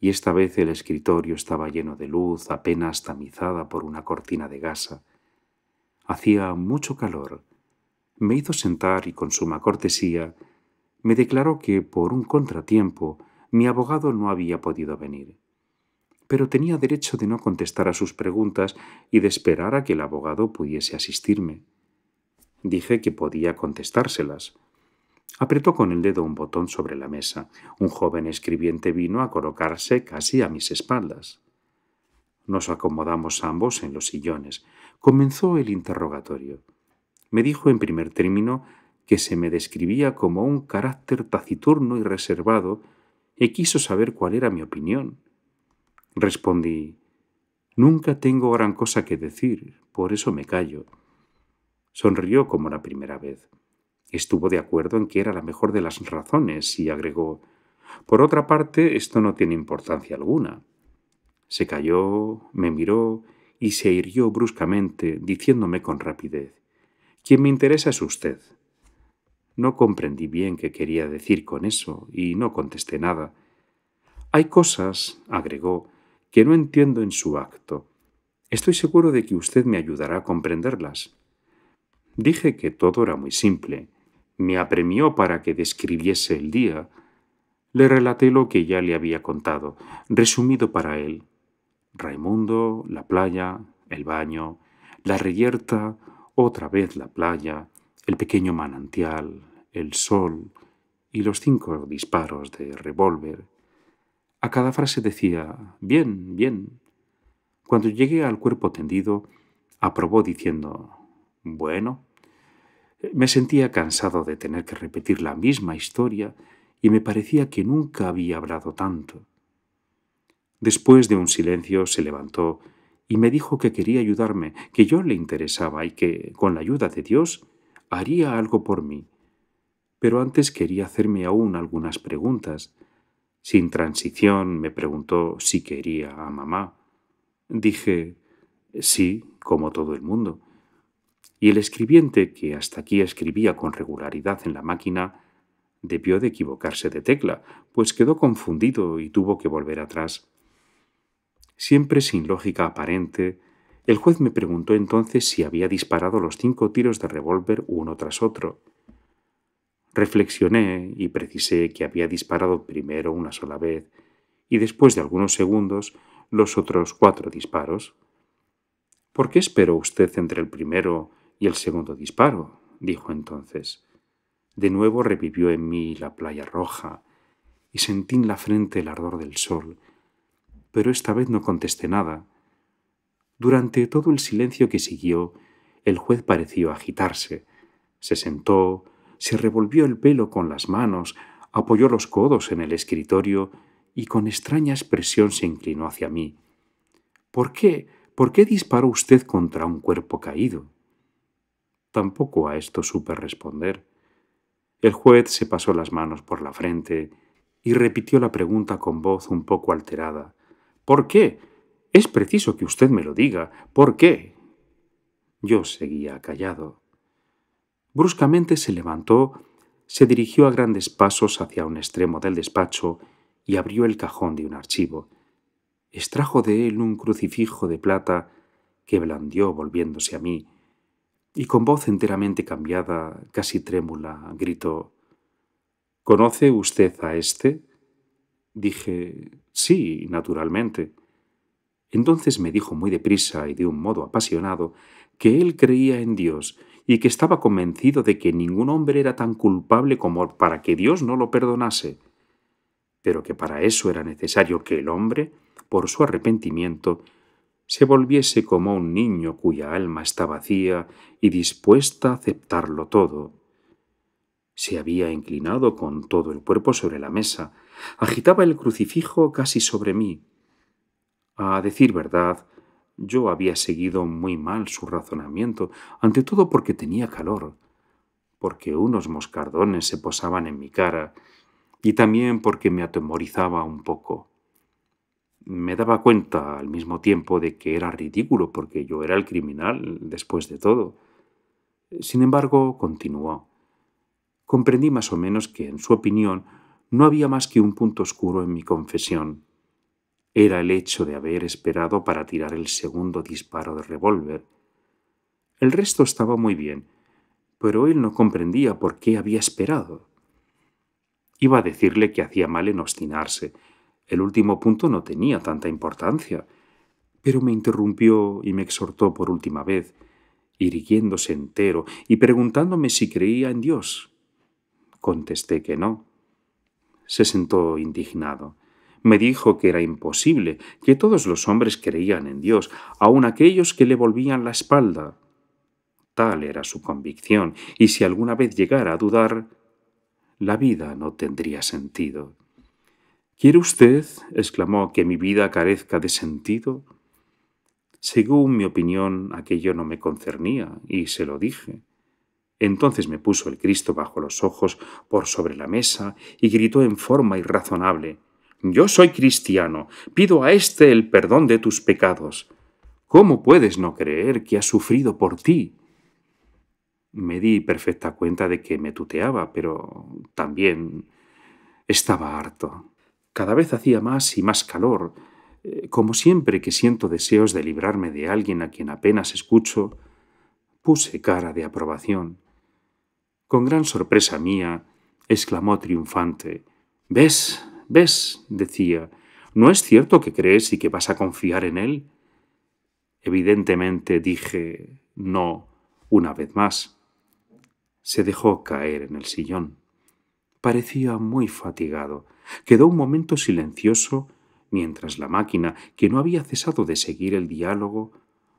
y esta vez el escritorio estaba lleno de luz apenas tamizada por una cortina de gasa. Hacía mucho calor. Me hizo sentar y con suma cortesía me declaró que por un contratiempo mi abogado no había podido venir. Pero tenía derecho de no contestar a sus preguntas y de esperar a que el abogado pudiese asistirme. Dije que podía contestárselas. Apretó con el dedo un botón sobre la mesa. Un joven escribiente vino a colocarse casi a mis espaldas. Nos acomodamos ambos en los sillones. Comenzó el interrogatorio. Me dijo en primer término que se me describía como un carácter taciturno y reservado y quiso saber cuál era mi opinión. Respondí, «Nunca tengo gran cosa que decir, por eso me callo». Sonrió como la primera vez. Estuvo de acuerdo en que era la mejor de las razones y agregó, «Por otra parte, esto no tiene importancia alguna». Se calló, me miró y se irguió bruscamente, diciéndome con rapidez, «Quien me interesa es usted». No comprendí bien qué quería decir con eso y no contesté nada. «Hay cosas», agregó, que no entiendo en su acto. Estoy seguro de que usted me ayudará a comprenderlas. Dije que todo era muy simple. Me apremió para que describiese el día. Le relaté lo que ya le había contado, resumido para él. Raimundo, la playa, el baño, la reyerta, otra vez la playa, el pequeño manantial, el sol y los 5 disparos de revólver. A cada frase decía, «Bien, bien». Cuando llegué al cuerpo tendido, aprobó diciendo, «Bueno». Me sentía cansado de tener que repetir la misma historia y me parecía que nunca había hablado tanto. Después de un silencio se levantó y me dijo que quería ayudarme, que yo le interesaba y que, con la ayuda de Dios, haría algo por mí. Pero antes quería hacerme aún algunas preguntas. Sin transición me preguntó si quería a mamá. Dije, sí, como todo el mundo. Y el escribiente, que hasta aquí escribía con regularidad en la máquina, debió de equivocarse de tecla, pues quedó confundido y tuvo que volver atrás. Siempre sin lógica aparente, el juez me preguntó entonces si había disparado los 5 tiros de revólver uno tras otro. Reflexioné y precisé que había disparado primero una sola vez y después de algunos segundos los otros 4 disparos. «¿Por qué esperó usted entre el primero y el segundo disparo?», dijo entonces. De nuevo revivió en mí la playa roja y sentí en la frente el ardor del sol, pero esta vez no contesté nada. Durante todo el silencio que siguió, el juez pareció agitarse. Se sentó, se revolvió el pelo con las manos, apoyó los codos en el escritorio y con extraña expresión se inclinó hacia mí. «¿Por qué? ¿Por qué disparó usted contra un cuerpo caído?». Tampoco a esto supe responder. El juez se pasó las manos por la frente y repitió la pregunta con voz un poco alterada. «¿Por qué? Es preciso que usted me lo diga. ¿Por qué?» Yo seguía callado. Bruscamente se levantó, se dirigió a grandes pasos hacia un extremo del despacho y abrió el cajón de un archivo. Extrajo de él un crucifijo de plata que blandió volviéndose a mí, y con voz enteramente cambiada, casi trémula, gritó: «¿Conoce usted a este?» Dije: «Sí, naturalmente». Entonces me dijo muy deprisa y de un modo apasionado que él creía en Dios y que estaba convencido de que ningún hombre era tan culpable como para que Dios no lo perdonase, pero que para eso era necesario que el hombre, por su arrepentimiento, se volviese como un niño cuya alma está vacía y dispuesta a aceptarlo todo. Se había inclinado con todo el cuerpo sobre la mesa, agitaba el crucifijo casi sobre mí. A decir verdad, yo había seguido muy mal su razonamiento, ante todo porque tenía calor, porque unos moscardones se posaban en mi cara y también porque me atemorizaba un poco. Me daba cuenta al mismo tiempo de que era ridículo porque yo era el criminal, después de todo. Sin embargo, continuó. Comprendí más o menos que, en su opinión, no había más que un punto oscuro en mi confesión. Era el hecho de haber esperado para tirar el segundo disparo de revólver. El resto estaba muy bien, pero él no comprendía por qué había esperado. Iba a decirle que hacía mal en obstinarse. El último punto no tenía tanta importancia, pero me interrumpió y me exhortó por última vez, irguiéndose entero y preguntándome si creía en Dios. Contesté que no. Se sentó indignado. Me dijo que era imposible, que todos los hombres creían en Dios, aun aquellos que le volvían la espalda. Tal era su convicción, y si alguna vez llegara a dudar, la vida no tendría sentido. «¿Quiere usted», exclamó, «que mi vida carezca de sentido?» Según mi opinión, aquello no me concernía, y se lo dije. Entonces me puso el Cristo bajo los ojos, por sobre la mesa, y gritó en forma irrazonable: «Yo soy cristiano, pido a este el perdón de tus pecados. ¿Cómo puedes no creer que ha sufrido por ti?» Me di perfecta cuenta de que me tuteaba, pero también estaba harto. Cada vez hacía más y más calor. Como siempre que siento deseos de librarme de alguien a quien apenas escucho, puse cara de aprobación. Con gran sorpresa mía, exclamó triunfante: «¿Ves? ¿Ves?», decía, «¿no es cierto que crees y que vas a confiar en él?». Evidentemente dije «no» una vez más. Se dejó caer en el sillón. Parecía muy fatigado. Quedó un momento silencioso mientras la máquina, que no había cesado de seguir el diálogo,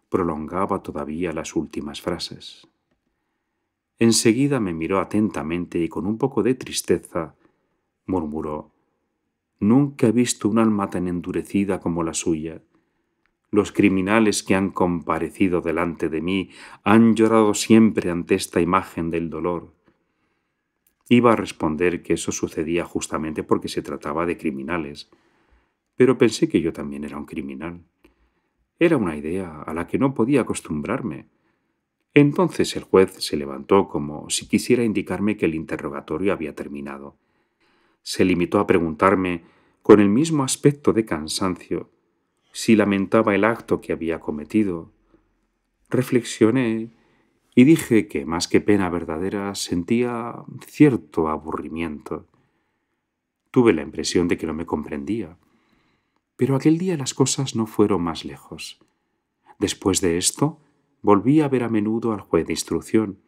prolongaba todavía las últimas frases. Enseguida me miró atentamente y con un poco de tristeza murmuró: «Nunca he visto un alma tan endurecida como la suya. Los criminales que han comparecido delante de mí han llorado siempre ante esta imagen del dolor». Iba a responder que eso sucedía justamente porque se trataba de criminales, pero pensé que yo también era un criminal. Era una idea a la que no podía acostumbrarme. Entonces el juez se levantó como si quisiera indicarme que el interrogatorio había terminado. Se limitó a preguntarme, con el mismo aspecto de cansancio, si lamentaba el acto que había cometido. Reflexioné y dije que, más que pena verdadera, sentía cierto aburrimiento. Tuve la impresión de que no me comprendía, pero aquel día las cosas no fueron más lejos. Después de esto, volví a ver a menudo al juez de instrucción,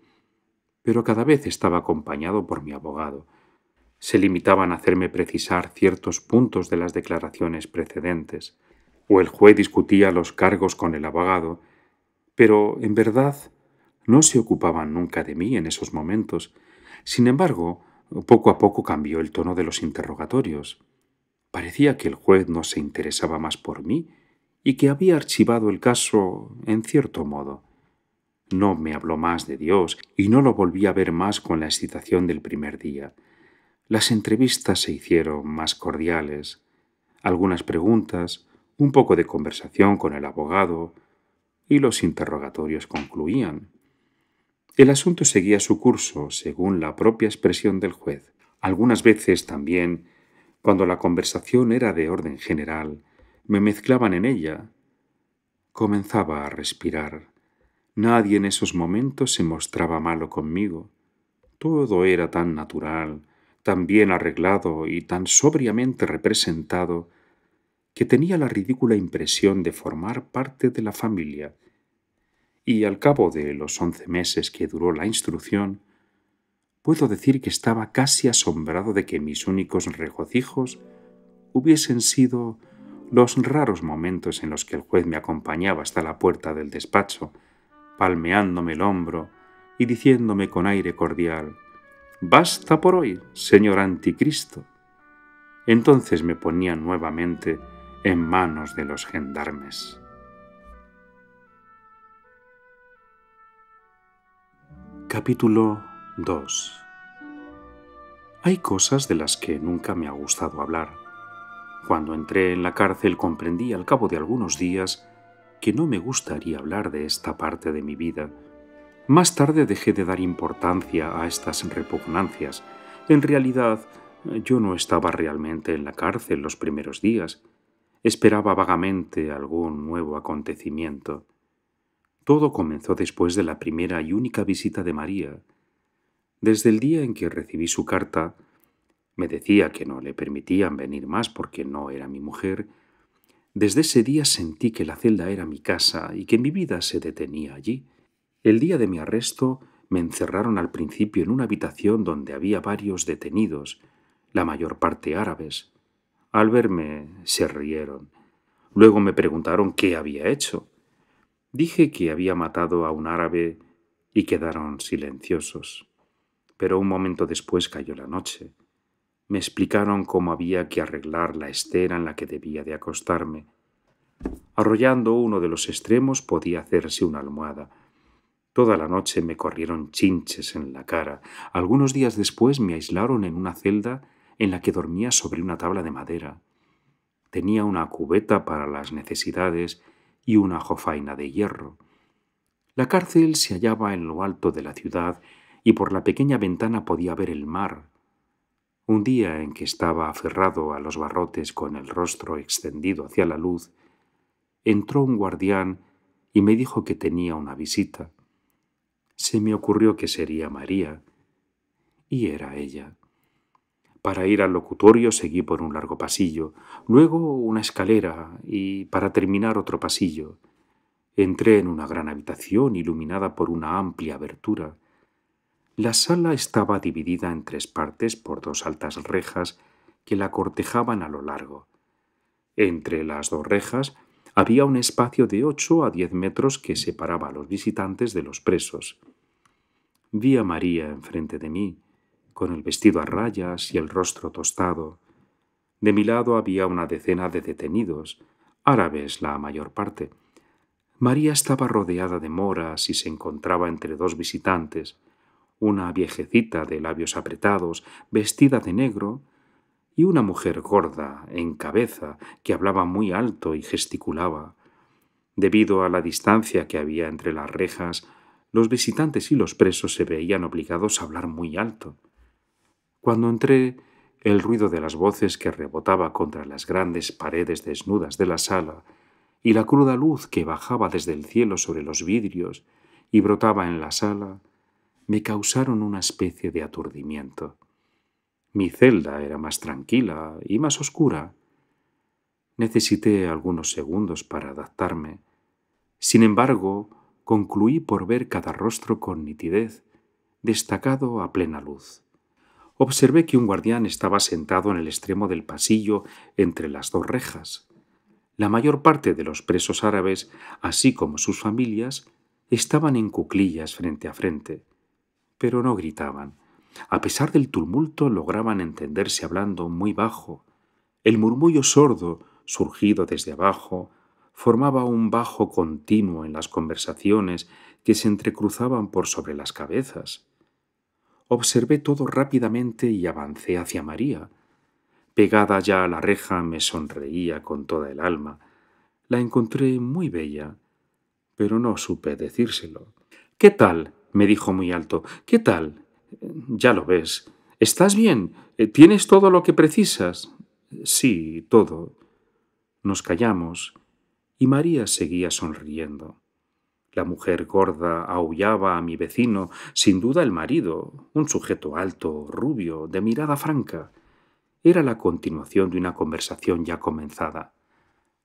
pero cada vez estaba acompañado por mi abogado. Se limitaban a hacerme precisar ciertos puntos de las declaraciones precedentes, o el juez discutía los cargos con el abogado, pero, en verdad, no se ocupaban nunca de mí en esos momentos. Sin embargo, poco a poco cambió el tono de los interrogatorios. Parecía que el juez no se interesaba más por mí y que había archivado el caso en cierto modo. No me habló más de Dios y no lo volví a ver más con la excitación del primer día. Las entrevistas se hicieron más cordiales, algunas preguntas, un poco de conversación con el abogado, y los interrogatorios concluían. El asunto seguía su curso, según la propia expresión del juez. Algunas veces también, cuando la conversación era de orden general, me mezclaban en ella. Comenzaba a respirar. Nadie en esos momentos se mostraba malo conmigo. Todo era tan natural, tan bien arreglado y tan sobriamente representado, que tenía la ridícula impresión de formar parte de la familia. Y al cabo de los 11 meses que duró la instrucción, puedo decir que estaba casi asombrado de que mis únicos regocijos hubiesen sido los raros momentos en los que el juez me acompañaba hasta la puerta del despacho, palmeándome el hombro y diciéndome con aire cordial: «Basta por hoy, señor anticristo». Entonces me ponía nuevamente en manos de los gendarmes. Capítulo 2. Hay cosas de las que nunca me ha gustado hablar. Cuando entré en la cárcel comprendí al cabo de algunos días que no me gustaría hablar de esta parte de mi vida. Más tarde dejé de dar importancia a estas repugnancias. En realidad, yo no estaba realmente en la cárcel los primeros días. Esperaba vagamente algún nuevo acontecimiento. Todo comenzó después de la primera y única visita de María. Desde el día en que recibí su carta, me decía que no le permitían venir más porque no era mi mujer. Desde ese día sentí que la celda era mi casa y que mi vida se detenía allí. El día de mi arresto me encerraron al principio en una habitación donde había varios detenidos, la mayor parte árabes. Al verme se rieron. Luego me preguntaron qué había hecho. Dije que había matado a un árabe y quedaron silenciosos. Pero un momento después cayó la noche. Me explicaron cómo había que arreglar la estera en la que debía de acostarme. Arrollando uno de los extremos podía hacerse una almohada. Toda la noche me corrieron chinches en la cara. Algunos días después me aislaron en una celda en la que dormía sobre una tabla de madera. Tenía una cubeta para las necesidades y una jofaina de hierro. La cárcel se hallaba en lo alto de la ciudad y por la pequeña ventana podía ver el mar. Un día en que estaba aferrado a los barrotes con el rostro extendido hacia la luz, entró un guardián y me dijo que tenía una visita. Se me ocurrió que sería María, y era ella. Para ir al locutorio seguí por un largo pasillo, luego una escalera y, para terminar, otro pasillo. Entré en una gran habitación iluminada por una amplia abertura. La sala estaba dividida en 3 partes por 2 altas rejas que la cortejaban a lo largo. Entre las 2 rejas había un espacio de 8 a 10 metros que separaba a los visitantes de los presos. Vi a María enfrente de mí, con el vestido a rayas y el rostro tostado. De mi lado había una decena de detenidos, árabes la mayor parte. María estaba rodeada de moras y se encontraba entre 2 visitantes, una viejecita de labios apretados, vestida de negro, y una mujer gorda, en cabeza, que hablaba muy alto y gesticulaba. Debido a la distancia que había entre las rejas, los visitantes y los presos se veían obligados a hablar muy alto. Cuando entré, el ruido de las voces que rebotaba contra las grandes paredes desnudas de la sala y la cruda luz que bajaba desde el cielo sobre los vidrios y brotaba en la sala, me causaron una especie de aturdimiento. Mi celda era más tranquila y más oscura. Necesité algunos segundos para adaptarme. Sin embargo, concluí por ver cada rostro con nitidez, destacado a plena luz. Observé que un guardián estaba sentado en el extremo del pasillo entre las 2 rejas. La mayor parte de los presos árabes, así como sus familias, estaban en cuclillas frente a frente, pero no gritaban. A pesar del tumulto, lograban entenderse hablando muy bajo. El murmullo sordo, surgido desde abajo, formaba un bajo continuo en las conversaciones que se entrecruzaban por sobre las cabezas. Observé todo rápidamente y avancé hacia María. Pegada ya a la reja, me sonreía con toda el alma. La encontré muy bella, pero no supe decírselo. «¿Qué tal?», me dijo muy alto. «¿Qué tal? Ya lo ves. ¿Estás bien? ¿Tienes todo lo que precisas?» «Sí, todo». Nos callamos y María seguía sonriendo. La mujer gorda aullaba a mi vecino, sin duda el marido, un sujeto alto, rubio, de mirada franca. Era la continuación de una conversación ya comenzada.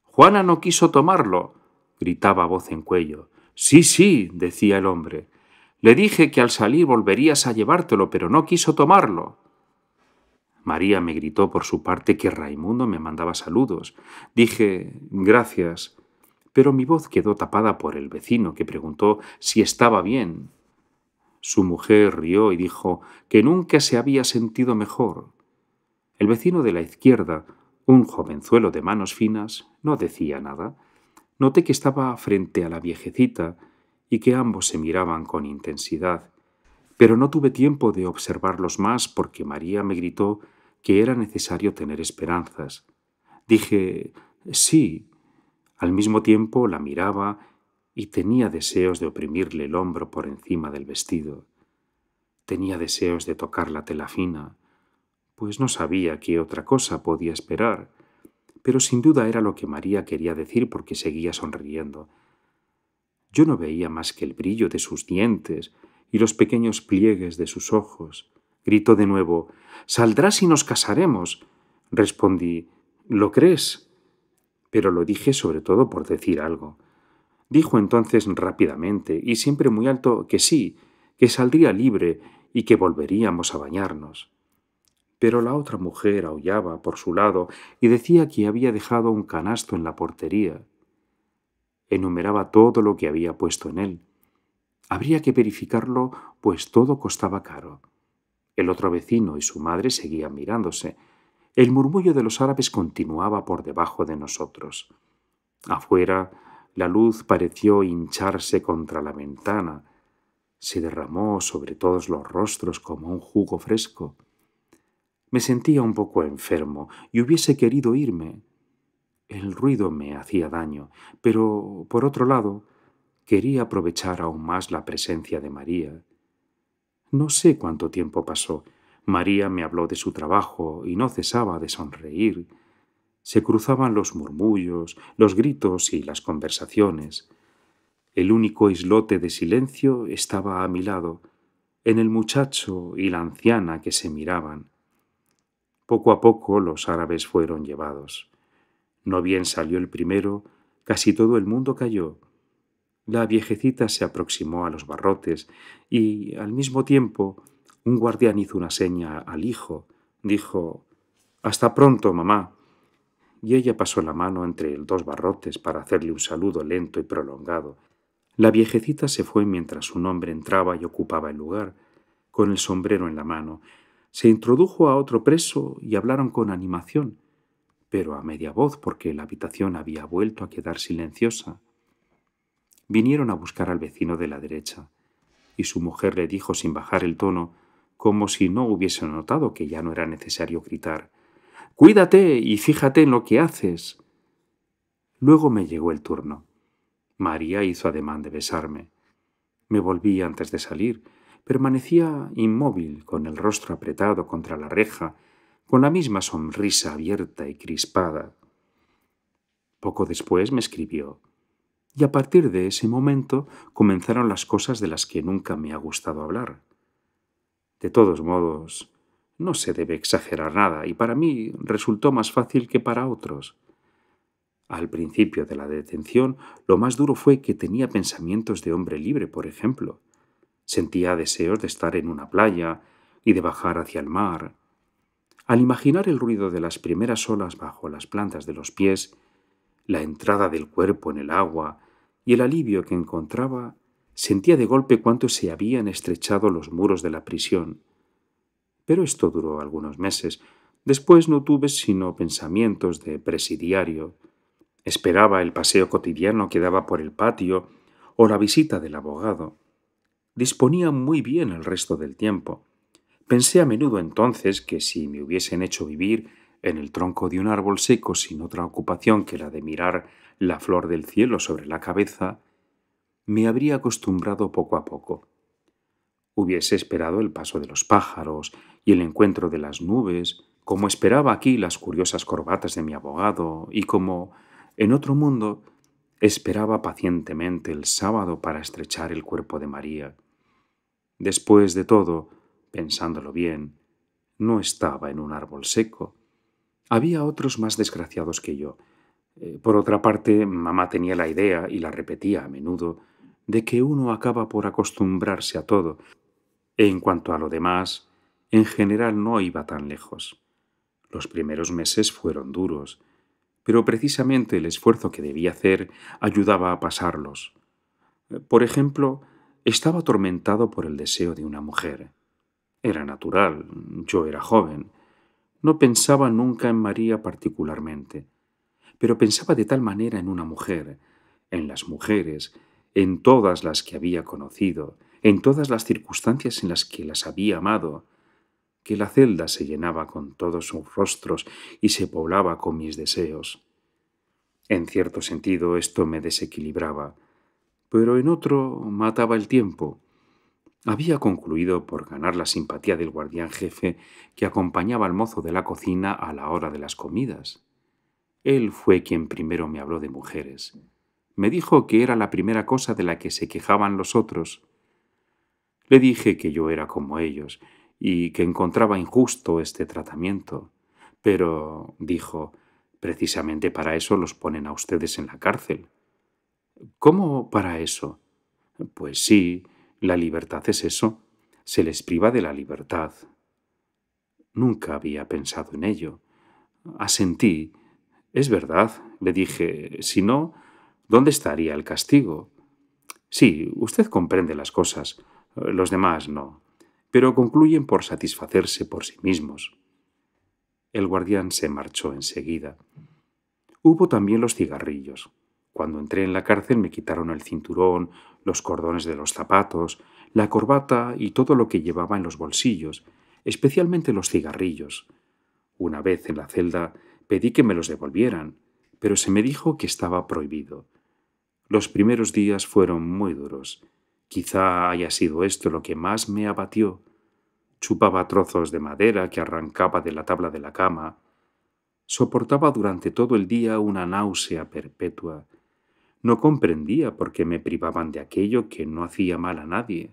«Juana no quiso tomarlo», gritaba voz en cuello. «Sí, sí», decía el hombre. «Le dije que al salir volverías a llevártelo, pero no quiso tomarlo». María me gritó por su parte que Raimundo me mandaba saludos. Dije «gracias», pero mi voz quedó tapada por el vecino, que preguntó si estaba bien. Su mujer rió y dijo que nunca se había sentido mejor. El vecino de la izquierda, un jovenzuelo de manos finas, no decía nada. Noté que estaba frente a la viejecita y que ambos se miraban con intensidad, pero no tuve tiempo de observarlos más porque María me gritó que era necesario tener esperanzas. Dije «sí». Al mismo tiempo la miraba y tenía deseos de oprimirle el hombro por encima del vestido. Tenía deseos de tocar la tela fina, pues no sabía qué otra cosa podía esperar, pero sin duda era lo que María quería decir porque seguía sonriendo. Yo no veía más que el brillo de sus dientes y los pequeños pliegues de sus ojos. Gritó de nuevo «¡Saldrás y nos casaremos!». Respondí «¿Lo crees?». Pero lo dije sobre todo por decir algo. Dijo entonces rápidamente y siempre muy alto que sí, que saldría libre y que volveríamos a bañarnos. Pero la otra mujer aullaba por su lado y decía que había dejado un canasto en la portería. Enumeraba todo lo que había puesto en él. Habría que verificarlo, pues todo costaba caro. El otro vecino y su madre seguían mirándose. El murmullo de los árabes continuaba por debajo de nosotros. Afuera, la luz pareció hincharse contra la ventana. Se derramó sobre todos los rostros como un jugo fresco. Me sentía un poco enfermo y hubiese querido irme. El ruido me hacía daño, pero, por otro lado, quería aprovechar aún más la presencia de María. No sé cuánto tiempo pasó. María me habló de su trabajo y no cesaba de sonreír. Se cruzaban los murmullos, los gritos y las conversaciones. El único islote de silencio estaba a mi lado, en el muchacho y la anciana que se miraban. Poco a poco los árabes fueron llevados. No bien salió el primero, casi todo el mundo cayó. La viejecita se aproximó a los barrotes y, al mismo tiempo, un guardián hizo una seña al hijo. Dijo «Hasta pronto, mamá». Y ella pasó la mano entre dos barrotes para hacerle un saludo lento y prolongado. La viejecita se fue mientras un hombre entraba y ocupaba el lugar, con el sombrero en la mano. Se introdujo a otro preso y hablaron con animación, pero a media voz porque la habitación había vuelto a quedar silenciosa. Vinieron a buscar al vecino de la derecha, y su mujer le dijo sin bajar el tono, como si no hubiese notado que ya no era necesario gritar. «Cuídate y fíjate en lo que haces». Luego me llegó el turno. María hizo ademán de besarme. Me volví antes de salir. Permanecía inmóvil, con el rostro apretado contra la reja, con la misma sonrisa abierta y crispada. Poco después me escribió, y a partir de ese momento comenzaron las cosas de las que nunca me ha gustado hablar. De todos modos, no se debe exagerar nada, y para mí resultó más fácil que para otros. Al principio de la detención, lo más duro fue que tenía pensamientos de hombre libre, por ejemplo. Sentía deseos de estar en una playa y de bajar hacia el mar. Al imaginar el ruido de las primeras olas bajo las plantas de los pies, la entrada del cuerpo en el agua y el alivio que encontraba, sentía de golpe cuánto se habían estrechado los muros de la prisión. Pero esto duró algunos meses. Después no tuve sino pensamientos de presidiario. Esperaba el paseo cotidiano que daba por el patio o la visita del abogado, disponía muy bien el resto del tiempo. Pensé a menudo entonces que si me hubiesen hecho vivir en el tronco de un árbol seco sin otra ocupación que la de mirar la flor del cielo sobre la cabeza, me habría acostumbrado poco a poco. Hubiese esperado el paso de los pájaros y el encuentro de las nubes, como esperaba aquí las curiosas corbatas de mi abogado y como, en otro mundo, esperaba pacientemente el sábado para estrechar el cuerpo de María. Después de todo, pensándolo bien, no estaba en un árbol seco. Había otros más desgraciados que yo. Por otra parte, mamá tenía la idea, y la repetía a menudo, de que uno acaba por acostumbrarse a todo. En cuanto a lo demás, en general no iba tan lejos. Los primeros meses fueron duros, pero precisamente el esfuerzo que debía hacer ayudaba a pasarlos. Por ejemplo, estaba atormentado por el deseo de una mujer. Era natural, yo era joven. No pensaba nunca en María particularmente, pero pensaba de tal manera en una mujer, en las mujeres, en todas las que había conocido, en todas las circunstancias en las que las había amado, que la celda se llenaba con todos sus rostros y se poblaba con mis deseos. En cierto sentido esto me desequilibraba, pero en otro mataba el tiempo. Había concluido por ganar la simpatía del guardián jefe que acompañaba al mozo de la cocina a la hora de las comidas. Él fue quien primero me habló de mujeres. Me dijo que era la primera cosa de la que se quejaban los otros. Le dije que yo era como ellos y que encontraba injusto este tratamiento. Pero, dijo, precisamente para eso los ponen a ustedes en la cárcel. ¿Cómo para eso? Pues sí. La libertad es eso. Se les priva de la libertad. Nunca había pensado en ello. Asentí. Es verdad, le dije. Si no, ¿dónde estaría el castigo? Sí, usted comprende las cosas. Los demás no. Pero concluyen por satisfacerse por sí mismos. El guardián se marchó enseguida. Hubo también los cigarrillos. Cuando entré en la cárcel me quitaron el cinturón, los cordones de los zapatos, la corbata y todo lo que llevaba en los bolsillos, especialmente los cigarrillos. Una vez en la celda pedí que me los devolvieran, pero se me dijo que estaba prohibido. Los primeros días fueron muy duros. Quizá haya sido esto lo que más me abatió. Chupaba trozos de madera que arrancaba de la tabla de la cama. Soportaba durante todo el día una náusea perpetua. No comprendía por qué me privaban de aquello que no hacía mal a nadie.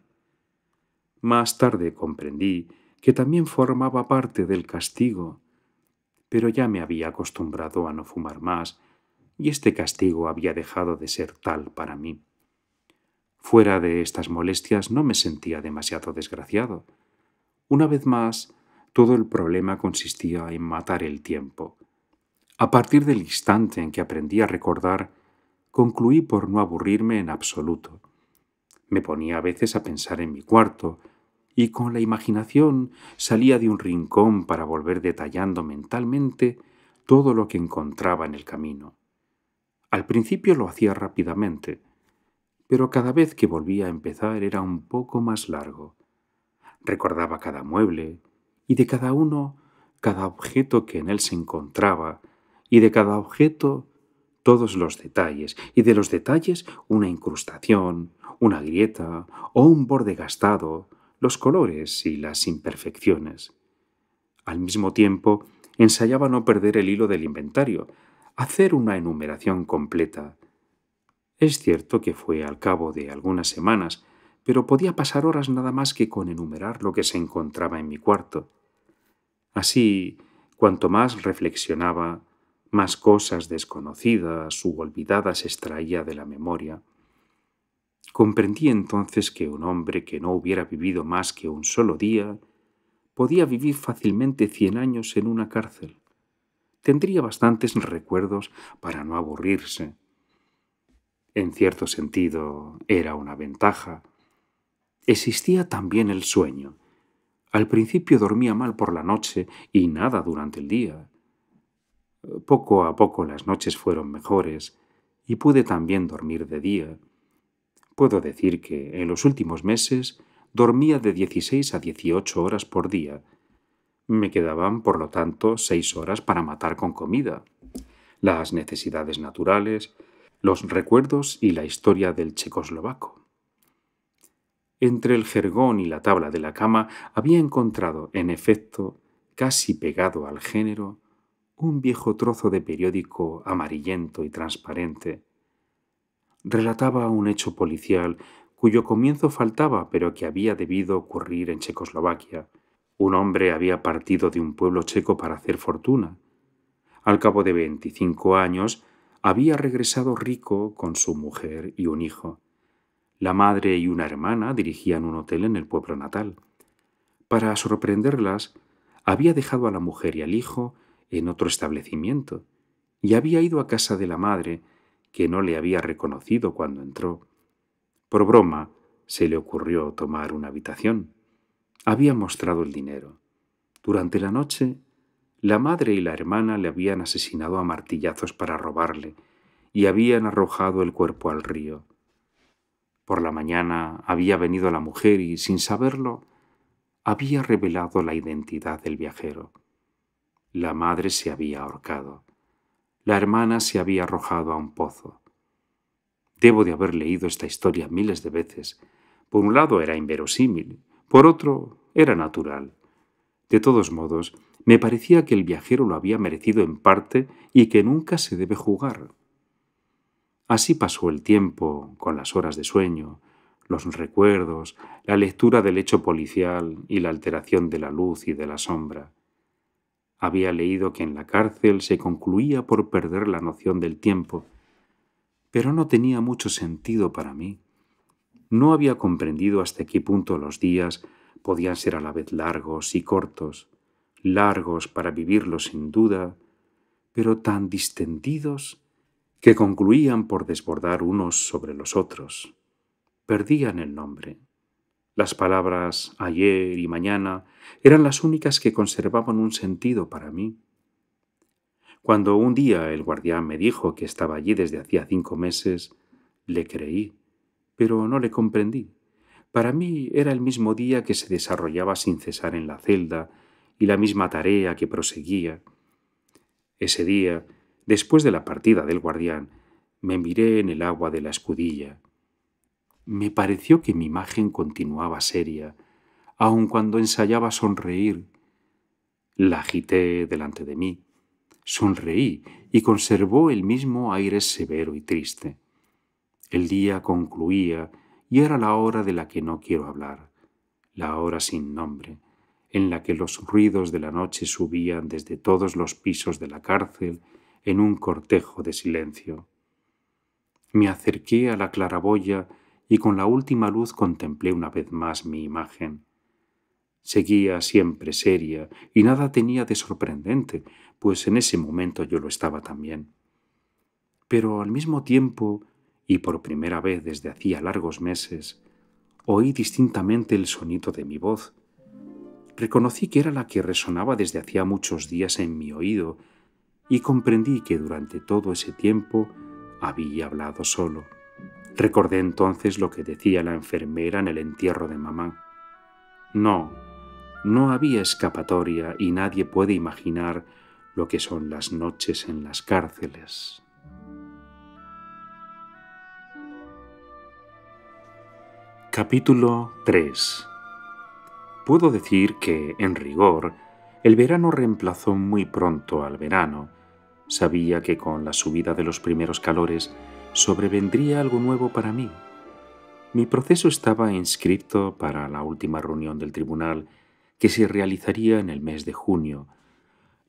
Más tarde comprendí que también formaba parte del castigo, pero ya me había acostumbrado a no fumar más, y este castigo había dejado de ser tal para mí. Fuera de estas molestias no me sentía demasiado desgraciado. Una vez más, todo el problema consistía en matar el tiempo. A partir del instante en que aprendí a recordar, concluí por no aburrirme en absoluto. Me ponía a veces a pensar en mi cuarto, y con la imaginación salía de un rincón para volver detallando mentalmente todo lo que encontraba en el camino. Al principio lo hacía rápidamente, pero cada vez que volvía a empezar era un poco más largo. Recordaba cada mueble, y de cada uno, cada objeto que en él se encontraba, y de cada objeto, todos los detalles, y de los detalles una incrustación, una grieta o un borde gastado, los colores y las imperfecciones. Al mismo tiempo, ensayaba no perder el hilo del inventario, hacer una enumeración completa. Es cierto que fue al cabo de algunas semanas, pero podía pasar horas nada más que con enumerar lo que se encontraba en mi cuarto. Así, cuanto más reflexionaba, más cosas desconocidas u olvidadas extraía de la memoria. Comprendí entonces que un hombre que no hubiera vivido más que un solo día podía vivir fácilmente 100 años en una cárcel. Tendría bastantes recuerdos para no aburrirse. En cierto sentido, era una ventaja. Existía también el sueño. Al principio dormía mal por la noche y nada durante el día. Poco a poco las noches fueron mejores y pude también dormir de día. Puedo decir que, en los últimos meses, dormía de 16 a 18 horas por día. Me quedaban, por lo tanto, 6 horas para matar con comida, las necesidades naturales, los recuerdos y la historia del checoslovaco. Entre el jergón y la tabla de la cama había encontrado, en efecto, casi pegado al género, un viejo trozo de periódico amarillento y transparente. Relataba un hecho policial cuyo comienzo faltaba, pero que había debido ocurrir en Checoslovaquia. Un hombre había partido de un pueblo checo para hacer fortuna. Al cabo de 25 años, había regresado rico con su mujer y un hijo. La madre y una hermana dirigían un hotel en el pueblo natal. Para sorprenderlas, había dejado a la mujer y al hijo en otro establecimiento, y había ido a casa de la madre, que no le había reconocido cuando entró. Por broma, se le ocurrió tomar una habitación. Había mostrado el dinero. Durante la noche, la madre y la hermana le habían asesinado a martillazos para robarle, y habían arrojado el cuerpo al río. Por la mañana había venido la mujer y, sin saberlo, había revelado la identidad del viajero. La madre se había ahorcado. La hermana se había arrojado a un pozo. Debo de haber leído esta historia miles de veces. Por un lado era inverosímil, por otro era natural. De todos modos, me parecía que el viajero lo había merecido en parte y que nunca se debe jugar. Así pasó el tiempo, con las horas de sueño, los recuerdos, la lectura del hecho policial y la alteración de la luz y de la sombra. Había leído que en la cárcel se concluía por perder la noción del tiempo, pero no tenía mucho sentido para mí. No había comprendido hasta qué punto los días podían ser a la vez largos y cortos, largos para vivirlos sin duda, pero tan distendidos que concluían por desbordar unos sobre los otros. Perdían el nombre. Las palabras ayer y mañana eran las únicas que conservaban un sentido para mí. Cuando un día el guardián me dijo que estaba allí desde hacía 5 meses, le creí, pero no le comprendí. Para mí era el mismo día que se desarrollaba sin cesar en la celda y la misma tarea que proseguía. Ese día, después de la partida del guardián, me miré en el agua de la escudilla. Me pareció que mi imagen continuaba seria, aun cuando ensayaba sonreír. La agité delante de mí. Sonreí y conservó el mismo aire severo y triste. El día concluía y era la hora de la que no quiero hablar, la hora sin nombre, en la que los ruidos de la noche subían desde todos los pisos de la cárcel en un cortejo de silencio. Me acerqué a la claraboya y con la última luz contemplé una vez más mi imagen. Seguía siempre seria y nada tenía de sorprendente, pues en ese momento yo lo estaba también. Pero al mismo tiempo, y por primera vez desde hacía largos meses, oí distintamente el sonido de mi voz. Reconocí que era la que resonaba desde hacía muchos días en mi oído, y comprendí que durante todo ese tiempo había hablado solo. Recordé entonces lo que decía la enfermera en el entierro de mamá. No, no había escapatoria y nadie puede imaginar lo que son las noches en las cárceles. Capítulo 3. Puedo decir que, en rigor, el verano reemplazó muy pronto al verano. Sabía que con la subida de los primeros calores sobrevendría algo nuevo para mí. Mi proceso estaba inscrito para la última reunión del tribunal, que se realizaría en el mes de junio.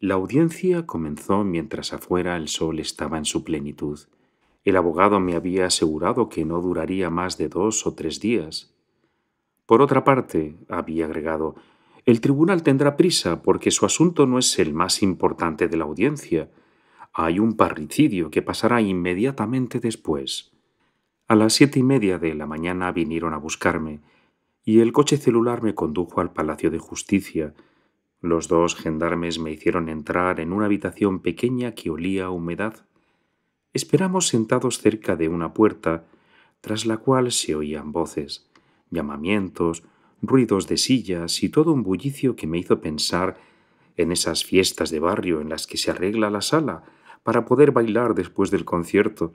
La audiencia comenzó mientras afuera el sol estaba en su plenitud. El abogado me había asegurado que no duraría más de 2 o 3 días. Por otra parte, había agregado, el tribunal tendrá prisa porque su asunto no es el más importante de la audiencia. Hay un parricidio que pasará inmediatamente después. A las 7:30 de la mañana vinieron a buscarme, y el coche celular me condujo al Palacio de Justicia. Los 2 gendarmes me hicieron entrar en una habitación pequeña que olía a humedad. Esperamos sentados cerca de una puerta, tras la cual se oían voces, llamamientos, ruidos de sillas y todo un bullicio que me hizo pensar en esas fiestas de barrio en las que se arregla la sala para poder bailar después del concierto.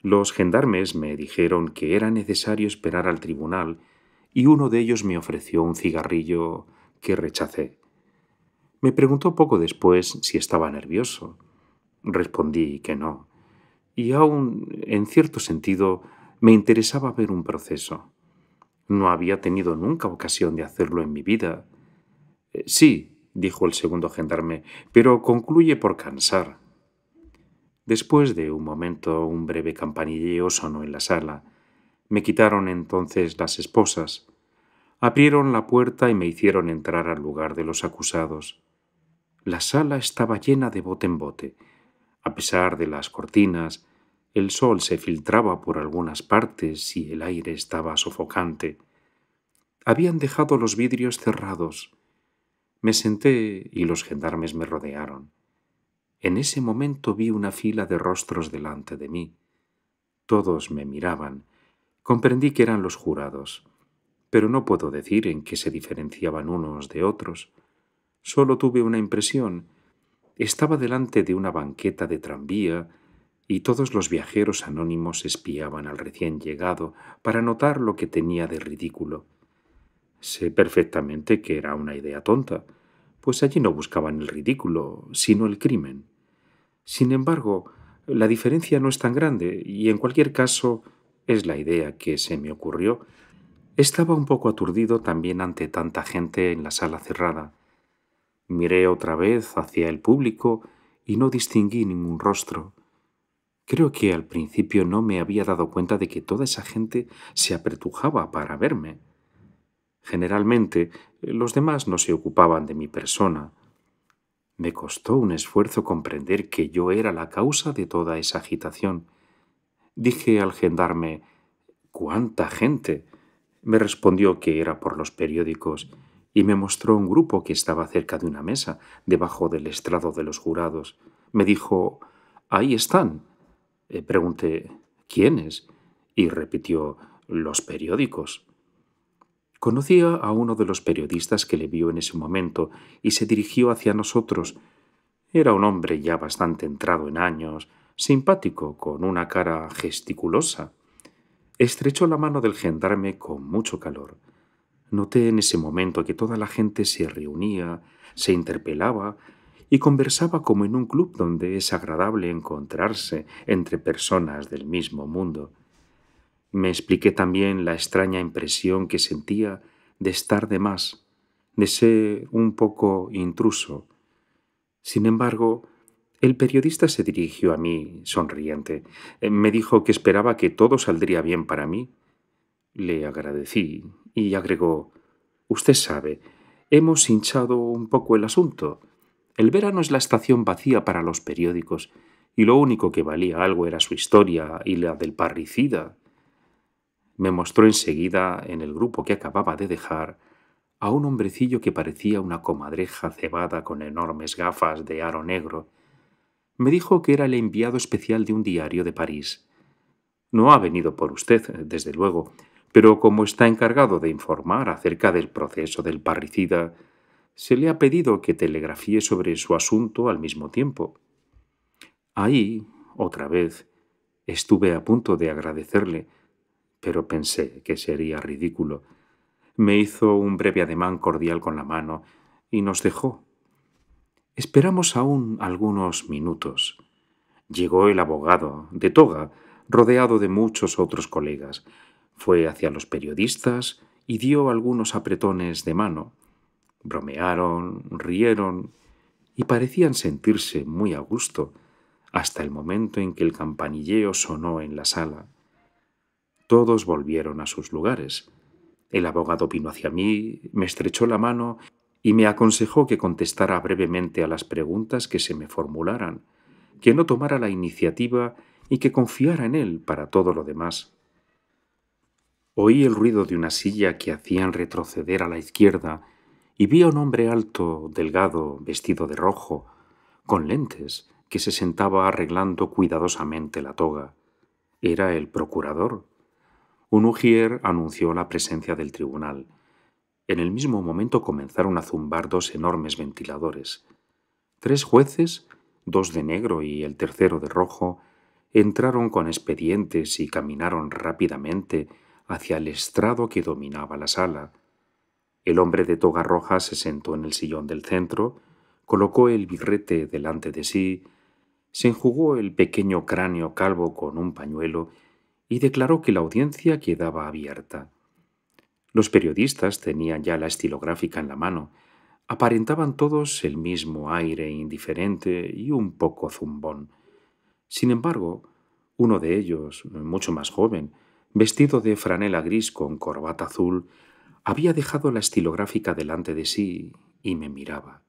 Los gendarmes me dijeron que era necesario esperar al tribunal y uno de ellos me ofreció un cigarrillo que rechacé. Me preguntó poco después si estaba nervioso. Respondí que no, y aún, en cierto sentido, me interesaba ver un proceso. No había tenido nunca ocasión de hacerlo en mi vida. «Sí», dijo el segundo gendarme, «pero concluye por cansar». Después de un momento, un breve campanilleo sonó en la sala. Me quitaron entonces las esposas. Abrieron la puerta y me hicieron entrar al lugar de los acusados. La sala estaba llena de bote en bote. A pesar de las cortinas, el sol se filtraba por algunas partes y el aire estaba sofocante. Habían dejado los vidrios cerrados. Me senté y los gendarmes me rodearon. En ese momento vi una fila de rostros delante de mí. Todos me miraban. Comprendí que eran los jurados, pero no puedo decir en qué se diferenciaban unos de otros. Solo tuve una impresión. Estaba delante de una banqueta de tranvía y todos los viajeros anónimos espiaban al recién llegado para notar lo que tenía de ridículo. Sé perfectamente que era una idea tonta, pues allí no buscaban el ridículo, sino el crimen. Sin embargo, la diferencia no es tan grande, y en cualquier caso es la idea que se me ocurrió. Estaba un poco aturdido también ante tanta gente en la sala cerrada. Miré otra vez hacia el público y no distinguí ningún rostro. Creo que al principio no me había dado cuenta de que toda esa gente se apretujaba para verme. Generalmente, los demás no se ocupaban de mi persona. Me costó un esfuerzo comprender que yo era la causa de toda esa agitación. Dije al gendarme, «¿Cuánta gente?». Me respondió que era por los periódicos y me mostró un grupo que estaba cerca de una mesa, debajo del estrado de los jurados. Me dijo, «Ahí están». Pregunté, «¿Quiénes?». Y repitió, «Los periódicos». Conocía a uno de los periodistas que le vio en ese momento y se dirigió hacia nosotros. Era un hombre ya bastante entrado en años, simpático, con una cara gesticulosa. Estrechó la mano del gendarme con mucho calor. Noté en ese momento que toda la gente se reunía, se interpelaba y conversaba como en un club donde es agradable encontrarse entre personas del mismo mundo. Me expliqué también la extraña impresión que sentía de estar de más, de ser un poco intruso. Sin embargo, el periodista se dirigió a mí, sonriente. Me dijo que esperaba que todo saldría bien para mí. Le agradecí y agregó, «Usted sabe, hemos hinchado un poco el asunto. El verano es la estación vacía para los periódicos, y lo único que valía algo era su historia y la del parricida». Me mostró enseguida, en el grupo que acababa de dejar, a un hombrecillo que parecía una comadreja cebada con enormes gafas de aro negro. Me dijo que era el enviado especial de un diario de París. No ha venido por usted, desde luego, pero como está encargado de informar acerca del proceso del parricida, se le ha pedido que telegrafíe sobre su asunto al mismo tiempo. Ahí, otra vez, estuve a punto de agradecerle, pero pensé que sería ridículo. Me hizo un breve ademán cordial con la mano y nos dejó. Esperamos aún algunos minutos. Llegó el abogado, de toga, rodeado de muchos otros colegas. Fue hacia los periodistas y dio algunos apretones de mano. Bromearon, rieron y parecían sentirse muy a gusto, hasta el momento en que el campanilleo sonó en la sala. Todos volvieron a sus lugares. El abogado vino hacia mí, me estrechó la mano y me aconsejó que contestara brevemente a las preguntas que se me formularan, que no tomara la iniciativa y que confiara en él para todo lo demás. Oí el ruido de una silla que hacían retroceder a la izquierda y vi a un hombre alto, delgado, vestido de rojo, con lentes, que se sentaba arreglando cuidadosamente la toga. Era el procurador. Un ujier anunció la presencia del tribunal. En el mismo momento comenzaron a zumbar dos enormes ventiladores. Tres jueces, dos de negro y el tercero de rojo, entraron con expedientes y caminaron rápidamente hacia el estrado que dominaba la sala. El hombre de toga roja se sentó en el sillón del centro, colocó el birrete delante de sí, se enjugó el pequeño cráneo calvo con un pañuelo y declaró que la audiencia quedaba abierta. Los periodistas tenían ya la estilográfica en la mano. Aparentaban todos el mismo aire indiferente y un poco zumbón. Sin embargo, uno de ellos, mucho más joven, vestido de franela gris con corbata azul, había dejado la estilográfica delante de sí y me miraba.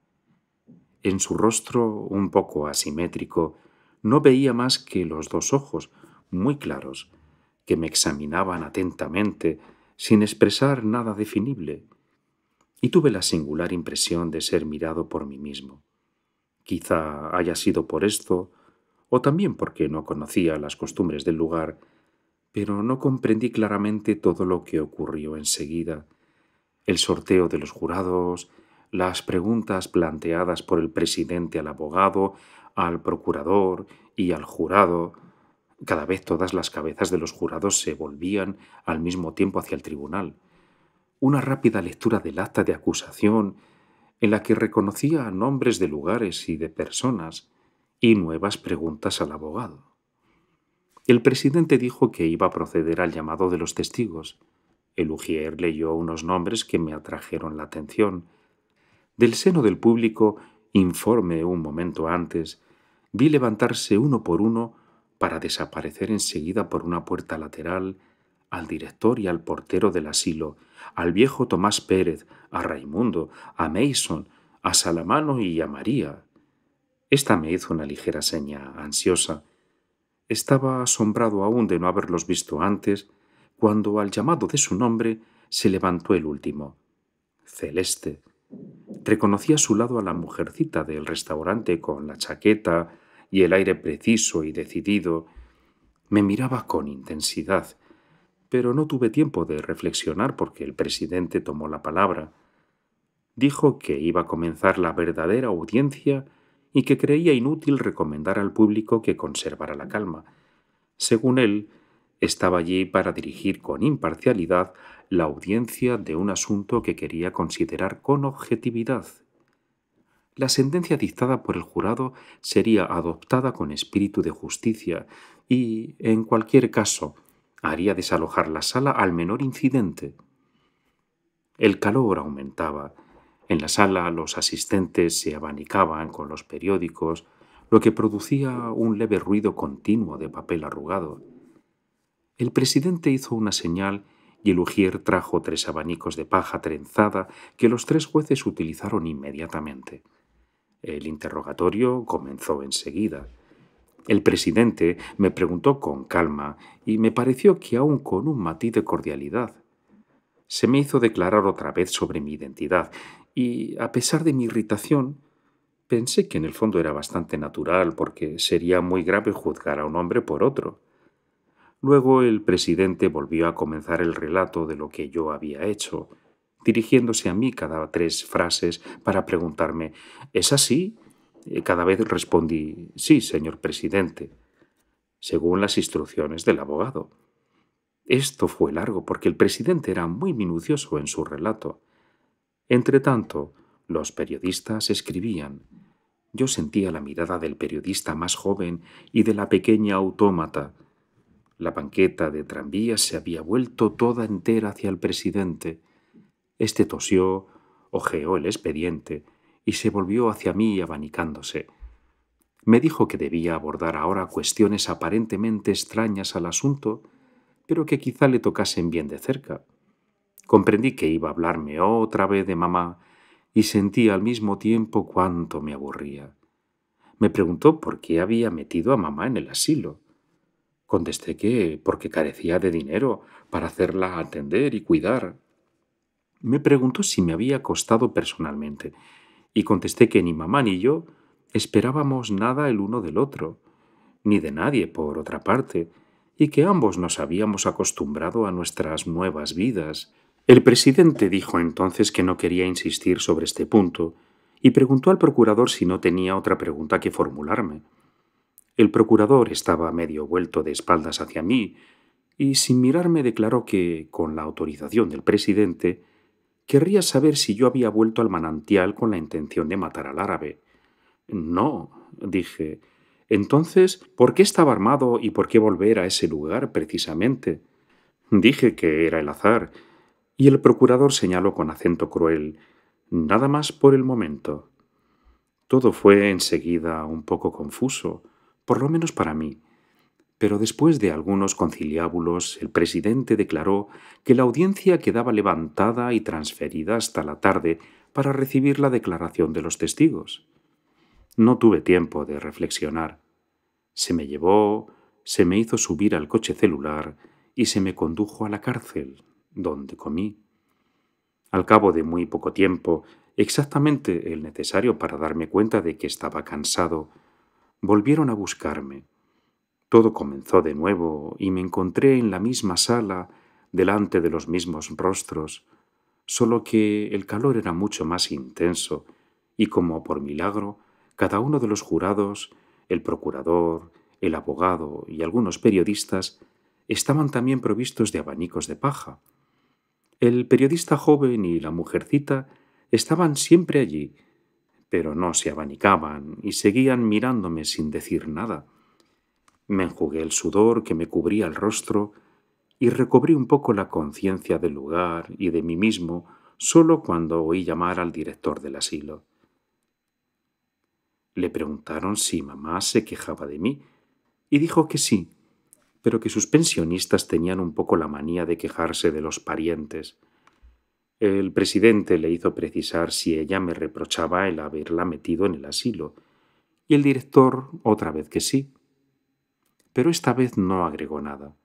En su rostro, un poco asimétrico, no veía más que los dos ojos, muy claros, que me examinaban atentamente, sin expresar nada definible, y tuve la singular impresión de ser mirado por mí mismo. Quizá haya sido por esto, o también porque no conocía las costumbres del lugar, pero no comprendí claramente todo lo que ocurrió enseguida. El sorteo de los jurados, las preguntas planteadas por el presidente al abogado, al procurador y al jurado. Cada vez todas las cabezas de los jurados se volvían al mismo tiempo hacia el tribunal. Una rápida lectura del acta de acusación, en la que reconocía nombres de lugares y de personas, y nuevas preguntas al abogado. El presidente dijo que iba a proceder al llamado de los testigos. El ujier leyó unos nombres que me atrajeron la atención. Del seno del público, informe un momento antes, vi levantarse uno por uno para desaparecer enseguida por una puerta lateral al director y al portero del asilo, al viejo Tomás Pérez, a Raimundo, a Mason, a Salamano y a María. Esta me hizo una ligera seña ansiosa. Estaba asombrado aún de no haberlos visto antes, cuando al llamado de su nombre se levantó el último. Celeste. Reconocí a su lado a la mujercita del restaurante con la chaqueta y el aire preciso y decidido. Me miraba con intensidad, pero no tuve tiempo de reflexionar porque el presidente tomó la palabra. Dijo que iba a comenzar la verdadera audiencia y que creía inútil recomendar al público que conservara la calma. Según él, estaba allí para dirigir con imparcialidad la audiencia de un asunto que quería considerar con objetividad. La sentencia dictada por el jurado sería adoptada con espíritu de justicia y, en cualquier caso, haría desalojar la sala al menor incidente. El calor aumentaba. En la sala los asistentes se abanicaban con los periódicos, lo que producía un leve ruido continuo de papel arrugado. El presidente hizo una señal y el ujier trajo tres abanicos de paja trenzada que los tres jueces utilizaron inmediatamente. El interrogatorio comenzó enseguida. El presidente me preguntó con calma y me pareció que aún con un matiz de cordialidad. Se me hizo declarar otra vez sobre mi identidad y, a pesar de mi irritación, pensé que en el fondo era bastante natural porque sería muy grave juzgar a un hombre por otro. Luego el presidente volvió a comenzar el relato de lo que yo había hecho, dirigiéndose a mí cada tres frases para preguntarme «¿Es así?». Cada vez respondí «Sí, señor presidente», según las instrucciones del abogado. Esto fue largo porque el presidente era muy minucioso en su relato. Entretanto, los periodistas escribían. Yo sentía la mirada del periodista más joven y de la pequeña autómata. La banqueta de tranvía se había vuelto toda entera hacia el presidente. Este tosió, hojeó el expediente y se volvió hacia mí abanicándose. Me dijo que debía abordar ahora cuestiones aparentemente extrañas al asunto, pero que quizá le tocasen bien de cerca. Comprendí que iba a hablarme otra vez de mamá y sentí al mismo tiempo cuánto me aburría. Me preguntó por qué había metido a mamá en el asilo. Contesté que porque carecía de dinero para hacerla atender y cuidar. Me preguntó si me había costado personalmente y contesté que ni mamá ni yo esperábamos nada el uno del otro, ni de nadie por otra parte, y que ambos nos habíamos acostumbrado a nuestras nuevas vidas. El presidente dijo entonces que no quería insistir sobre este punto y preguntó al procurador si no tenía otra pregunta que formularme. El procurador estaba medio vuelto de espaldas hacia mí y sin mirarme declaró que, con la autorización del presidente, querría saber si yo había vuelto al manantial con la intención de matar al árabe. «No», dije. «Entonces, ¿por qué estaba armado y por qué volver a ese lugar precisamente?» Dije que era el azar, y el procurador señaló con acento cruel: «Nada más por el momento». Todo fue enseguida un poco confuso, por lo menos para mí. Pero después de algunos conciliábulos, el presidente declaró que la audiencia quedaba levantada y transferida hasta la tarde para recibir la declaración de los testigos. No tuve tiempo de reflexionar. Se me llevó, se me hizo subir al coche celular y se me condujo a la cárcel, donde comí. Al cabo de muy poco tiempo, exactamente el necesario para darme cuenta de que estaba cansado, volvieron a buscarme. Todo comenzó de nuevo y me encontré en la misma sala, delante de los mismos rostros, solo que el calor era mucho más intenso y, como por milagro, cada uno de los jurados, el procurador, el abogado y algunos periodistas estaban también provistos de abanicos de paja. El periodista joven y la mujercita estaban siempre allí, pero no se abanicaban y seguían mirándome sin decir nada. Me enjugué el sudor que me cubría el rostro y recobré un poco la conciencia del lugar y de mí mismo solo cuando oí llamar al director del asilo. Le preguntaron si mamá se quejaba de mí, y dijo que sí, pero que sus pensionistas tenían un poco la manía de quejarse de los parientes. El presidente le hizo precisar si ella me reprochaba el haberla metido en el asilo, y el director otra vez que sí, pero esta vez no agregó nada.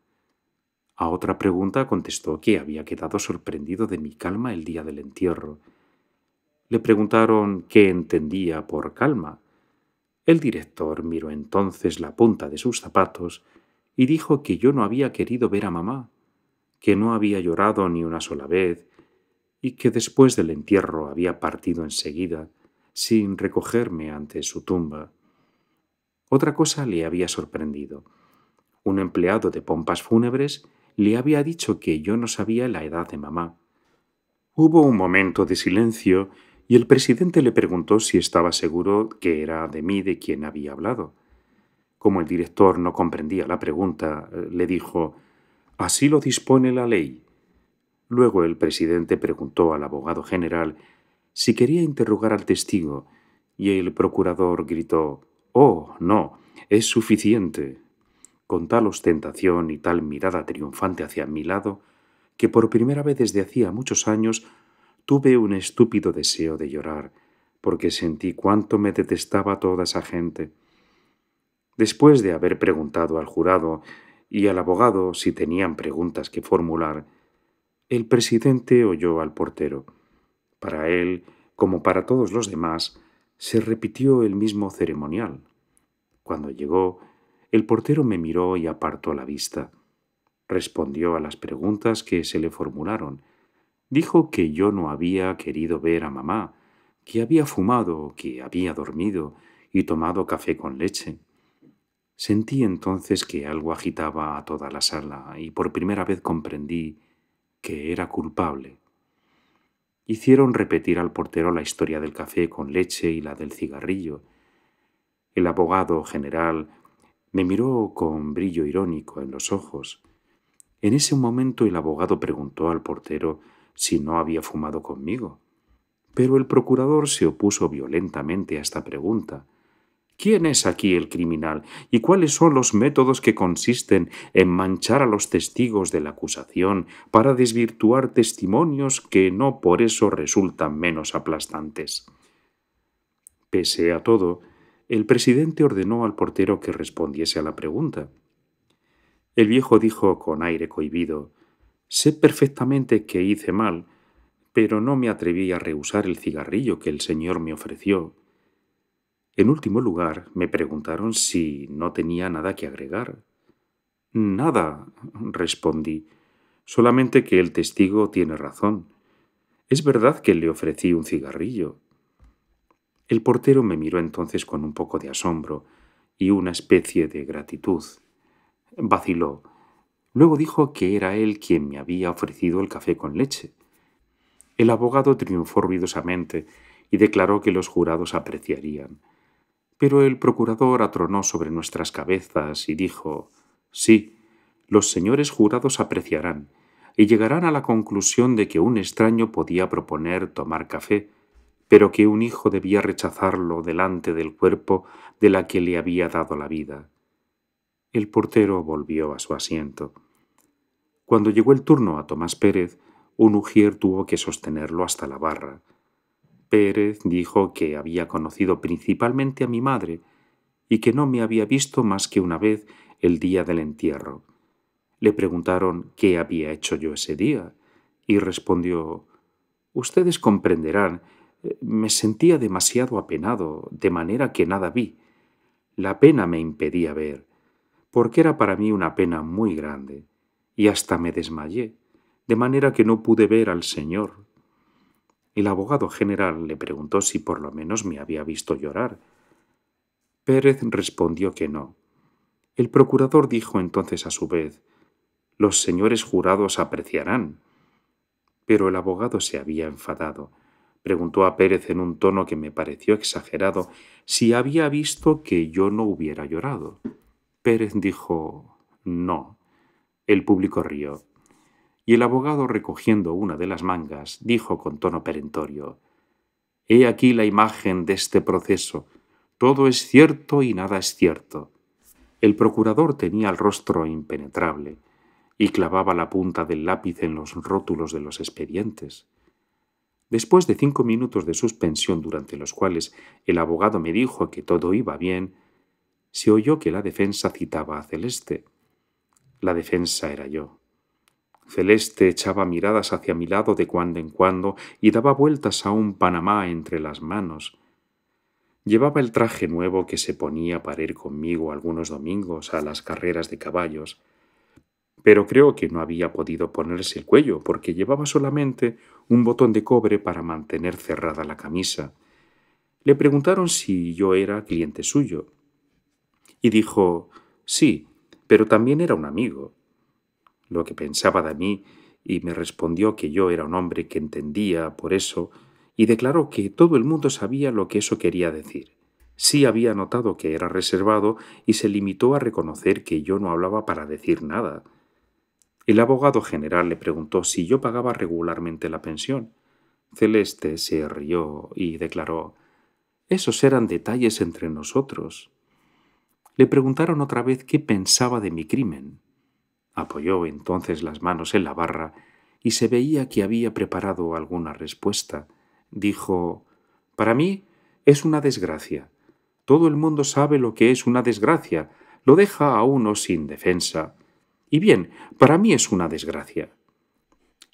A otra pregunta contestó que había quedado sorprendido de mi calma el día del entierro. Le preguntaron qué entendía por calma. El director miró entonces la punta de sus zapatos y dijo que yo no había querido ver a mamá, que no había llorado ni una sola vez y que después del entierro había partido enseguida, sin recogerme ante su tumba. Otra cosa le había sorprendido. Un empleado de pompas fúnebres le había dicho que yo no sabía la edad de mamá. Hubo un momento de silencio y el presidente le preguntó si estaba seguro que era de mí de quien había hablado. Como el director no comprendía la pregunta, le dijo: «Así lo dispone la ley». Luego el presidente preguntó al abogado general si quería interrogar al testigo, y el procurador gritó: «Oh, no, es suficiente». Con tal ostentación y tal mirada triunfante hacia mi lado, que por primera vez desde hacía muchos años tuve un estúpido deseo de llorar, porque sentí cuánto me detestaba toda esa gente. Después de haber preguntado al jurado y al abogado si tenían preguntas que formular, el presidente oyó al portero. Para él, como para todos los demás, se repitió el mismo ceremonial. Cuando llegó, el portero me miró y apartó la vista. Respondió a las preguntas que se le formularon. Dijo que yo no había querido ver a mamá, que había fumado, que había dormido y tomado café con leche. Sentí entonces que algo agitaba a toda la sala y por primera vez comprendí que era culpable. Hicieron repetir al portero la historia del café con leche y la del cigarrillo. El abogado general me miró con brillo irónico en los ojos. En ese momento el abogado preguntó al portero si no había fumado conmigo. Pero el procurador se opuso violentamente a esta pregunta. «¿Quién es aquí el criminal y cuáles son los métodos que consisten en manchar a los testigos de la acusación para desvirtuar testimonios que no por eso resultan menos aplastantes?» Pese a todo, el presidente ordenó al portero que respondiese a la pregunta. El viejo dijo con aire cohibido: «Sé perfectamente que hice mal, pero no me atreví a rehusar el cigarrillo que el señor me ofreció». En último lugar, me preguntaron si no tenía nada que agregar. Nada, respondí, solamente que el testigo tiene razón. Es verdad que le ofrecí un cigarrillo. El portero me miró entonces con un poco de asombro y una especie de gratitud. Vaciló. Luego dijo que era él quien me había ofrecido el café con leche. El abogado triunfó ruidosamente y declaró que los jurados apreciarían. Pero el procurador atronó sobre nuestras cabezas y dijo: «Sí, los señores jurados apreciarán y llegarán a la conclusión de que un extraño podía proponer tomar café, pero que un hijo debía rechazarlo delante del cuerpo de la que le había dado la vida». El portero volvió a su asiento. Cuando llegó el turno a Tomás Pérez, un ujier tuvo que sostenerlo hasta la barra. Pérez dijo que había conocido principalmente a mi madre y que no me había visto más que una vez el día del entierro. Le preguntaron qué había hecho yo ese día y respondió: «Ustedes comprenderán, me sentía demasiado apenado, de manera que nada vi. La pena me impedía ver, porque era para mí una pena muy grande, y hasta me desmayé, de manera que no pude ver al señor». El abogado general le preguntó si por lo menos me había visto llorar. Pérez respondió que no. El procurador dijo entonces a su vez: «Los señores jurados apreciarán». Pero el abogado se había enfadado. Preguntó a Pérez en un tono que me pareció exagerado si había visto que yo no hubiera llorado. Pérez dijo: «No». El público rió. Y el abogado, recogiendo una de las mangas, dijo con tono perentorio: «He aquí la imagen de este proceso. Todo es cierto y nada es cierto». El procurador tenía el rostro impenetrable y clavaba la punta del lápiz en los rótulos de los expedientes. Después de 5 minutos de suspensión, durante los cuales el abogado me dijo que todo iba bien, se oyó que la defensa citaba a Celeste. La defensa era yo. Celeste echaba miradas hacia mi lado de cuando en cuando y daba vueltas a un panamá entre las manos. Llevaba el traje nuevo que se ponía para ir conmigo algunos domingos a las carreras de caballos, pero creo que no había podido ponerse el cuello porque llevaba solamente un botón de cobre para mantener cerrada la camisa. Le preguntaron si yo era cliente suyo y dijo: «Sí, pero también era un amigo». Lo que pensaba de mí, y me respondió que yo era un hombre que entendía por eso, y declaró que todo el mundo sabía lo que eso quería decir. Sí había notado que era reservado y se limitó a reconocer que yo no hablaba para decir nada. El abogado general le preguntó si yo pagaba regularmente la pensión. Celeste se rió y declaró: «Esos eran detalles entre nosotros». Le preguntaron otra vez qué pensaba de mi crimen. Apoyó entonces las manos en la barra y se veía que había preparado alguna respuesta. Dijo: «Para mí es una desgracia. Todo el mundo sabe lo que es una desgracia. Lo deja a uno sin defensa. Y bien, para mí es una desgracia».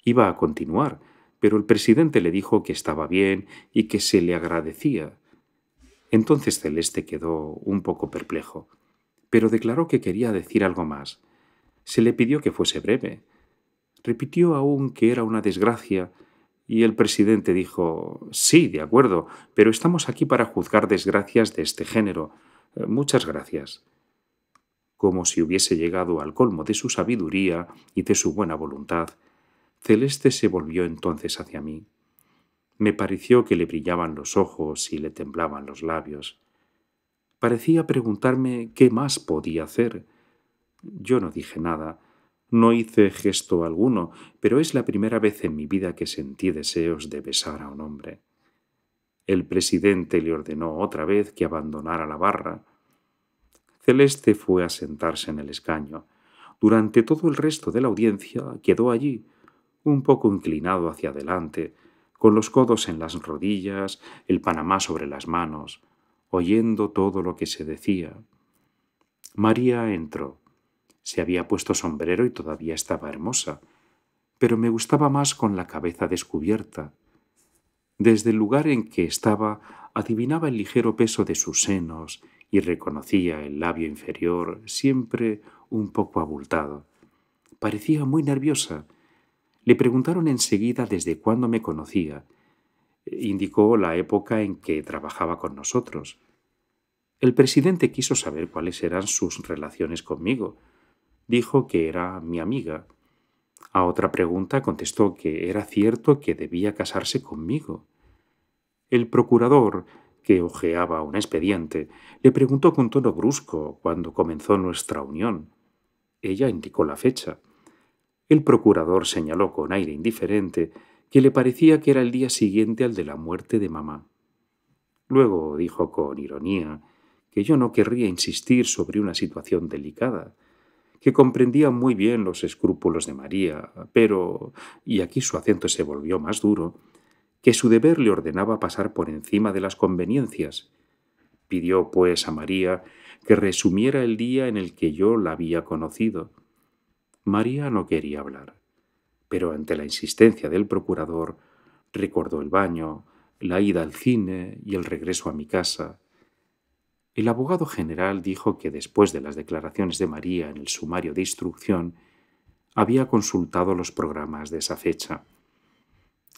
Iba a continuar, pero el presidente le dijo que estaba bien y que se le agradecía. Entonces Celeste quedó un poco perplejo, pero declaró que quería decir algo más. Se le pidió que fuese breve. Repitió aún que era una desgracia y el presidente dijo: «Sí, de acuerdo, pero estamos aquí para juzgar desgracias de este género. Muchas gracias». Como si hubiese llegado al colmo de su sabiduría y de su buena voluntad, Celeste se volvió entonces hacia mí. Me pareció que le brillaban los ojos y le temblaban los labios. Parecía preguntarme qué más podía hacer. Yo no dije nada, no hice gesto alguno, pero es la primera vez en mi vida que sentí deseos de besar a un hombre. El presidente le ordenó otra vez que abandonara la barra. Celeste fue a sentarse en el escaño. Durante todo el resto de la audiencia quedó allí, un poco inclinado hacia adelante, con los codos en las rodillas, el panamá sobre las manos, oyendo todo lo que se decía. María entró. Se había puesto sombrero y todavía estaba hermosa, pero me gustaba más con la cabeza descubierta. Desde el lugar en que estaba adivinaba el ligero peso de sus senos y reconocía el labio inferior, siempre un poco abultado. Parecía muy nerviosa. Le preguntaron enseguida desde cuándo me conocía. Indicó la época en que trabajaba con nosotros. El presidente quiso saber cuáles eran sus relaciones conmigo. Dijo que era mi amiga. A otra pregunta contestó que era cierto que debía casarse conmigo. El procurador, que hojeaba un expediente, le preguntó con tono brusco cuándo comenzó nuestra unión. Ella indicó la fecha. El procurador señaló con aire indiferente que le parecía que era el día siguiente al de la muerte de mamá. Luego dijo con ironía que yo no querría insistir sobre una situación delicada, que comprendía muy bien los escrúpulos de María, pero, y aquí su acento se volvió más duro, que su deber le ordenaba pasar por encima de las conveniencias. Pidió, pues, a María que resumiera el día en el que yo la había conocido. María no quería hablar, pero ante la insistencia del procurador recordó el baño, la ida al cine y el regreso a mi casa. El abogado general dijo que después de las declaraciones de María en el sumario de instrucción, había consultado los programas de esa fecha.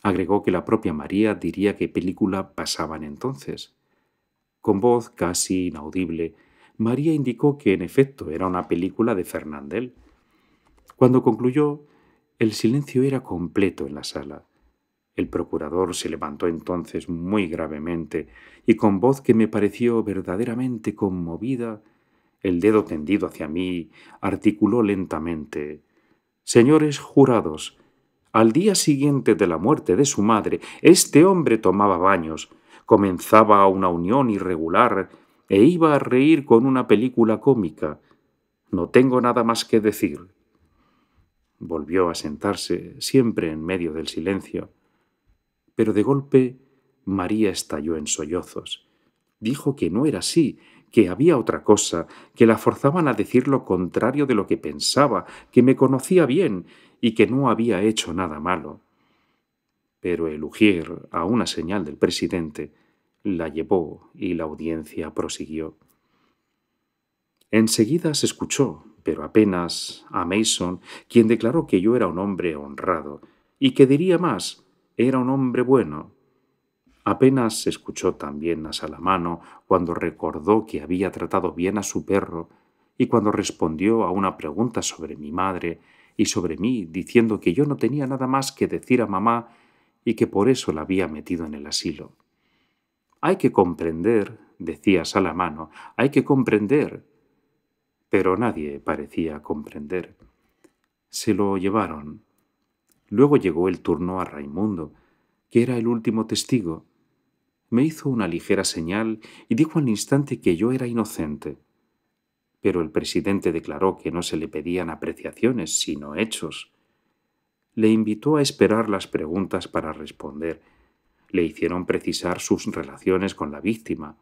Agregó que la propia María diría qué película pasaban entonces. Con voz casi inaudible, María indicó que en efecto era una película de Fernandel. Cuando concluyó, el silencio era completo en la sala. El procurador se levantó entonces muy gravemente y con voz que me pareció verdaderamente conmovida, el dedo tendido hacia mí, articuló lentamente: «Señores jurados, al día siguiente de la muerte de su madre, este hombre tomaba baños, comenzaba una unión irregular e iba a reír con una película cómica. No tengo nada más que decir». Volvió a sentarse, siempre en medio del silencio. Pero de golpe María estalló en sollozos. Dijo que no era así, que había otra cosa, que la forzaban a decir lo contrario de lo que pensaba, que me conocía bien y que no había hecho nada malo. Pero el ujier, a una señal del presidente, la llevó y la audiencia prosiguió. Enseguida se escuchó, pero apenas, a Mason, quien declaró que yo era un hombre honrado y que diría más, era un hombre bueno. Apenas se escuchó también a Salamano cuando recordó que había tratado bien a su perro y cuando respondió a una pregunta sobre mi madre y sobre mí diciendo que yo no tenía nada más que decir a mamá y que por eso la había metido en el asilo. «Hay que comprender», decía Salamano, «hay que comprender». Pero nadie parecía comprender. Se lo llevaron. Luego llegó el turno a Raimundo, que era el último testigo. Me hizo una ligera señal y dijo al instante que yo era inocente. Pero el presidente declaró que no se le pedían apreciaciones, sino hechos. Le invitó a esperar las preguntas para responder. Le hicieron precisar sus relaciones con la víctima.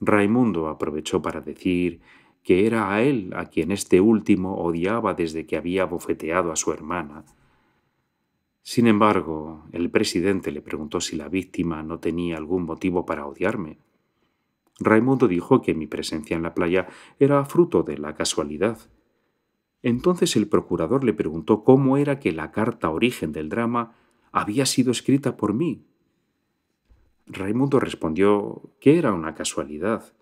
Raimundo aprovechó para decir que era a él a quien este último odiaba desde que había bofeteado a su hermana. Sin embargo, el presidente le preguntó si la víctima no tenía algún motivo para odiarme. Raimundo dijo que mi presencia en la playa era fruto de la casualidad. Entonces el procurador le preguntó cómo era que la carta origen del drama había sido escrita por mí. Raimundo respondió que era una casualidad.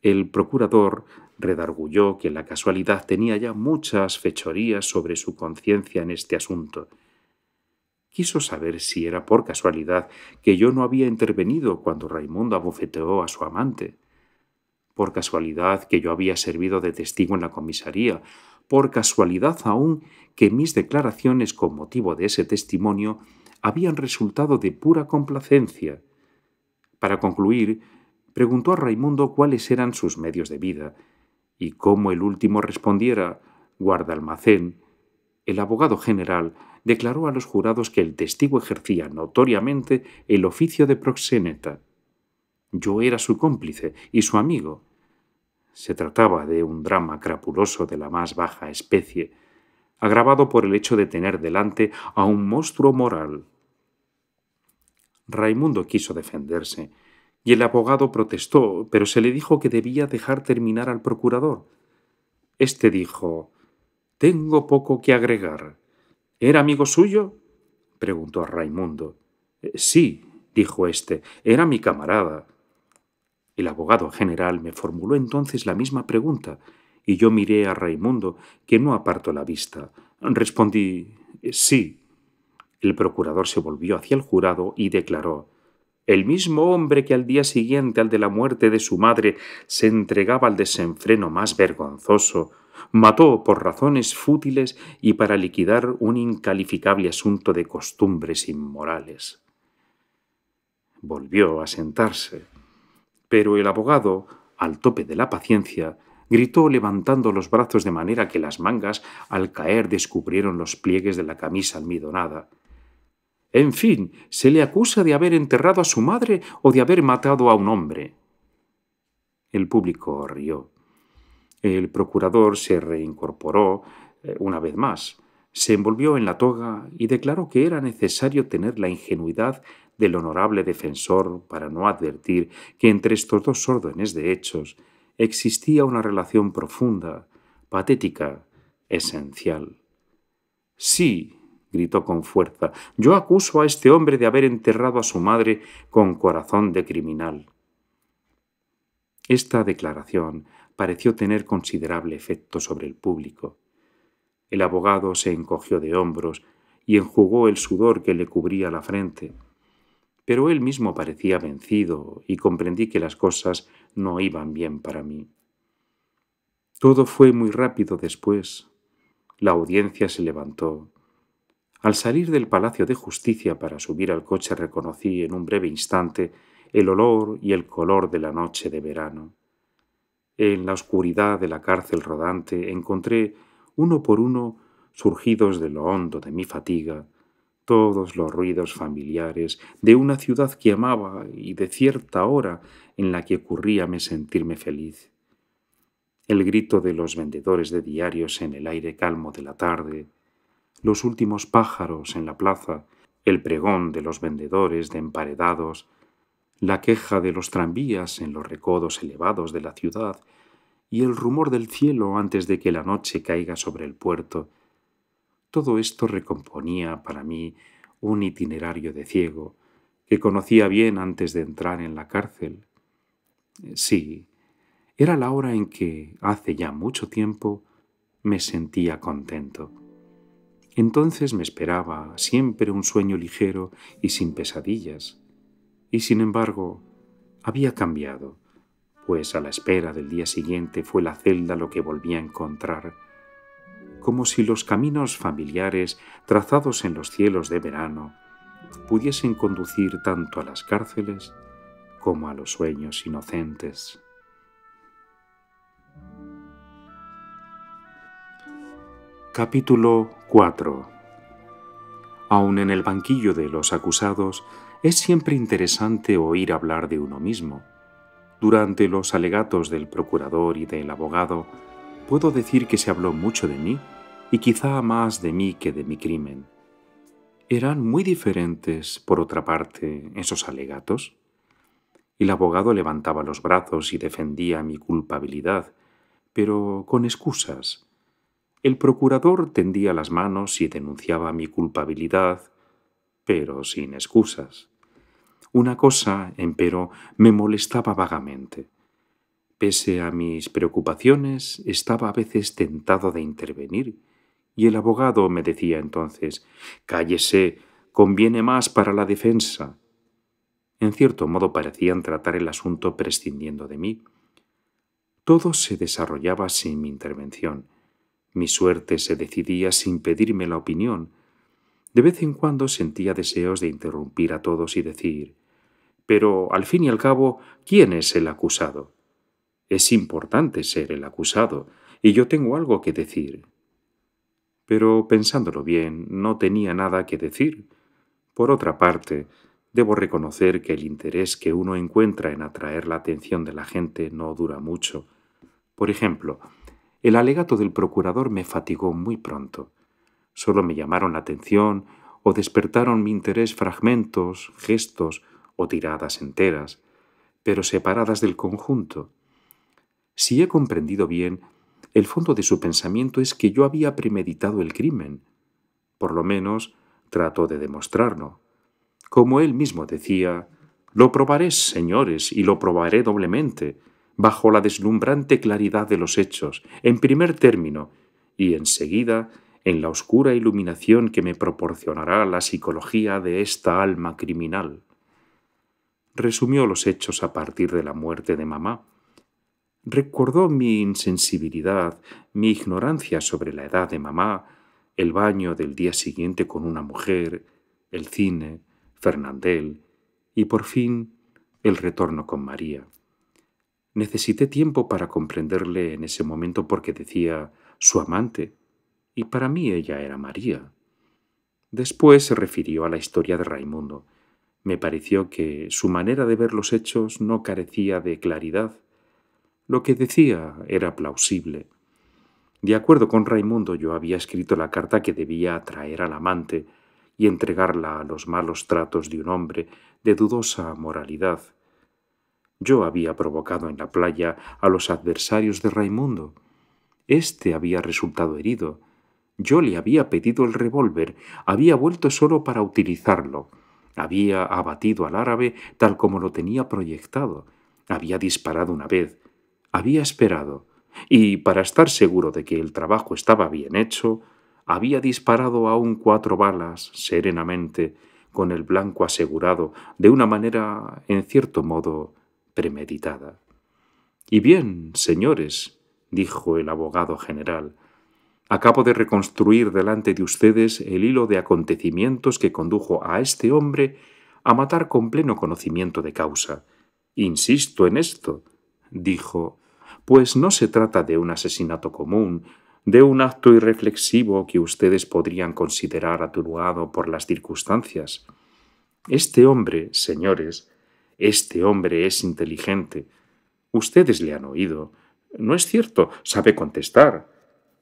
El procurador redargulló que la casualidad tenía ya muchas fechorías sobre su conciencia en este asunto. Quiso saber si era por casualidad que yo no había intervenido cuando Raimundo abofeteó a su amante, por casualidad que yo había servido de testigo en la comisaría, por casualidad aún que mis declaraciones con motivo de ese testimonio habían resultado de pura complacencia. Para concluir, preguntó a Raimundo cuáles eran sus medios de vida, y como el último respondiera «guarda-almacén», el abogado general declaró a los jurados que el testigo ejercía notoriamente el oficio de proxeneta. Yo era su cómplice y su amigo. Se trataba de un drama crapuloso de la más baja especie, agravado por el hecho de tener delante a un monstruo moral. Raimundo quiso defenderse, y el abogado protestó, pero se le dijo que debía dejar terminar al procurador. Este dijo: «Tengo poco que agregar». «¿Era amigo suyo?», preguntó a Raimundo. «Sí», dijo éste, «era mi camarada». El abogado general me formuló entonces la misma pregunta, y yo miré a Raimundo, que no apartó la vista. Respondí: «Sí». El procurador se volvió hacia el jurado y declaró: «El mismo hombre que al día siguiente al de la muerte de su madre se entregaba al desenfreno más vergonzoso, mató por razones fútiles y para liquidar un incalificable asunto de costumbres inmorales». Volvió a sentarse, pero el abogado, al tope de la paciencia, gritó levantando los brazos de manera que las mangas, al caer, descubrieron los pliegues de la camisa almidonada. «En fin, se le acusa de haber enterrado a su madre o de haber matado a un hombre». El público rió. El procurador se reincorporó una vez más, se envolvió en la toga y declaró que era necesario tener la ingenuidad del honorable defensor para no advertir que entre estos dos órdenes de hechos existía una relación profunda, patética, esencial. «Sí», gritó con fuerza, «yo acuso a este hombre de haber enterrado a su madre con corazón de criminal». Esta declaración pareció tener considerable efecto sobre el público. El abogado se encogió de hombros y enjugó el sudor que le cubría la frente. Pero él mismo parecía vencido y comprendí que las cosas no iban bien para mí. Todo fue muy rápido después. La audiencia se levantó. Al salir del Palacio de Justicia para subir al coche reconocí en un breve instante el olor y el color de la noche de verano. En la oscuridad de la cárcel rodante encontré, uno por uno, surgidos de lo hondo de mi fatiga, todos los ruidos familiares de una ciudad que amaba y de cierta hora en la que ocurríame sentirme feliz. El grito de los vendedores de diarios en el aire calmo de la tarde, los últimos pájaros en la plaza, el pregón de los vendedores de emparedados, la queja de los tranvías en los recodos elevados de la ciudad y el rumor del cielo antes de que la noche caiga sobre el puerto. Todo esto recomponía para mí un itinerario de ciego, que conocía bien antes de entrar en la cárcel. Sí, era la hora en que, hace ya mucho tiempo, me sentía contento. Entonces me esperaba siempre un sueño ligero y sin pesadillas, y sin embargo, había cambiado, pues a la espera del día siguiente fue la celda lo que volví a encontrar, como si los caminos familiares trazados en los cielos de verano pudiesen conducir tanto a las cárceles como a los sueños inocentes. Capítulo 4. Aun en el banquillo de los acusados es siempre interesante oír hablar de uno mismo. Durante los alegatos del procurador y del abogado, puedo decir que se habló mucho de mí, y quizá más de mí que de mi crimen. Eran muy diferentes, por otra parte, esos alegatos. El abogado levantaba los brazos y defendía mi culpabilidad, pero con excusas. El procurador tendía las manos y denunciaba mi culpabilidad, pero sin excusas. Una cosa, empero, me molestaba vagamente. Pese a mis preocupaciones, estaba a veces tentado de intervenir, y el abogado me decía entonces: «Cállese, conviene más para la defensa». En cierto modo parecían tratar el asunto prescindiendo de mí. Todo se desarrollaba sin mi intervención. Mi suerte se decidía sin pedirme la opinión. De vez en cuando sentía deseos de interrumpir a todos y decir: «Pero, al fin y al cabo, ¿quién es el acusado? Es importante ser el acusado, y yo tengo algo que decir». Pero, pensándolo bien, no tenía nada que decir. Por otra parte, debo reconocer que el interés que uno encuentra en atraer la atención de la gente no dura mucho. Por ejemplo, el alegato del procurador me fatigó muy pronto. Solo me llamaron la atención o despertaron mi interés fragmentos, gestos o tiradas enteras, pero separadas del conjunto. Si he comprendido bien, El fondo de su pensamiento es que yo había premeditado el crimen. Por lo menos, trató de demostrarlo. Como él mismo decía, «Lo probaré, señores, y lo probaré doblemente, bajo la deslumbrante claridad de los hechos, en primer término, y enseguida en la oscura iluminación que me proporcionará la psicología de esta alma criminal». Resumió los hechos a partir de la muerte de mamá. Recordó mi insensibilidad, mi ignorancia sobre la edad de mamá, el baño del día siguiente con una mujer, el cine, Fernandel y, por fin, el retorno con María. Necesité tiempo para comprenderle en ese momento porque decía «su amante» y para mí ella era María. Después se refirió a la historia de Raimundo. Me pareció que su manera de ver los hechos no carecía de claridad. Lo que decía era plausible. De acuerdo con Raimundo, yo había escrito la carta que debía atraer al amante y entregarla a los malos tratos de un hombre de dudosa moralidad. Yo había provocado en la playa a los adversarios de Raimundo. Este había resultado herido. Yo le había pedido el revólver, había vuelto solo para utilizarlo. Había abatido al árabe tal como lo tenía proyectado. Había disparado una vez. Había esperado, y para estar seguro de que el trabajo estaba bien hecho, había disparado aún 4 balas serenamente, con el blanco asegurado, de una manera, en cierto modo, premeditada. «Y bien, señores», dijo el abogado general, «acabo de reconstruir delante de ustedes el hilo de acontecimientos que condujo a este hombre a matar con pleno conocimiento de causa. Insisto en esto», dijo, «pues no se trata de un asesinato común, de un acto irreflexivo que ustedes podrían considerar atenuado por las circunstancias. Este hombre, señores, este hombre es inteligente. Ustedes le han oído. No es cierto, sabe contestar.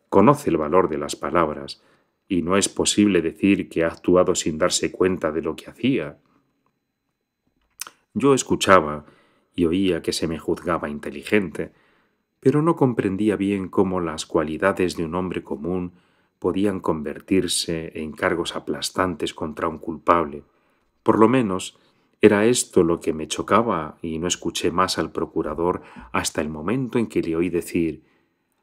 Conoce el valor de las palabras, y no es posible decir que ha actuado sin darse cuenta de lo que hacía». Yo escuchaba y oía que se me juzgaba inteligente, pero no comprendía bien cómo las cualidades de un hombre común podían convertirse en cargos aplastantes contra un culpable. Por lo menos era esto lo que me chocaba y no escuché más al procurador hasta el momento en que le oí decir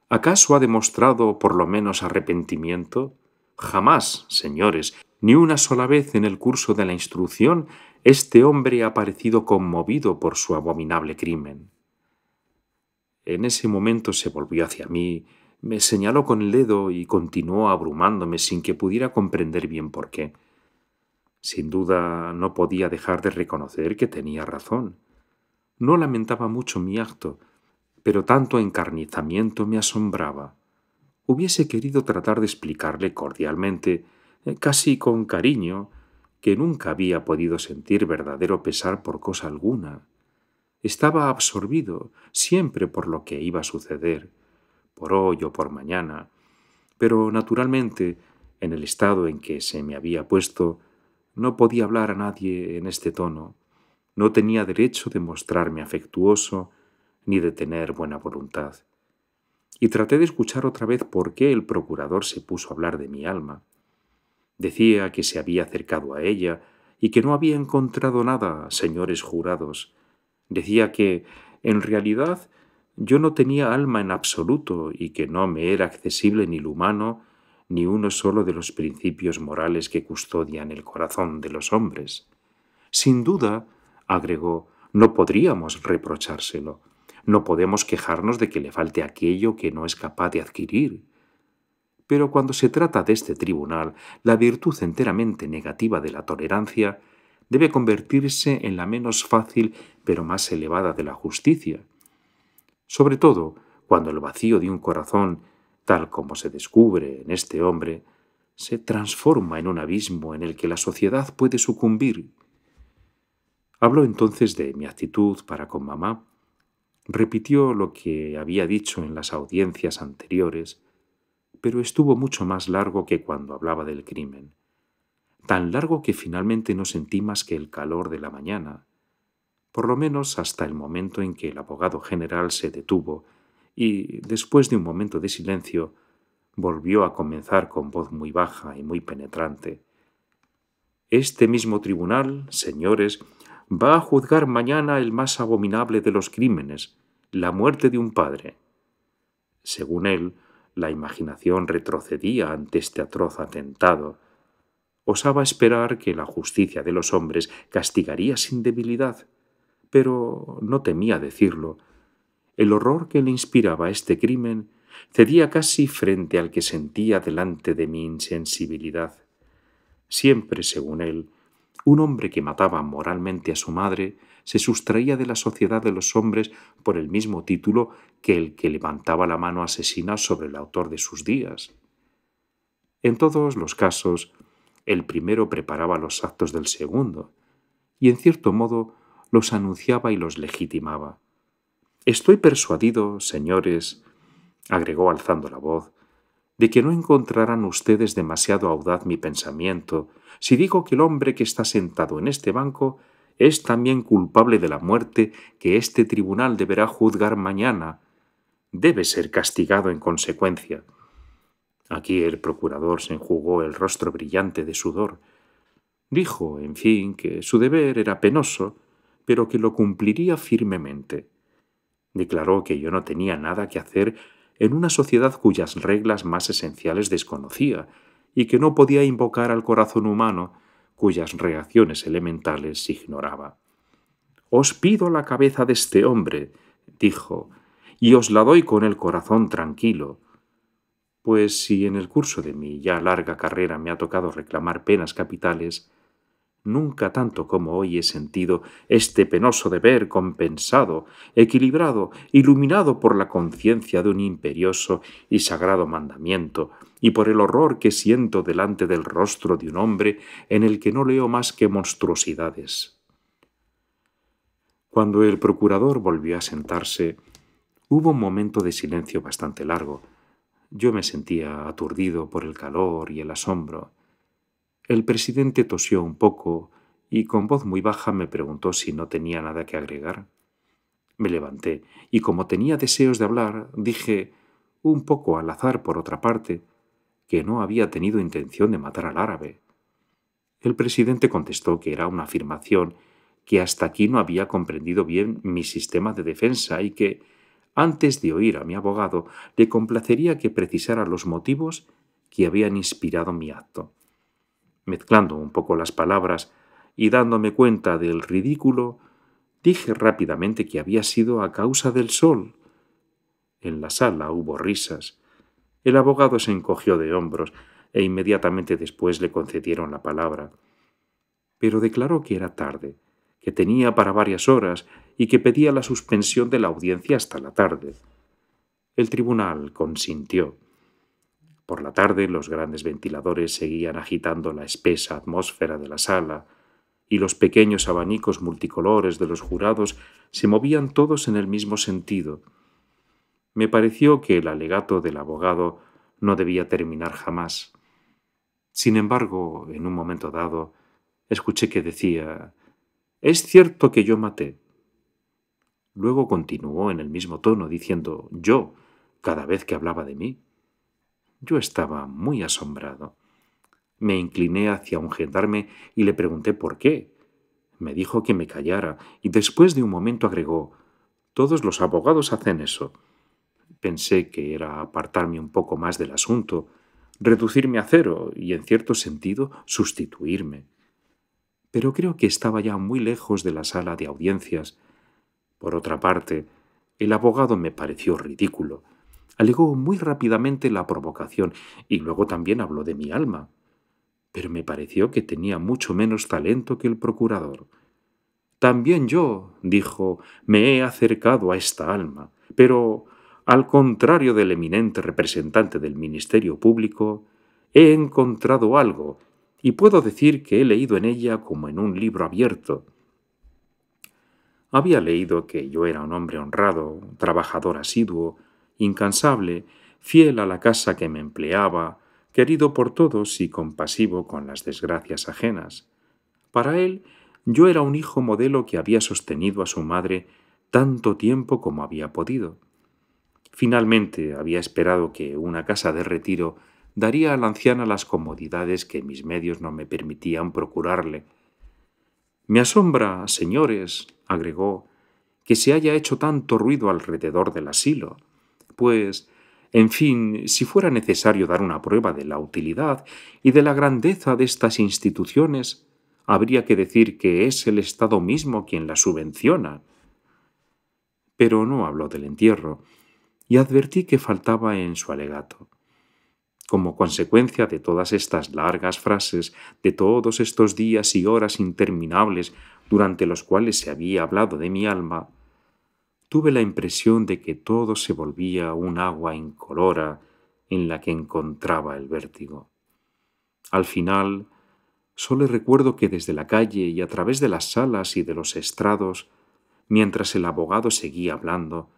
«¿Acaso ha demostrado por lo menos arrepentimiento? Jamás, señores, ni una sola vez en el curso de la instrucción este hombre ha parecido conmovido por su abominable crimen». En ese momento se volvió hacia mí, me señaló con el dedo y continuó abrumándome sin que pudiera comprender bien por qué. Sin duda no podía dejar de reconocer que tenía razón. No lamentaba mucho mi acto, pero tanto encarnizamiento me asombraba. Hubiese querido tratar de explicarle cordialmente, casi con cariño, que nunca había podido sentir verdadero pesar por cosa alguna. Estaba absorbido siempre por lo que iba a suceder, por hoy o por mañana, pero naturalmente, en el estado en que se me había puesto, no podía hablar a nadie en este tono, no tenía derecho de mostrarme afectuoso ni de tener buena voluntad. Y traté de escuchar otra vez por qué el procurador se puso a hablar de mi alma. Decía que se había acercado a ella y que no había encontrado nada, señores jurados. Decía que, en realidad, yo no tenía alma en absoluto y que no me era accesible ni lo humano ni uno solo de los principios morales que custodian el corazón de los hombres. Sin duda, agregó, no podríamos reprochárselo. No podemos quejarnos de que le falte aquello que no es capaz de adquirir. Pero cuando se trata de este tribunal, la virtud enteramente negativa de la tolerancia debe convertirse en la menos fácil pero más elevada de la justicia. Sobre todo cuando el vacío de un corazón, tal como se descubre en este hombre, se transforma en un abismo en el que la sociedad puede sucumbir. Habló entonces de mi actitud para con mamá. Repitió lo que había dicho en las audiencias anteriores, pero estuvo mucho más largo que cuando hablaba del crimen. Tan largo que finalmente no sentí más que el calor de la mañana, por lo menos hasta el momento en que el abogado general se detuvo y, después de un momento de silencio, volvió a comenzar con voz muy baja y muy penetrante. «Este mismo tribunal, señores, va a juzgar mañana el más abominable de los crímenes, la muerte de un padre». Según él, la imaginación retrocedía ante este atroz atentado. Osaba esperar que la justicia de los hombres castigaría sin debilidad, pero no temía decirlo. El horror que le inspiraba este crimen cedía casi frente al que sentía delante de mi insensibilidad. Siempre, según él, un hombre que mataba moralmente a su madre se sustraía de la sociedad de los hombres por el mismo título que el que levantaba la mano asesina sobre el autor de sus días. En todos los casos, el primero preparaba los actos del segundo, y en cierto modo los anunciaba y los legitimaba. «Estoy persuadido, señores», agregó alzando la voz, «de que no encontrarán ustedes demasiado audaz mi pensamiento si digo que el hombre que está sentado en este banco es también culpable de la muerte que este tribunal deberá juzgar mañana. Debe ser castigado en consecuencia». Aquí el procurador se enjugó el rostro brillante de sudor. Dijo, en fin, que su deber era penoso, pero que lo cumpliría firmemente. Declaró que yo no tenía nada que hacer en una sociedad cuyas reglas más esenciales desconocía y que no podía invocar al corazón humano cuyas reacciones elementales ignoraba. «Os pido la cabeza de este hombre», dijo, «y os la doy con el corazón tranquilo. Pues si en el curso de mi ya larga carrera me ha tocado reclamar penas capitales, nunca tanto como hoy he sentido este penoso deber compensado, equilibrado, iluminado por la conciencia de un imperioso y sagrado mandamiento, y por el horror que siento delante del rostro de un hombre en el que no leo más que monstruosidades». Cuando el procurador volvió a sentarse, hubo un momento de silencio bastante largo. Yo me sentía aturdido por el calor y el asombro. El presidente tosió un poco y con voz muy baja me preguntó si no tenía nada que agregar. Me levanté y, como tenía deseos de hablar, dije, un poco al azar por otra parte, que no había tenido intención de matar al árabe. El presidente contestó que era una afirmación que hasta aquí no había comprendido bien mi sistema de defensa y que, antes de oír a mi abogado, le complacería que precisara los motivos que habían inspirado mi acto. Mezclando un poco las palabras y dándome cuenta del ridículo, dije rápidamente que había sido a causa del sol. En la sala hubo risas. El abogado se encogió de hombros e inmediatamente después le concedieron la palabra. Pero declaró que era tarde, que tenía para varias horas y que pedía la suspensión de la audiencia hasta la tarde. El tribunal consintió. Por la tarde los grandes ventiladores seguían agitando la espesa atmósfera de la sala y los pequeños abanicos multicolores de los jurados se movían todos en el mismo sentido. Me pareció que el alegato del abogado no debía terminar jamás. Sin embargo, en un momento dado, escuché que decía, «Es cierto que yo maté». Luego continuó en el mismo tono diciendo, «yo», cada vez que hablaba de mí. Yo estaba muy asombrado. Me incliné hacia un gendarme y le pregunté por qué. Me dijo que me callara y después de un momento agregó, «todos los abogados hacen eso». Pensé que era apartarme un poco más del asunto, reducirme a cero y, en cierto sentido, sustituirme. Pero creo que estaba ya muy lejos de la sala de audiencias. Por otra parte, el abogado me pareció ridículo. Alegó muy rápidamente la provocación y luego también habló de mi alma, pero me pareció que tenía mucho menos talento que el procurador. «También yo», dijo, «me he acercado a esta alma, pero, al contrario del eminente representante del Ministerio Público, he encontrado algo y puedo decir que he leído en ella como en un libro abierto». Había leído que yo era un hombre honrado, trabajador asiduo, incansable, fiel a la casa que me empleaba, querido por todos y compasivo con las desgracias ajenas. Para él, yo era un hijo modelo que había sostenido a su madre tanto tiempo como había podido. Finalmente había esperado que una casa de retiro daría a la anciana las comodidades que mis medios no me permitían procurarle. «Me asombra, señores», agregó, «que se haya hecho tanto ruido alrededor del asilo, pues, en fin, si fuera necesario dar una prueba de la utilidad y de la grandeza de estas instituciones, habría que decir que es el Estado mismo quien las subvenciona». Pero no habló del entierro, y advertí que faltaba en su alegato. Como consecuencia de todas estas largas frases, de todos estos días y horas interminables durante los cuales se había hablado de mi alma, tuve la impresión de que todo se volvía un agua incolora en la que encontraba el vértigo. Al final, solo recuerdo que desde la calle y a través de las salas y de los estrados, mientras el abogado seguía hablando,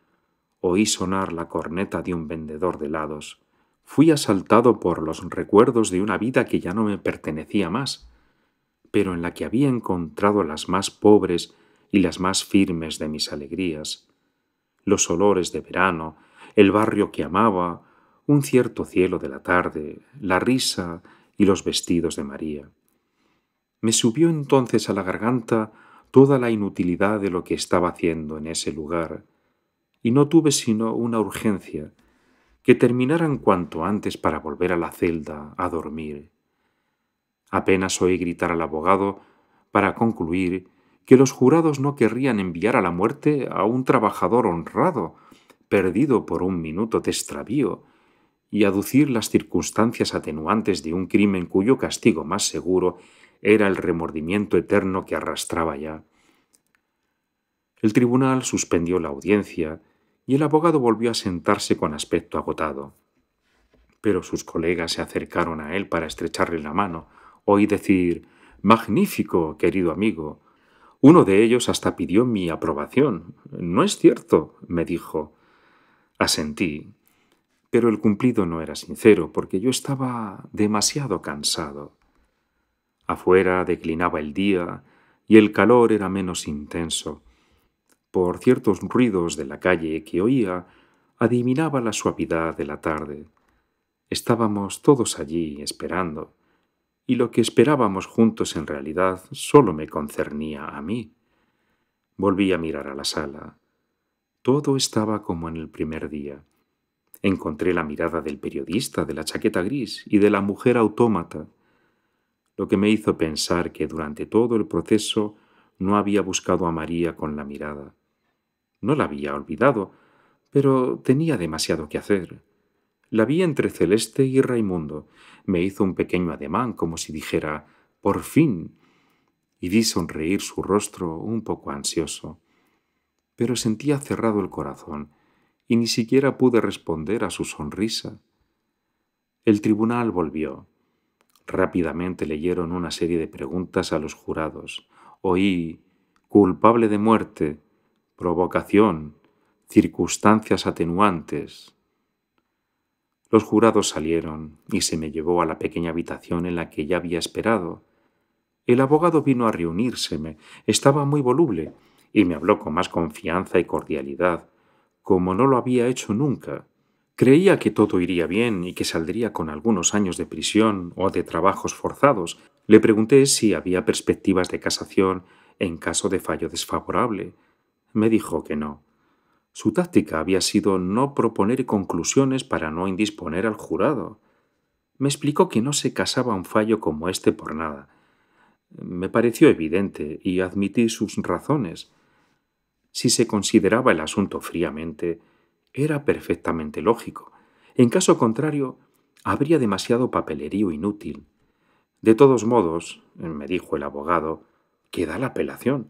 oí sonar la corneta de un vendedor de helados. Fui asaltado por los recuerdos de una vida que ya no me pertenecía más, pero en la que había encontrado las más pobres y las más firmes de mis alegrías. Los olores de verano, el barrio que amaba, un cierto cielo de la tarde, la risa y los vestidos de María. Me subió entonces a la garganta toda la inutilidad de lo que estaba haciendo en ese lugar, y no tuve sino una urgencia, que terminaran cuanto antes para volver a la celda a dormir. Apenas oí gritar al abogado para concluir que los jurados no querrían enviar a la muerte a un trabajador honrado, perdido por un minuto de extravío, y aducir las circunstancias atenuantes de un crimen cuyo castigo más seguro era el remordimiento eterno que arrastraba ya. El tribunal suspendió la audiencia y el abogado volvió a sentarse con aspecto agotado. Pero sus colegas se acercaron a él para estrecharle la mano. Oí decir, «¡Magnífico, querido amigo!». Uno de ellos hasta pidió mi aprobación. «No es cierto», me dijo. Asentí, pero el cumplido no era sincero, porque yo estaba demasiado cansado. Afuera declinaba el día y el calor era menos intenso. Por ciertos ruidos de la calle que oía, adivinaba la suavidad de la tarde. Estábamos todos allí esperando, y lo que esperábamos juntos en realidad solo me concernía a mí. Volví a mirar a la sala. Todo estaba como en el primer día. Encontré la mirada del periodista, de la chaqueta gris y de la mujer autómata, lo que me hizo pensar que durante todo el proceso no había buscado a María con la mirada. No la había olvidado, pero tenía demasiado que hacer. La vi entre Celeste y Raimundo. Me hizo un pequeño ademán, como si dijera, «¡Por fin!», y vi sonreír su rostro un poco ansioso. Pero sentía cerrado el corazón, y ni siquiera pude responder a su sonrisa. El tribunal volvió. Rápidamente leyeron una serie de preguntas a los jurados. Oí, «culpable de muerte», «provocación», «circunstancias atenuantes». Los jurados salieron y se me llevó a la pequeña habitación en la que ya había esperado. El abogado vino a reunírseme, estaba muy voluble y me habló con más confianza y cordialidad, como no lo había hecho nunca. Creía que todo iría bien y que saldría con algunos años de prisión o de trabajos forzados. Le pregunté si había perspectivas de casación en caso de fallo desfavorable. Me dijo que no. Su táctica había sido no proponer conclusiones para no indisponer al jurado. Me explicó que no se casaba un fallo como este por nada. Me pareció evidente y admití sus razones. Si se consideraba el asunto fríamente, era perfectamente lógico. En caso contrario, habría demasiado papelerío inútil. De todos modos, me dijo el abogado, queda la apelación,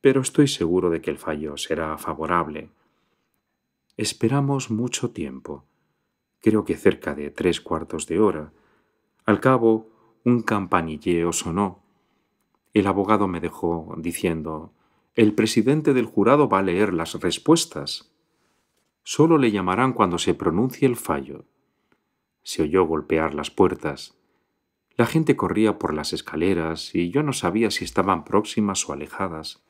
pero estoy seguro de que el fallo será favorable. Esperamos mucho tiempo, creo que cerca de 3/4 de hora. Al cabo, un campanilleo sonó. El abogado me dejó diciendo, «El presidente del jurado va a leer las respuestas. Solo le llamarán cuando se pronuncie el fallo». Se oyó golpear las puertas. La gente corría por las escaleras y yo no sabía si estaban próximas o alejadas.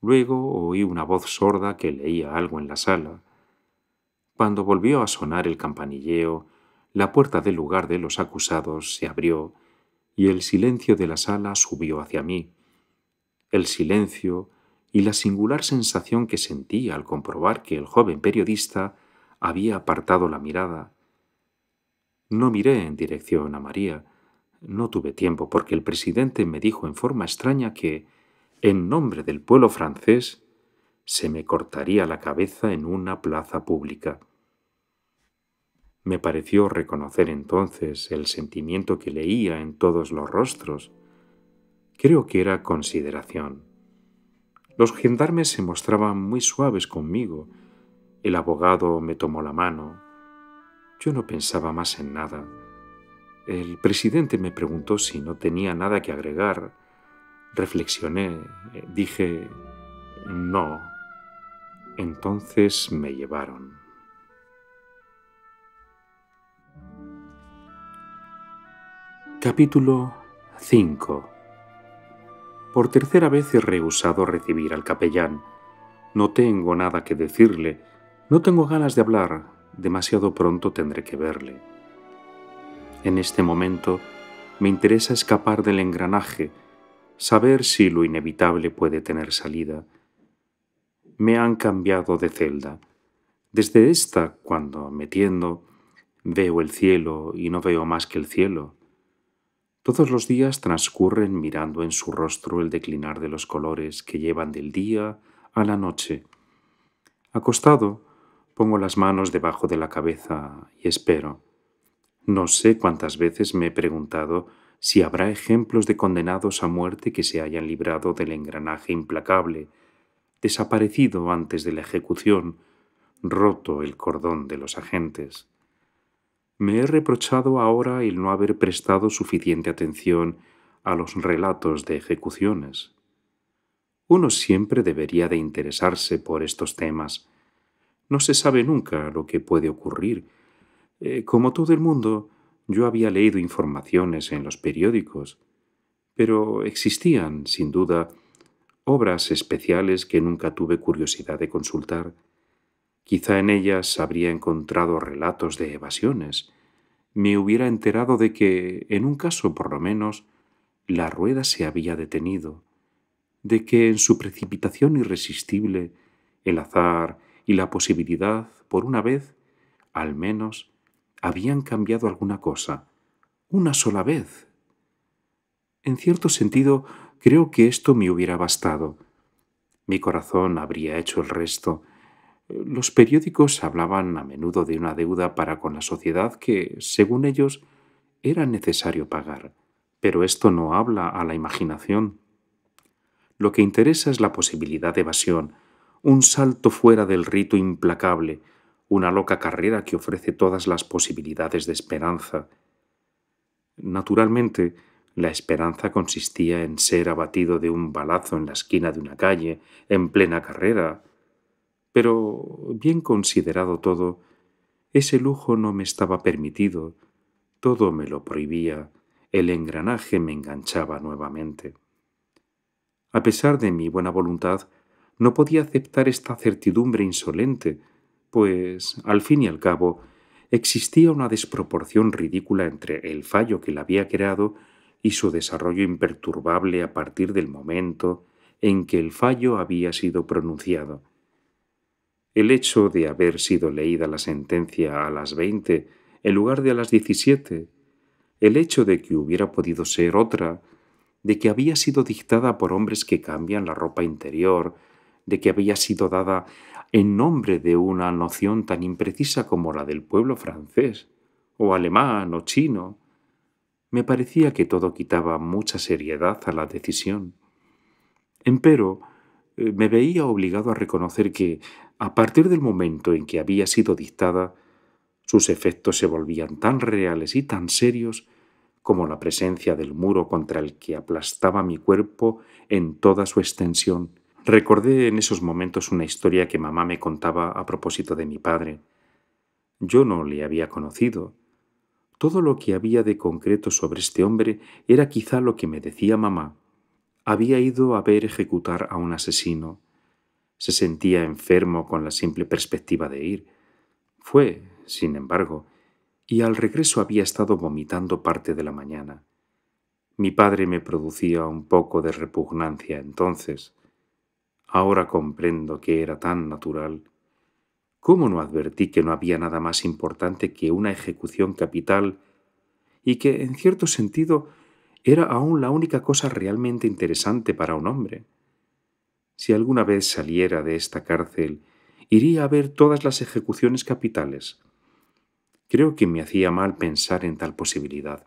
Luego oí una voz sorda que leía algo en la sala. Cuando volvió a sonar el campanilleo, la puerta del lugar de los acusados se abrió y el silencio de la sala subió hacia mí. El silencio y la singular sensación que sentí al comprobar que el joven periodista había apartado la mirada. No miré en dirección a María. No tuve tiempo porque el presidente me dijo en forma extraña que, en nombre del pueblo francés, se me cortaría la cabeza en una plaza pública. Me pareció reconocer entonces el sentimiento que leía en todos los rostros. Creo que era consideración. Los gendarmes se mostraban muy suaves conmigo. El abogado me tomó la mano. Yo no pensaba más en nada. El presidente me preguntó si no tenía nada que agregar. Reflexioné. Dije, no. Entonces me llevaron. Capítulo 5. Por tercera vez he rehusado recibir al capellán. No tengo nada que decirle. No tengo ganas de hablar. Demasiado pronto tendré que verle. En este momento me interesa escapar del engranaje, saber si lo inevitable puede tener salida. Me han cambiado de celda. Desde esta, cuando me tiendo, veo el cielo y no veo más que el cielo. Todos los días transcurren mirando en su rostro el declinar de los colores que llevan del día a la noche. Acostado, pongo las manos debajo de la cabeza y espero. No sé cuántas veces me he preguntado si habrá ejemplos de condenados a muerte que se hayan librado del engranaje implacable, desaparecido antes de la ejecución, roto el cordón de los agentes. Me he reprochado ahora el no haber prestado suficiente atención a los relatos de ejecuciones. Uno siempre debería de interesarse por estos temas. No se sabe nunca lo que puede ocurrir. Como todo el mundo, yo había leído informaciones en los periódicos, pero existían, sin duda, obras especiales que nunca tuve curiosidad de consultar. Quizá en ellas habría encontrado relatos de evasiones. Me hubiera enterado de que, en un caso por lo menos, la rueda se había detenido, de que en su precipitación irresistible, el azar y la posibilidad, por una vez, al menos, habían cambiado alguna cosa, una sola vez. En cierto sentido, creo que esto me hubiera bastado. Mi corazón habría hecho el resto. Los periódicos hablaban a menudo de una deuda para con la sociedad que, según ellos, era necesario pagar. Pero esto no habla a la imaginación. Lo que interesa es la posibilidad de evasión, un salto fuera del rito implacable, una loca carrera que ofrece todas las posibilidades de esperanza. Naturalmente, la esperanza consistía en ser abatido de un balazo en la esquina de una calle, en plena carrera. Pero, bien considerado todo, ese lujo no me estaba permitido. Todo me lo prohibía. El engranaje me enganchaba nuevamente. A pesar de mi buena voluntad, no podía aceptar esta certidumbre insolente, pues, al fin y al cabo, existía una desproporción ridícula entre el fallo que la había creado y su desarrollo imperturbable a partir del momento en que el fallo había sido pronunciado. El hecho de haber sido leída la sentencia a las 20 en lugar de a las 17, el hecho de que hubiera podido ser otra, de que había sido dictada por hombres que cambian la ropa interior, de que había sido dada en nombre de una noción tan imprecisa como la del pueblo francés, o alemán, o chino. Me parecía que todo quitaba mucha seriedad a la decisión. Empero, me veía obligado a reconocer que, a partir del momento en que había sido dictada, sus efectos se volvían tan reales y tan serios como la presencia del muro contra el que aplastaba mi cuerpo en toda su extensión. Recordé en esos momentos una historia que mamá me contaba a propósito de mi padre. Yo no le había conocido. Todo lo que había de concreto sobre este hombre era quizá lo que me decía mamá. Había ido a ver ejecutar a un asesino. Se sentía enfermo con la simple perspectiva de ir. Fue, sin embargo, y al regreso había estado vomitando parte de la mañana. Mi padre me producía un poco de repugnancia entonces. Ahora comprendo que era tan natural. ¿Cómo no advertí que no había nada más importante que una ejecución capital y que, en cierto sentido, era aún la única cosa realmente interesante para un hombre? Si alguna vez saliera de esta cárcel, iría a ver todas las ejecuciones capitales. Creo que me hacía mal pensar en tal posibilidad,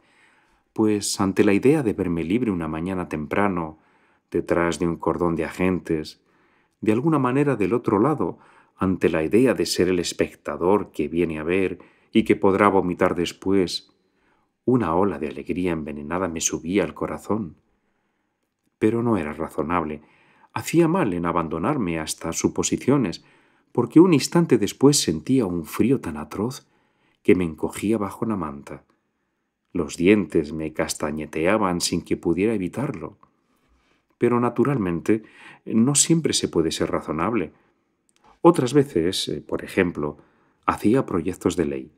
pues ante la idea de verme libre una mañana temprano, detrás de un cordón de agentes, de alguna manera del otro lado, ante la idea de ser el espectador que viene a ver y que podrá vomitar después, una ola de alegría envenenada me subía al corazón. Pero no era razonable. Hacía mal en abandonarme a estas suposiciones, porque un instante después sentía un frío tan atroz que me encogía bajo la manta. Los dientes me castañeteaban sin que pudiera evitarlo. Pero naturalmente no siempre se puede ser razonable. Otras veces, por ejemplo, hacía proyectos de ley.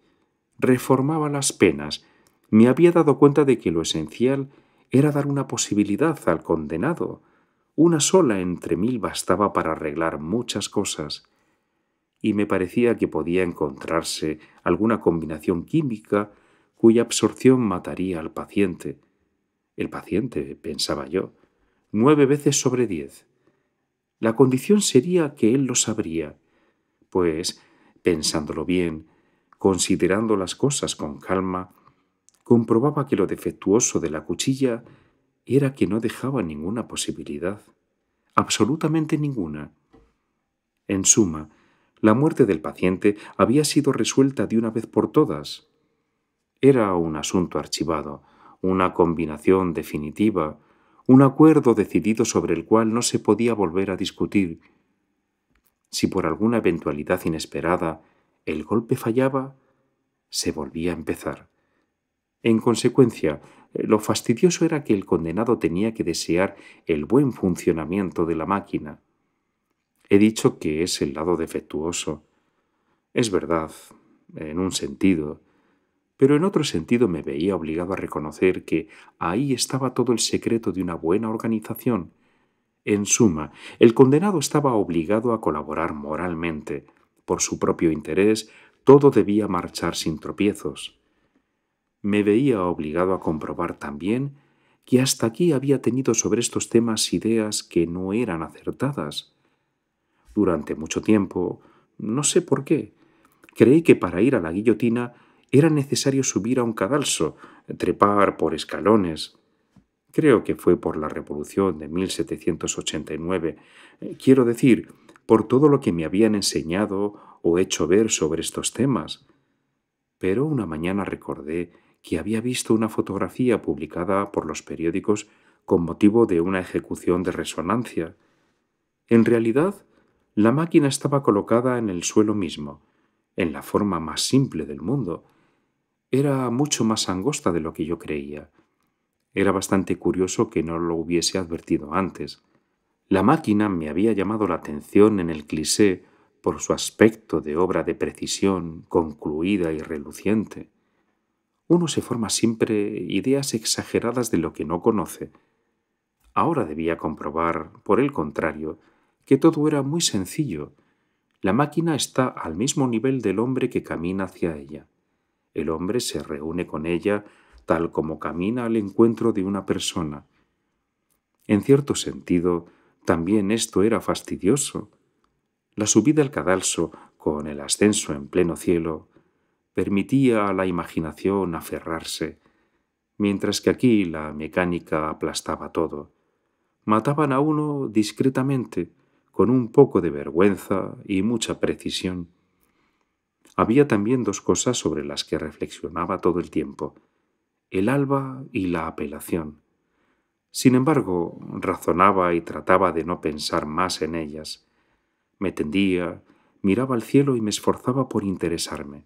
Reformaba las penas. Me había dado cuenta de que lo esencial era dar una posibilidad al condenado. Una sola entre mil bastaba para arreglar muchas cosas. Y me parecía que podía encontrarse alguna combinación química cuya absorción mataría al paciente. El paciente, pensaba yo, 9 veces sobre 10. La condición sería que él lo sabría, pues, pensándolo bien, considerando las cosas con calma, comprobaba que lo defectuoso de la cuchilla era que no dejaba ninguna posibilidad, absolutamente ninguna. En suma, la muerte del paciente había sido resuelta de una vez por todas. Era un asunto archivado, una combinación definitiva, un acuerdo decidido sobre el cual no se podía volver a discutir. Si por alguna eventualidad inesperada el golpe fallaba, se volvía a empezar. En consecuencia, lo fastidioso era que el condenado tenía que desear el buen funcionamiento de la máquina. He dicho que es el lado defectuoso. Es verdad, en un sentido, pero en otro sentido me veía obligado a reconocer que ahí estaba todo el secreto de una buena organización. En suma, el condenado estaba obligado a colaborar moralmente. Por su propio interés, todo debía marchar sin tropiezos. Me veía obligado a comprobar también que hasta aquí había tenido sobre estos temas ideas que no eran acertadas. Durante mucho tiempo, no sé por qué, creí que para ir a la guillotina era necesario subir a un cadalso, trepar por escalones. Creo que fue por la Revolución de 1789, quiero decir, por todo lo que me habían enseñado o hecho ver sobre estos temas. Pero una mañana recordé que había visto una fotografía publicada por los periódicos con motivo de una ejecución de resonancia. En realidad, la máquina estaba colocada en el suelo mismo, en la forma más simple del mundo. Era mucho más angosta de lo que yo creía. Era bastante curioso que no lo hubiese advertido antes. La máquina me había llamado la atención en el cliché por su aspecto de obra de precisión, concluida y reluciente. Uno se forma siempre ideas exageradas de lo que no conoce. Ahora debía comprobar, por el contrario, que todo era muy sencillo. La máquina está al mismo nivel del hombre que camina hacia ella. El hombre se reúne con ella tal como camina al encuentro de una persona. En cierto sentido, también esto era fastidioso. La subida al cadalso, con el ascenso en pleno cielo, permitía a la imaginación aferrarse, mientras que aquí la mecánica aplastaba todo. Mataban a uno discretamente, con un poco de vergüenza y mucha precisión. Había también dos cosas sobre las que reflexionaba todo el tiempo: el alba y la apelación. Sin embargo, razonaba y trataba de no pensar más en ellas. Me tendía, miraba al cielo y me esforzaba por interesarme.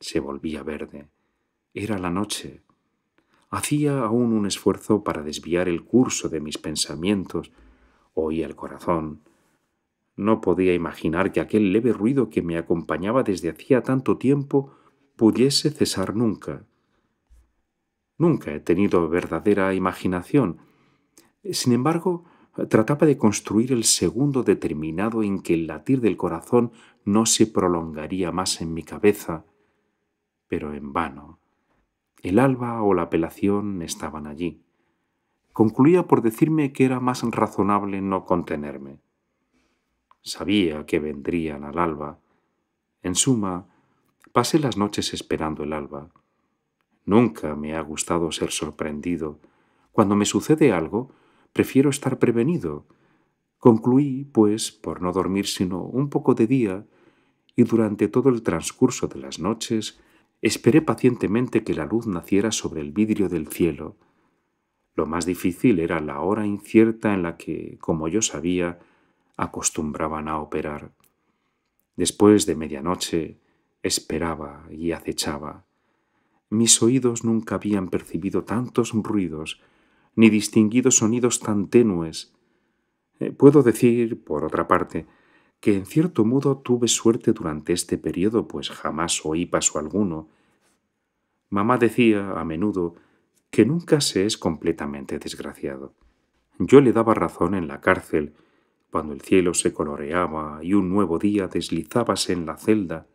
Se volvía verde. Era la noche. Hacía aún un esfuerzo para desviar el curso de mis pensamientos. Oía el corazón. No podía imaginar que aquel leve ruido que me acompañaba desde hacía tanto tiempo pudiese cesar nunca. Nunca he tenido verdadera imaginación. Sin embargo, trataba de construir el segundo determinado en que el latir del corazón no se prolongaría más en mi cabeza, pero en vano. El alba o la apelación estaban allí. Concluía por decirme que era más razonable no contenerme. Sabía que vendrían al alba. En suma, pasé las noches esperando el alba. Nunca me ha gustado ser sorprendido. Cuando me sucede algo, prefiero estar prevenido. Concluí, pues, por no dormir sino un poco de día, y durante todo el transcurso de las noches esperé pacientemente que la luz naciera sobre el vidrio del cielo. Lo más difícil era la hora incierta en la que, como yo sabía, acostumbraban a operar. Después de medianoche esperaba y acechaba. Mis oídos nunca habían percibido tantos ruidos, ni distinguido sonidos tan tenues. Puedo decir, por otra parte, que en cierto modo tuve suerte durante este periodo, pues jamás oí paso alguno. Mamá decía, a menudo, que nunca se es completamente desgraciado. Yo le daba razón en la cárcel, cuando el cielo se coloreaba y un nuevo día deslizábase en la celda,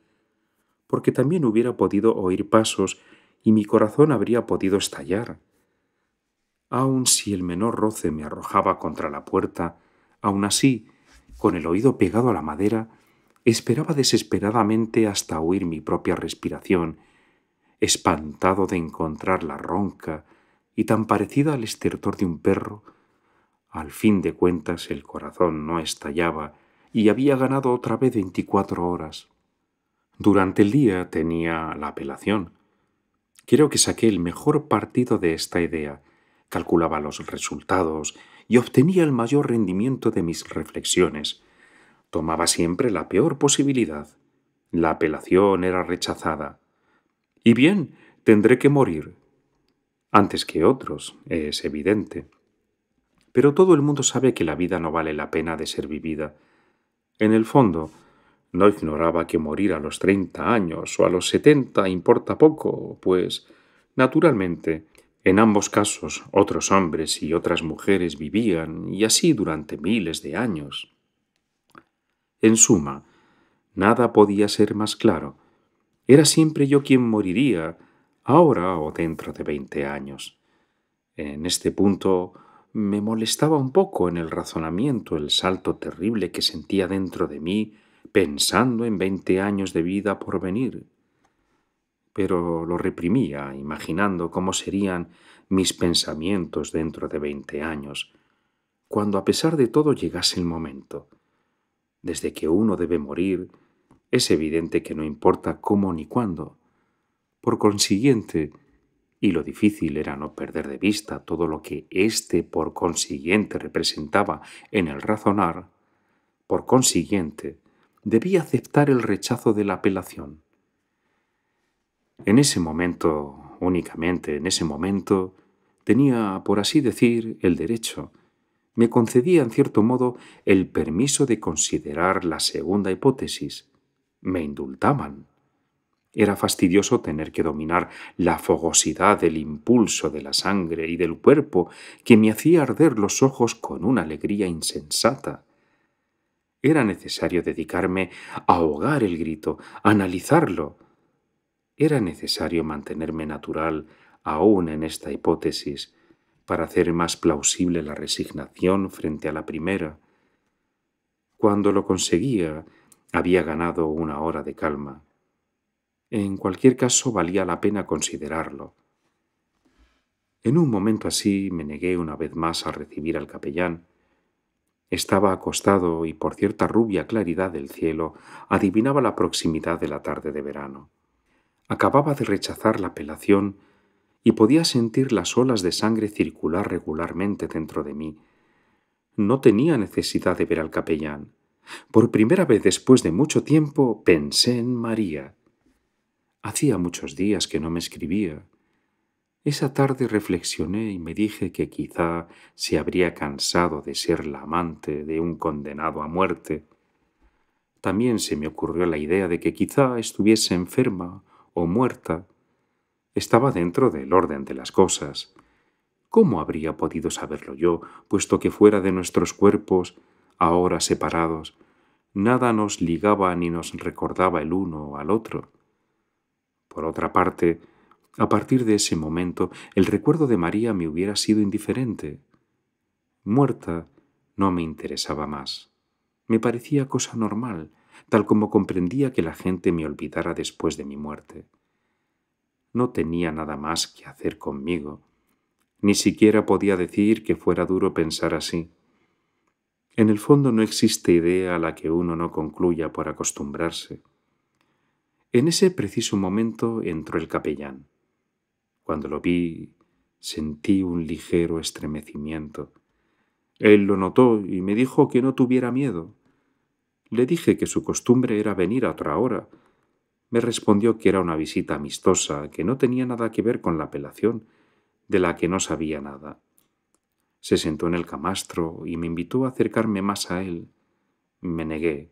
porque también hubiera podido oír pasos y mi corazón habría podido estallar. Aun si el menor roce me arrojaba contra la puerta, aun así, con el oído pegado a la madera, esperaba desesperadamente hasta oír mi propia respiración, espantado de encontrarla ronca y tan parecida al estertor de un perro. Al fin de cuentas el corazón no estallaba y había ganado otra vez 24 horas. Durante el día tenía la apelación. Creo que saqué el mejor partido de esta idea, calculaba los resultados y obtenía el mayor rendimiento de mis reflexiones. Tomaba siempre la peor posibilidad. La apelación era rechazada. Y bien, tendré que morir. Antes que otros, es evidente. Pero todo el mundo sabe que la vida no vale la pena de ser vivida. En el fondo, no ignoraba que morir a los 30 años o a los 70 importa poco, pues, naturalmente, en ambos casos otros hombres y otras mujeres vivían, y así durante miles de años. En suma, nada podía ser más claro. Era siempre yo quien moriría, ahora o dentro de 20 años. En este punto me molestaba un poco en el razonamiento el salto terrible que sentía dentro de mí pensando en 20 años de vida por venir. Pero lo reprimía, imaginando cómo serían mis pensamientos dentro de 20 años, cuando a pesar de todo llegase el momento. Desde que uno debe morir, es evidente que no importa cómo ni cuándo. Por consiguiente, y lo difícil era no perder de vista todo lo que éste por consiguiente representaba en el razonar, por consiguiente, debía aceptar el rechazo de la apelación. En ese momento, únicamente en ese momento, tenía, por así decir, el derecho. Me concedía, en cierto modo, el permiso de considerar la segunda hipótesis. Me indultaban. Era fastidioso tener que dominar la fogosidad del impulso de la sangre y del cuerpo que me hacía arder los ojos con una alegría insensata. Era necesario dedicarme a ahogar el grito, a analizarlo. Era necesario mantenerme natural aún en esta hipótesis para hacer más plausible la resignación frente a la primera. Cuando lo conseguía, había ganado una hora de calma. En cualquier caso, valía la pena considerarlo. En un momento así me negué una vez más a recibir al capellán. Estaba acostado y por cierta rubia claridad del cielo adivinaba la proximidad de la tarde de verano. Acababa de rechazar la apelación y podía sentir las olas de sangre circular regularmente dentro de mí. No tenía necesidad de ver al capellán. Por primera vez después de mucho tiempo pensé en María. Hacía muchos días que no me escribía. Esa tarde reflexioné y me dije que quizá se habría cansado de ser la amante de un condenado a muerte, También se me ocurrió la idea de que quizá estuviese enferma o muerta. Estaba dentro del orden de las cosas. ¿Cómo habría podido saberlo yo, puesto que fuera de nuestros cuerpos, ahora separados, nada nos ligaba ni nos recordaba el uno al otro? Por otra parte, a partir de ese momento, el recuerdo de María me hubiera sido indiferente. Muerta no me interesaba más. Me parecía cosa normal, tal como comprendía que la gente me olvidara después de mi muerte. No tenía nada más que hacer conmigo. Ni siquiera podía decir que fuera duro pensar así. En el fondo no existe idea a la que uno no concluya por acostumbrarse. En ese preciso momento entró el capellán. Cuando lo vi, sentí un ligero estremecimiento. Él lo notó y me dijo que no tuviera miedo. Le dije que su costumbre era venir a otra hora. Me respondió que era una visita amistosa, que no tenía nada que ver con la apelación, de la que no sabía nada. Se sentó en el camastro y me invitó a acercarme más a él. Me negué.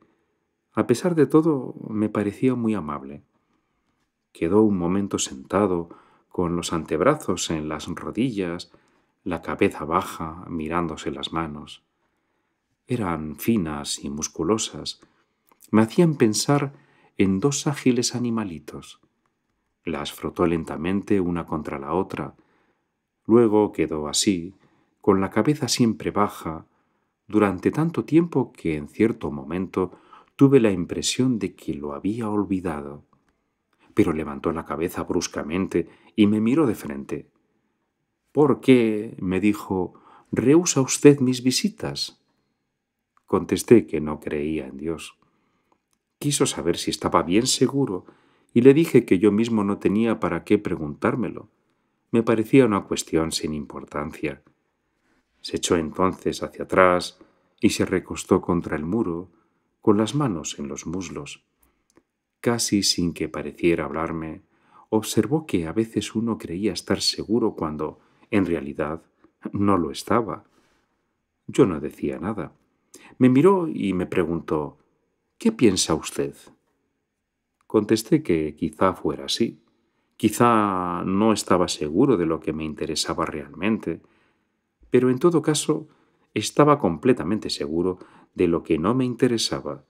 A pesar de todo, me parecía muy amable. Quedó un momento sentado, con los antebrazos en las rodillas, la cabeza baja, mirándose las manos. Eran finas y musculosas. Me hacían pensar en dos ágiles animalitos. Las frotó lentamente una contra la otra. Luego quedó así, con la cabeza siempre baja, durante tanto tiempo que en cierto momento tuve la impresión de que lo había olvidado. Pero levantó la cabeza bruscamente y me miró de frente. —¿Por qué? —me dijo. —¿Rehúsa usted mis visitas? Contesté que no creía en Dios. Quiso saber si estaba bien seguro y le dije que yo mismo no tenía para qué preguntármelo. Me parecía una cuestión sin importancia. Se echó entonces hacia atrás y se recostó contra el muro, con las manos en los muslos. Casi sin que pareciera hablarme, observó que a veces uno creía estar seguro cuando, en realidad, no lo estaba. Yo no decía nada. Me miró y me preguntó, «¿Qué piensa usted?». Contesté que quizá fuera así. Quizá no estaba seguro de lo que me interesaba realmente, pero en todo caso estaba completamente seguro de lo que no me interesaba,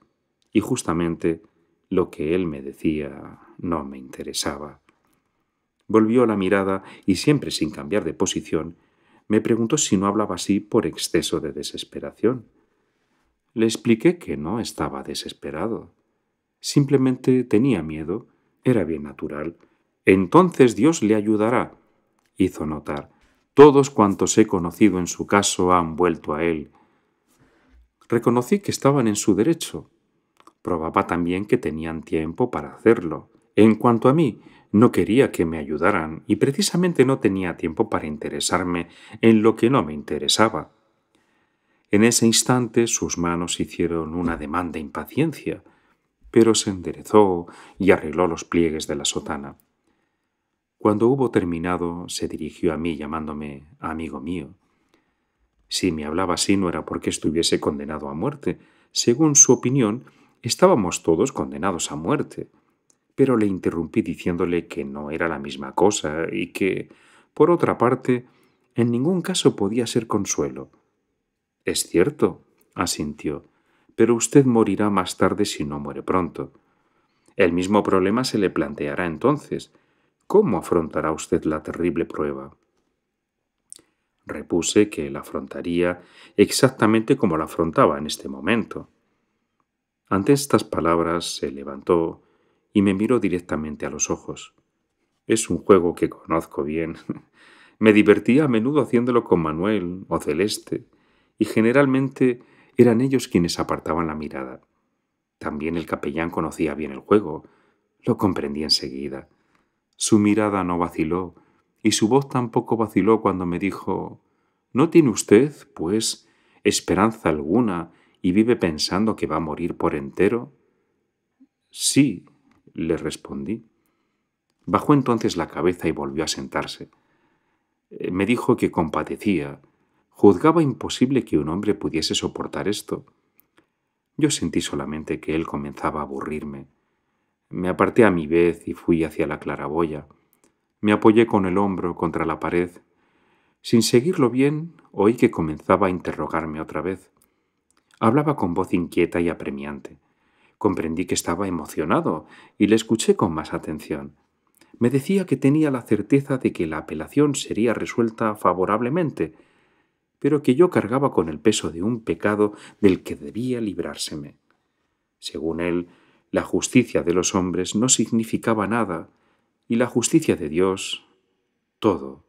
y justamente lo que él me decía no me interesaba. Volvió la mirada y, siempre sin cambiar de posición, me preguntó si no hablaba así por exceso de desesperación. Le expliqué que no estaba desesperado. Simplemente tenía miedo, era bien natural. «Entonces Dios le ayudará», hizo notar. «Todos cuantos he conocido en su caso han vuelto a él». Reconocí que estaban en su derecho. Probaba también que tenían tiempo para hacerlo. En cuanto a mí, no quería que me ayudaran y precisamente no tenía tiempo para interesarme en lo que no me interesaba. En ese instante sus manos hicieron una demanda de impaciencia, pero se enderezó y arregló los pliegues de la sotana. Cuando hubo terminado, se dirigió a mí llamándome amigo mío. Si me hablaba así no era porque estuviese condenado a muerte. Según su opinión, estábamos todos condenados a muerte, pero le interrumpí diciéndole que no era la misma cosa y que, por otra parte, en ningún caso podía ser consuelo. «Es cierto», asintió, «pero usted morirá más tarde si no muere pronto. El mismo problema se le planteará entonces. ¿Cómo afrontará usted la terrible prueba?». Repuse que la afrontaría exactamente como la afrontaba en este momento. Ante estas palabras se levantó y me miró directamente a los ojos. Es un juego que conozco bien. Me divertía a menudo haciéndolo con Manuel o Celeste, y generalmente eran ellos quienes apartaban la mirada. También el capellán conocía bien el juego. Lo comprendí enseguida. Su mirada no vaciló, y su voz tampoco vaciló cuando me dijo, «¿No tiene usted, pues, esperanza alguna y vive pensando que va a morir por entero?». «Sí», le respondí. Bajó entonces la cabeza y volvió a sentarse. Me dijo que compadecía. Juzgaba imposible que un hombre pudiese soportar esto. Yo sentí solamente que él comenzaba a aburrirme. Me aparté a mi vez y fui hacia la claraboya. Me apoyé con el hombro contra la pared. Sin seguirlo bien, oí que comenzaba a interrogarme otra vez. Hablaba con voz inquieta y apremiante. Comprendí que estaba emocionado y le escuché con más atención. Me decía que tenía la certeza de que la apelación sería resuelta favorablemente, pero que yo cargaba con el peso de un pecado del que debía librárseme. Según él, la justicia de los hombres no significaba nada, y la justicia de Dios, todo.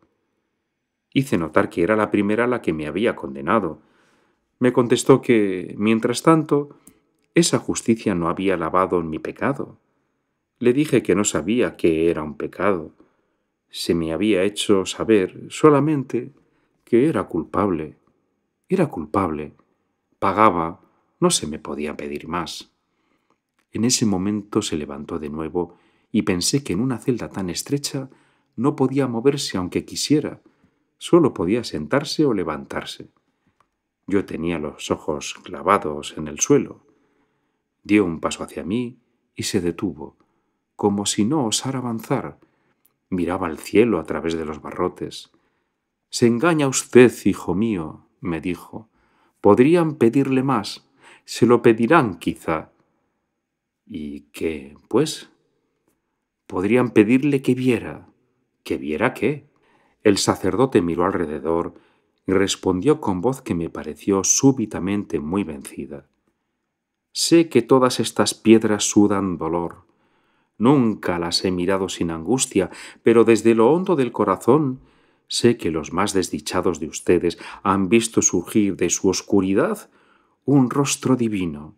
Hice notar que era la primera la que me había condenado. Me contestó que, mientras tanto, esa justicia no había lavado mi pecado. Le dije que no sabía qué era un pecado. Se me había hecho saber solamente que era culpable. Era culpable. Pagaba. No se me podía pedir más. En ese momento se levantó de nuevo y pensé que en una celda tan estrecha no podía moverse aunque quisiera. Solo podía sentarse o levantarse. Yo tenía los ojos clavados en el suelo. Dio un paso hacia mí y se detuvo, como si no osara avanzar. Miraba al cielo a través de los barrotes. «Se engaña usted, hijo mío», me dijo. «Podrían pedirle más. Se lo pedirán, quizá». «¿Y qué, pues?» «Podrían pedirle que viera». «¿Que viera qué?». El sacerdote miró alrededor y respondió con voz que me pareció súbitamente muy vencida. «Sé que todas estas piedras sudan dolor. Nunca las he mirado sin angustia, pero desde lo hondo del corazón sé que los más desdichados de ustedes han visto surgir de su oscuridad un rostro divino.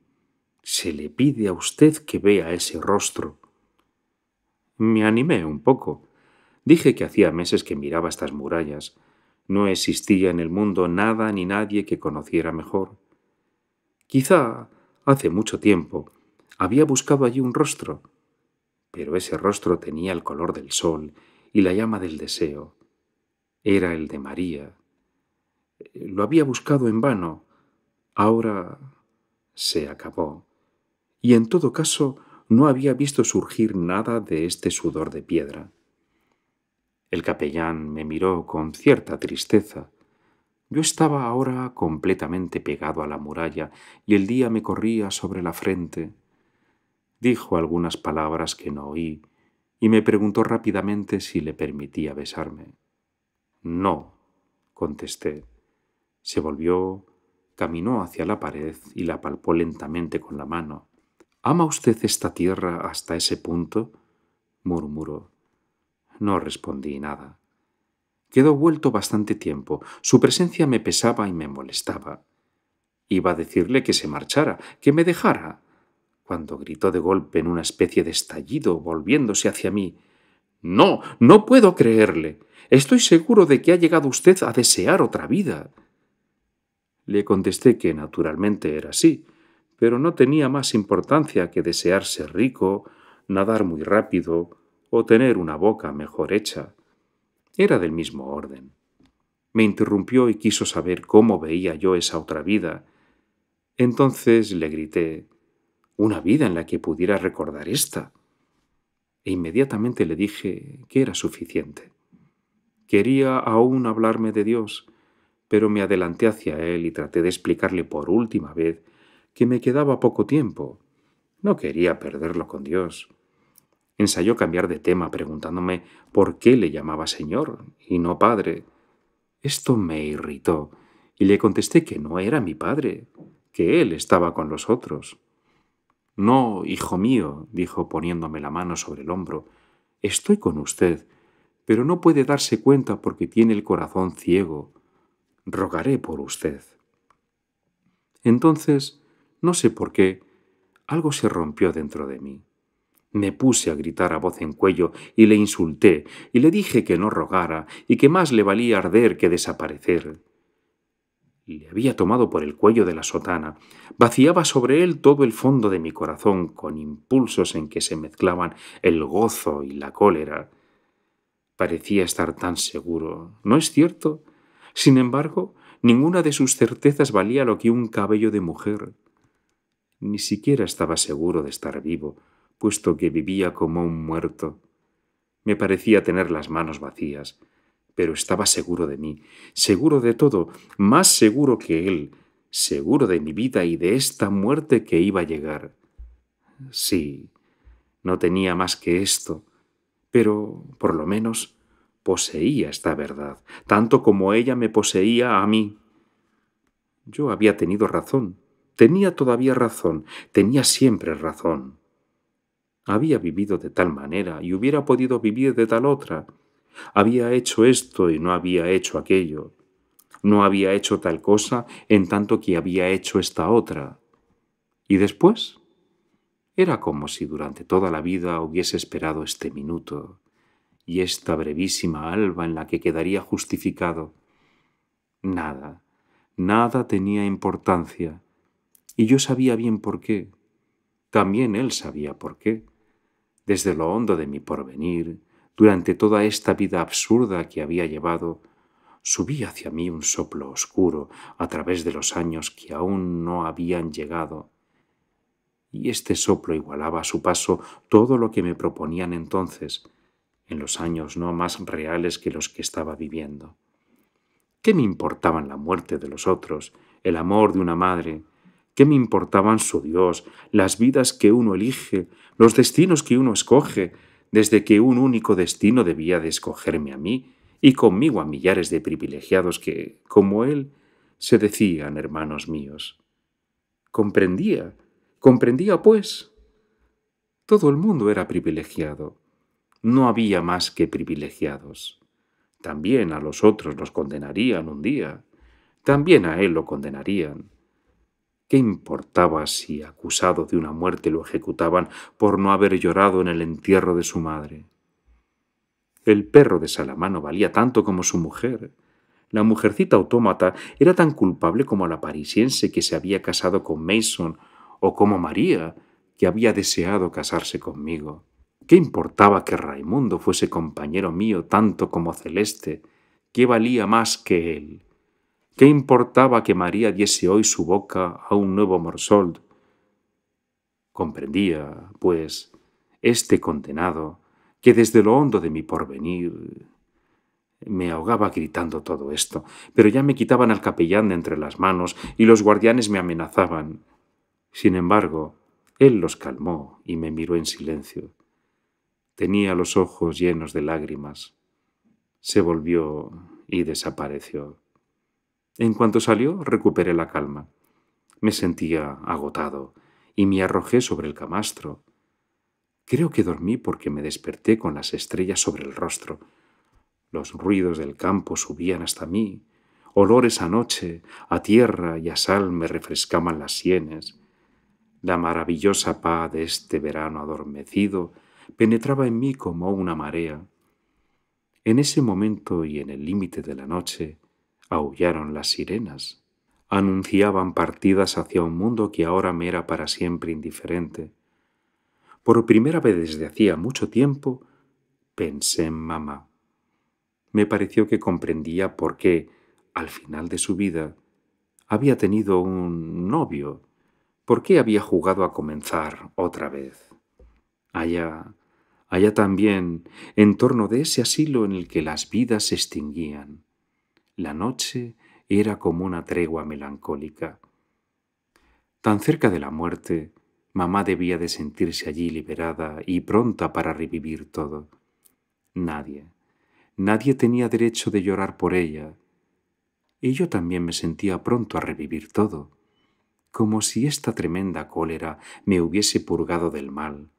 Se le pide a usted que vea ese rostro». Me animé un poco. Dije que hacía meses que miraba estas murallas. No existía en el mundo nada ni nadie que conociera mejor. Quizá hace mucho tiempo había buscado allí un rostro, pero ese rostro tenía el color del sol y la llama del deseo. Era el de María. Lo había buscado en vano. Ahora se acabó. Y en todo caso no había visto surgir nada de este sudor de piedra. El capellán me miró con cierta tristeza. Yo estaba ahora completamente pegado a la muralla y el día me corría sobre la frente. Dijo algunas palabras que no oí y me preguntó rápidamente si le permitía besarme. «No», contesté. Se volvió, caminó hacia la pared y la palpó lentamente con la mano. «¿Ama usted esta tierra hasta ese punto?», murmuró. No respondí nada. Quedó vuelto bastante tiempo. Su presencia me pesaba y me molestaba. Iba a decirle que se marchara, que me dejara, cuando gritó de golpe en una especie de estallido, volviéndose hacia mí. «¡No, no puedo creerle! Estoy seguro de que ha llegado usted a desear otra vida». Le contesté que naturalmente era así, pero no tenía más importancia que desear ser rico, nadar muy rápido o tener una boca mejor hecha. Era del mismo orden. Me interrumpió y quiso saber cómo veía yo esa otra vida. Entonces le grité: «Una vida en la que pudiera recordar esta». E inmediatamente le dije que era suficiente. Quería aún hablarme de Dios, pero me adelanté hacia él y traté de explicarle por última vez que me quedaba poco tiempo. No quería perderlo con Dios. Ensayó cambiar de tema preguntándome por qué le llamaba Señor y no Padre. Esto me irritó y le contesté que no era mi Padre, que él estaba con los otros. «No, hijo mío», dijo poniéndome la mano sobre el hombro, «estoy con usted, pero no puede darse cuenta porque tiene el corazón ciego. Rogaré por usted». Entonces, no sé por qué, algo se rompió dentro de mí. Me puse a gritar a voz en cuello y le insulté, y le dije que no rogara y que más le valía arder que desaparecer. Le había tomado por el cuello de la sotana. Vaciaba sobre él todo el fondo de mi corazón con impulsos en que se mezclaban el gozo y la cólera. Parecía estar tan seguro, ¿no es cierto? Sin embargo, ninguna de sus certezas valía lo que un cabello de mujer. Ni siquiera estaba seguro de estar vivo, puesto que vivía como un muerto. Me parecía tener las manos vacías, pero estaba seguro de mí, seguro de todo, más seguro que él, seguro de mi vida y de esta muerte que iba a llegar. Sí, no tenía más que esto, pero, por lo menos, poseía esta verdad, tanto como ella me poseía a mí. Yo había tenido razón, tenía todavía razón, tenía siempre razón. Había vivido de tal manera y hubiera podido vivir de tal otra. Había hecho esto y no había hecho aquello. No había hecho tal cosa en tanto que había hecho esta otra. ¿Y después? Era como si durante toda la vida hubiese esperado este minuto y esta brevísima alba en la que quedaría justificado. Nada, nada tenía importancia. Y yo sabía bien por qué. También él sabía por qué. Desde lo hondo de mi porvenir, durante toda esta vida absurda que había llevado, subía hacia mí un soplo oscuro a través de los años que aún no habían llegado. Y este soplo igualaba a su paso todo lo que me proponían entonces, en los años no más reales que los que estaba viviendo. ¿Qué me importaban la muerte de los otros, el amor de una madre? ¿Qué me importaban su Dios, las vidas que uno elige, los destinos que uno escoge, desde que un único destino debía de escogerme a mí y conmigo a millares de privilegiados que, como él, se decían hermanos míos? Comprendía pues. Todo el mundo era privilegiado. No había más que privilegiados. También a los otros los condenarían un día. También a él lo condenarían. ¿Qué importaba si, acusado de una muerte, lo ejecutaban por no haber llorado en el entierro de su madre? El perro de Salamano valía tanto como su mujer. La mujercita autómata era tan culpable como la parisiense que se había casado con Mason, o como María, que había deseado casarse conmigo. ¿Qué importaba que Raimundo fuese compañero mío tanto como Celeste, que valía más que él? ¿Qué importaba que María diese hoy su boca a un nuevo Morsold? Comprendía, pues, este condenado, que desde lo hondo de mi porvenir me ahogaba gritando todo esto, pero ya me quitaban al capellán de entre las manos y los guardianes me amenazaban. Sin embargo, él los calmó y me miró en silencio. Tenía los ojos llenos de lágrimas. Se volvió y desapareció. En cuanto salió, recuperé la calma. Me sentía agotado y me arrojé sobre el camastro. Creo que dormí porque me desperté con las estrellas sobre el rostro. Los ruidos del campo subían hasta mí. Olores a noche, a tierra y a sal me refrescaban las sienes. La maravillosa paz de este verano adormecido penetraba en mí como una marea. En ese momento y en el límite de la noche, aullaron las sirenas. Anunciaban partidas hacia un mundo que ahora me era para siempre indiferente. Por primera vez desde hacía mucho tiempo, pensé en mamá. Me pareció que comprendía por qué, al final de su vida, había tenido un novio. ¿Por qué había jugado a comenzar otra vez? Allá también, en torno de ese asilo en el que las vidas se extinguían. La noche era como una tregua melancólica. Tan cerca de la muerte, mamá debía de sentirse allí liberada y pronta para revivir todo. Nadie tenía derecho de llorar por ella. Y yo también me sentía pronto a revivir todo, como si esta tremenda cólera me hubiese purgado del mal,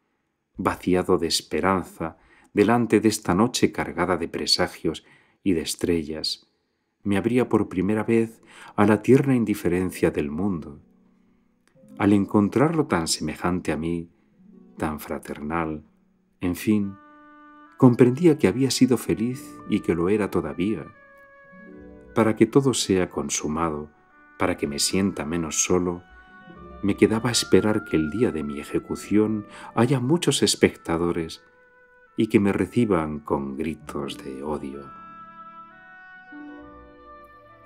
vaciado de esperanza delante de esta noche cargada de presagios y de estrellas. Me abría por primera vez a la tierna indiferencia del mundo. Al encontrarlo tan semejante a mí, tan fraternal, en fin, comprendía que había sido feliz y que lo era todavía. Para que todo sea consumado, para que me sienta menos solo, me quedaba esperar que el día de mi ejecución haya muchos espectadores y que me reciban con gritos de odio.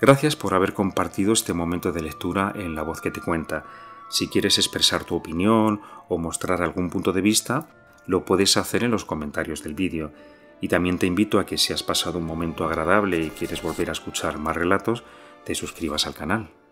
Gracias por haber compartido este momento de lectura en La Voz que te cuenta. Si quieres expresar tu opinión o mostrar algún punto de vista, lo puedes hacer en los comentarios del vídeo. Y también te invito a que si has pasado un momento agradable y quieres volver a escuchar más relatos, te suscribas al canal.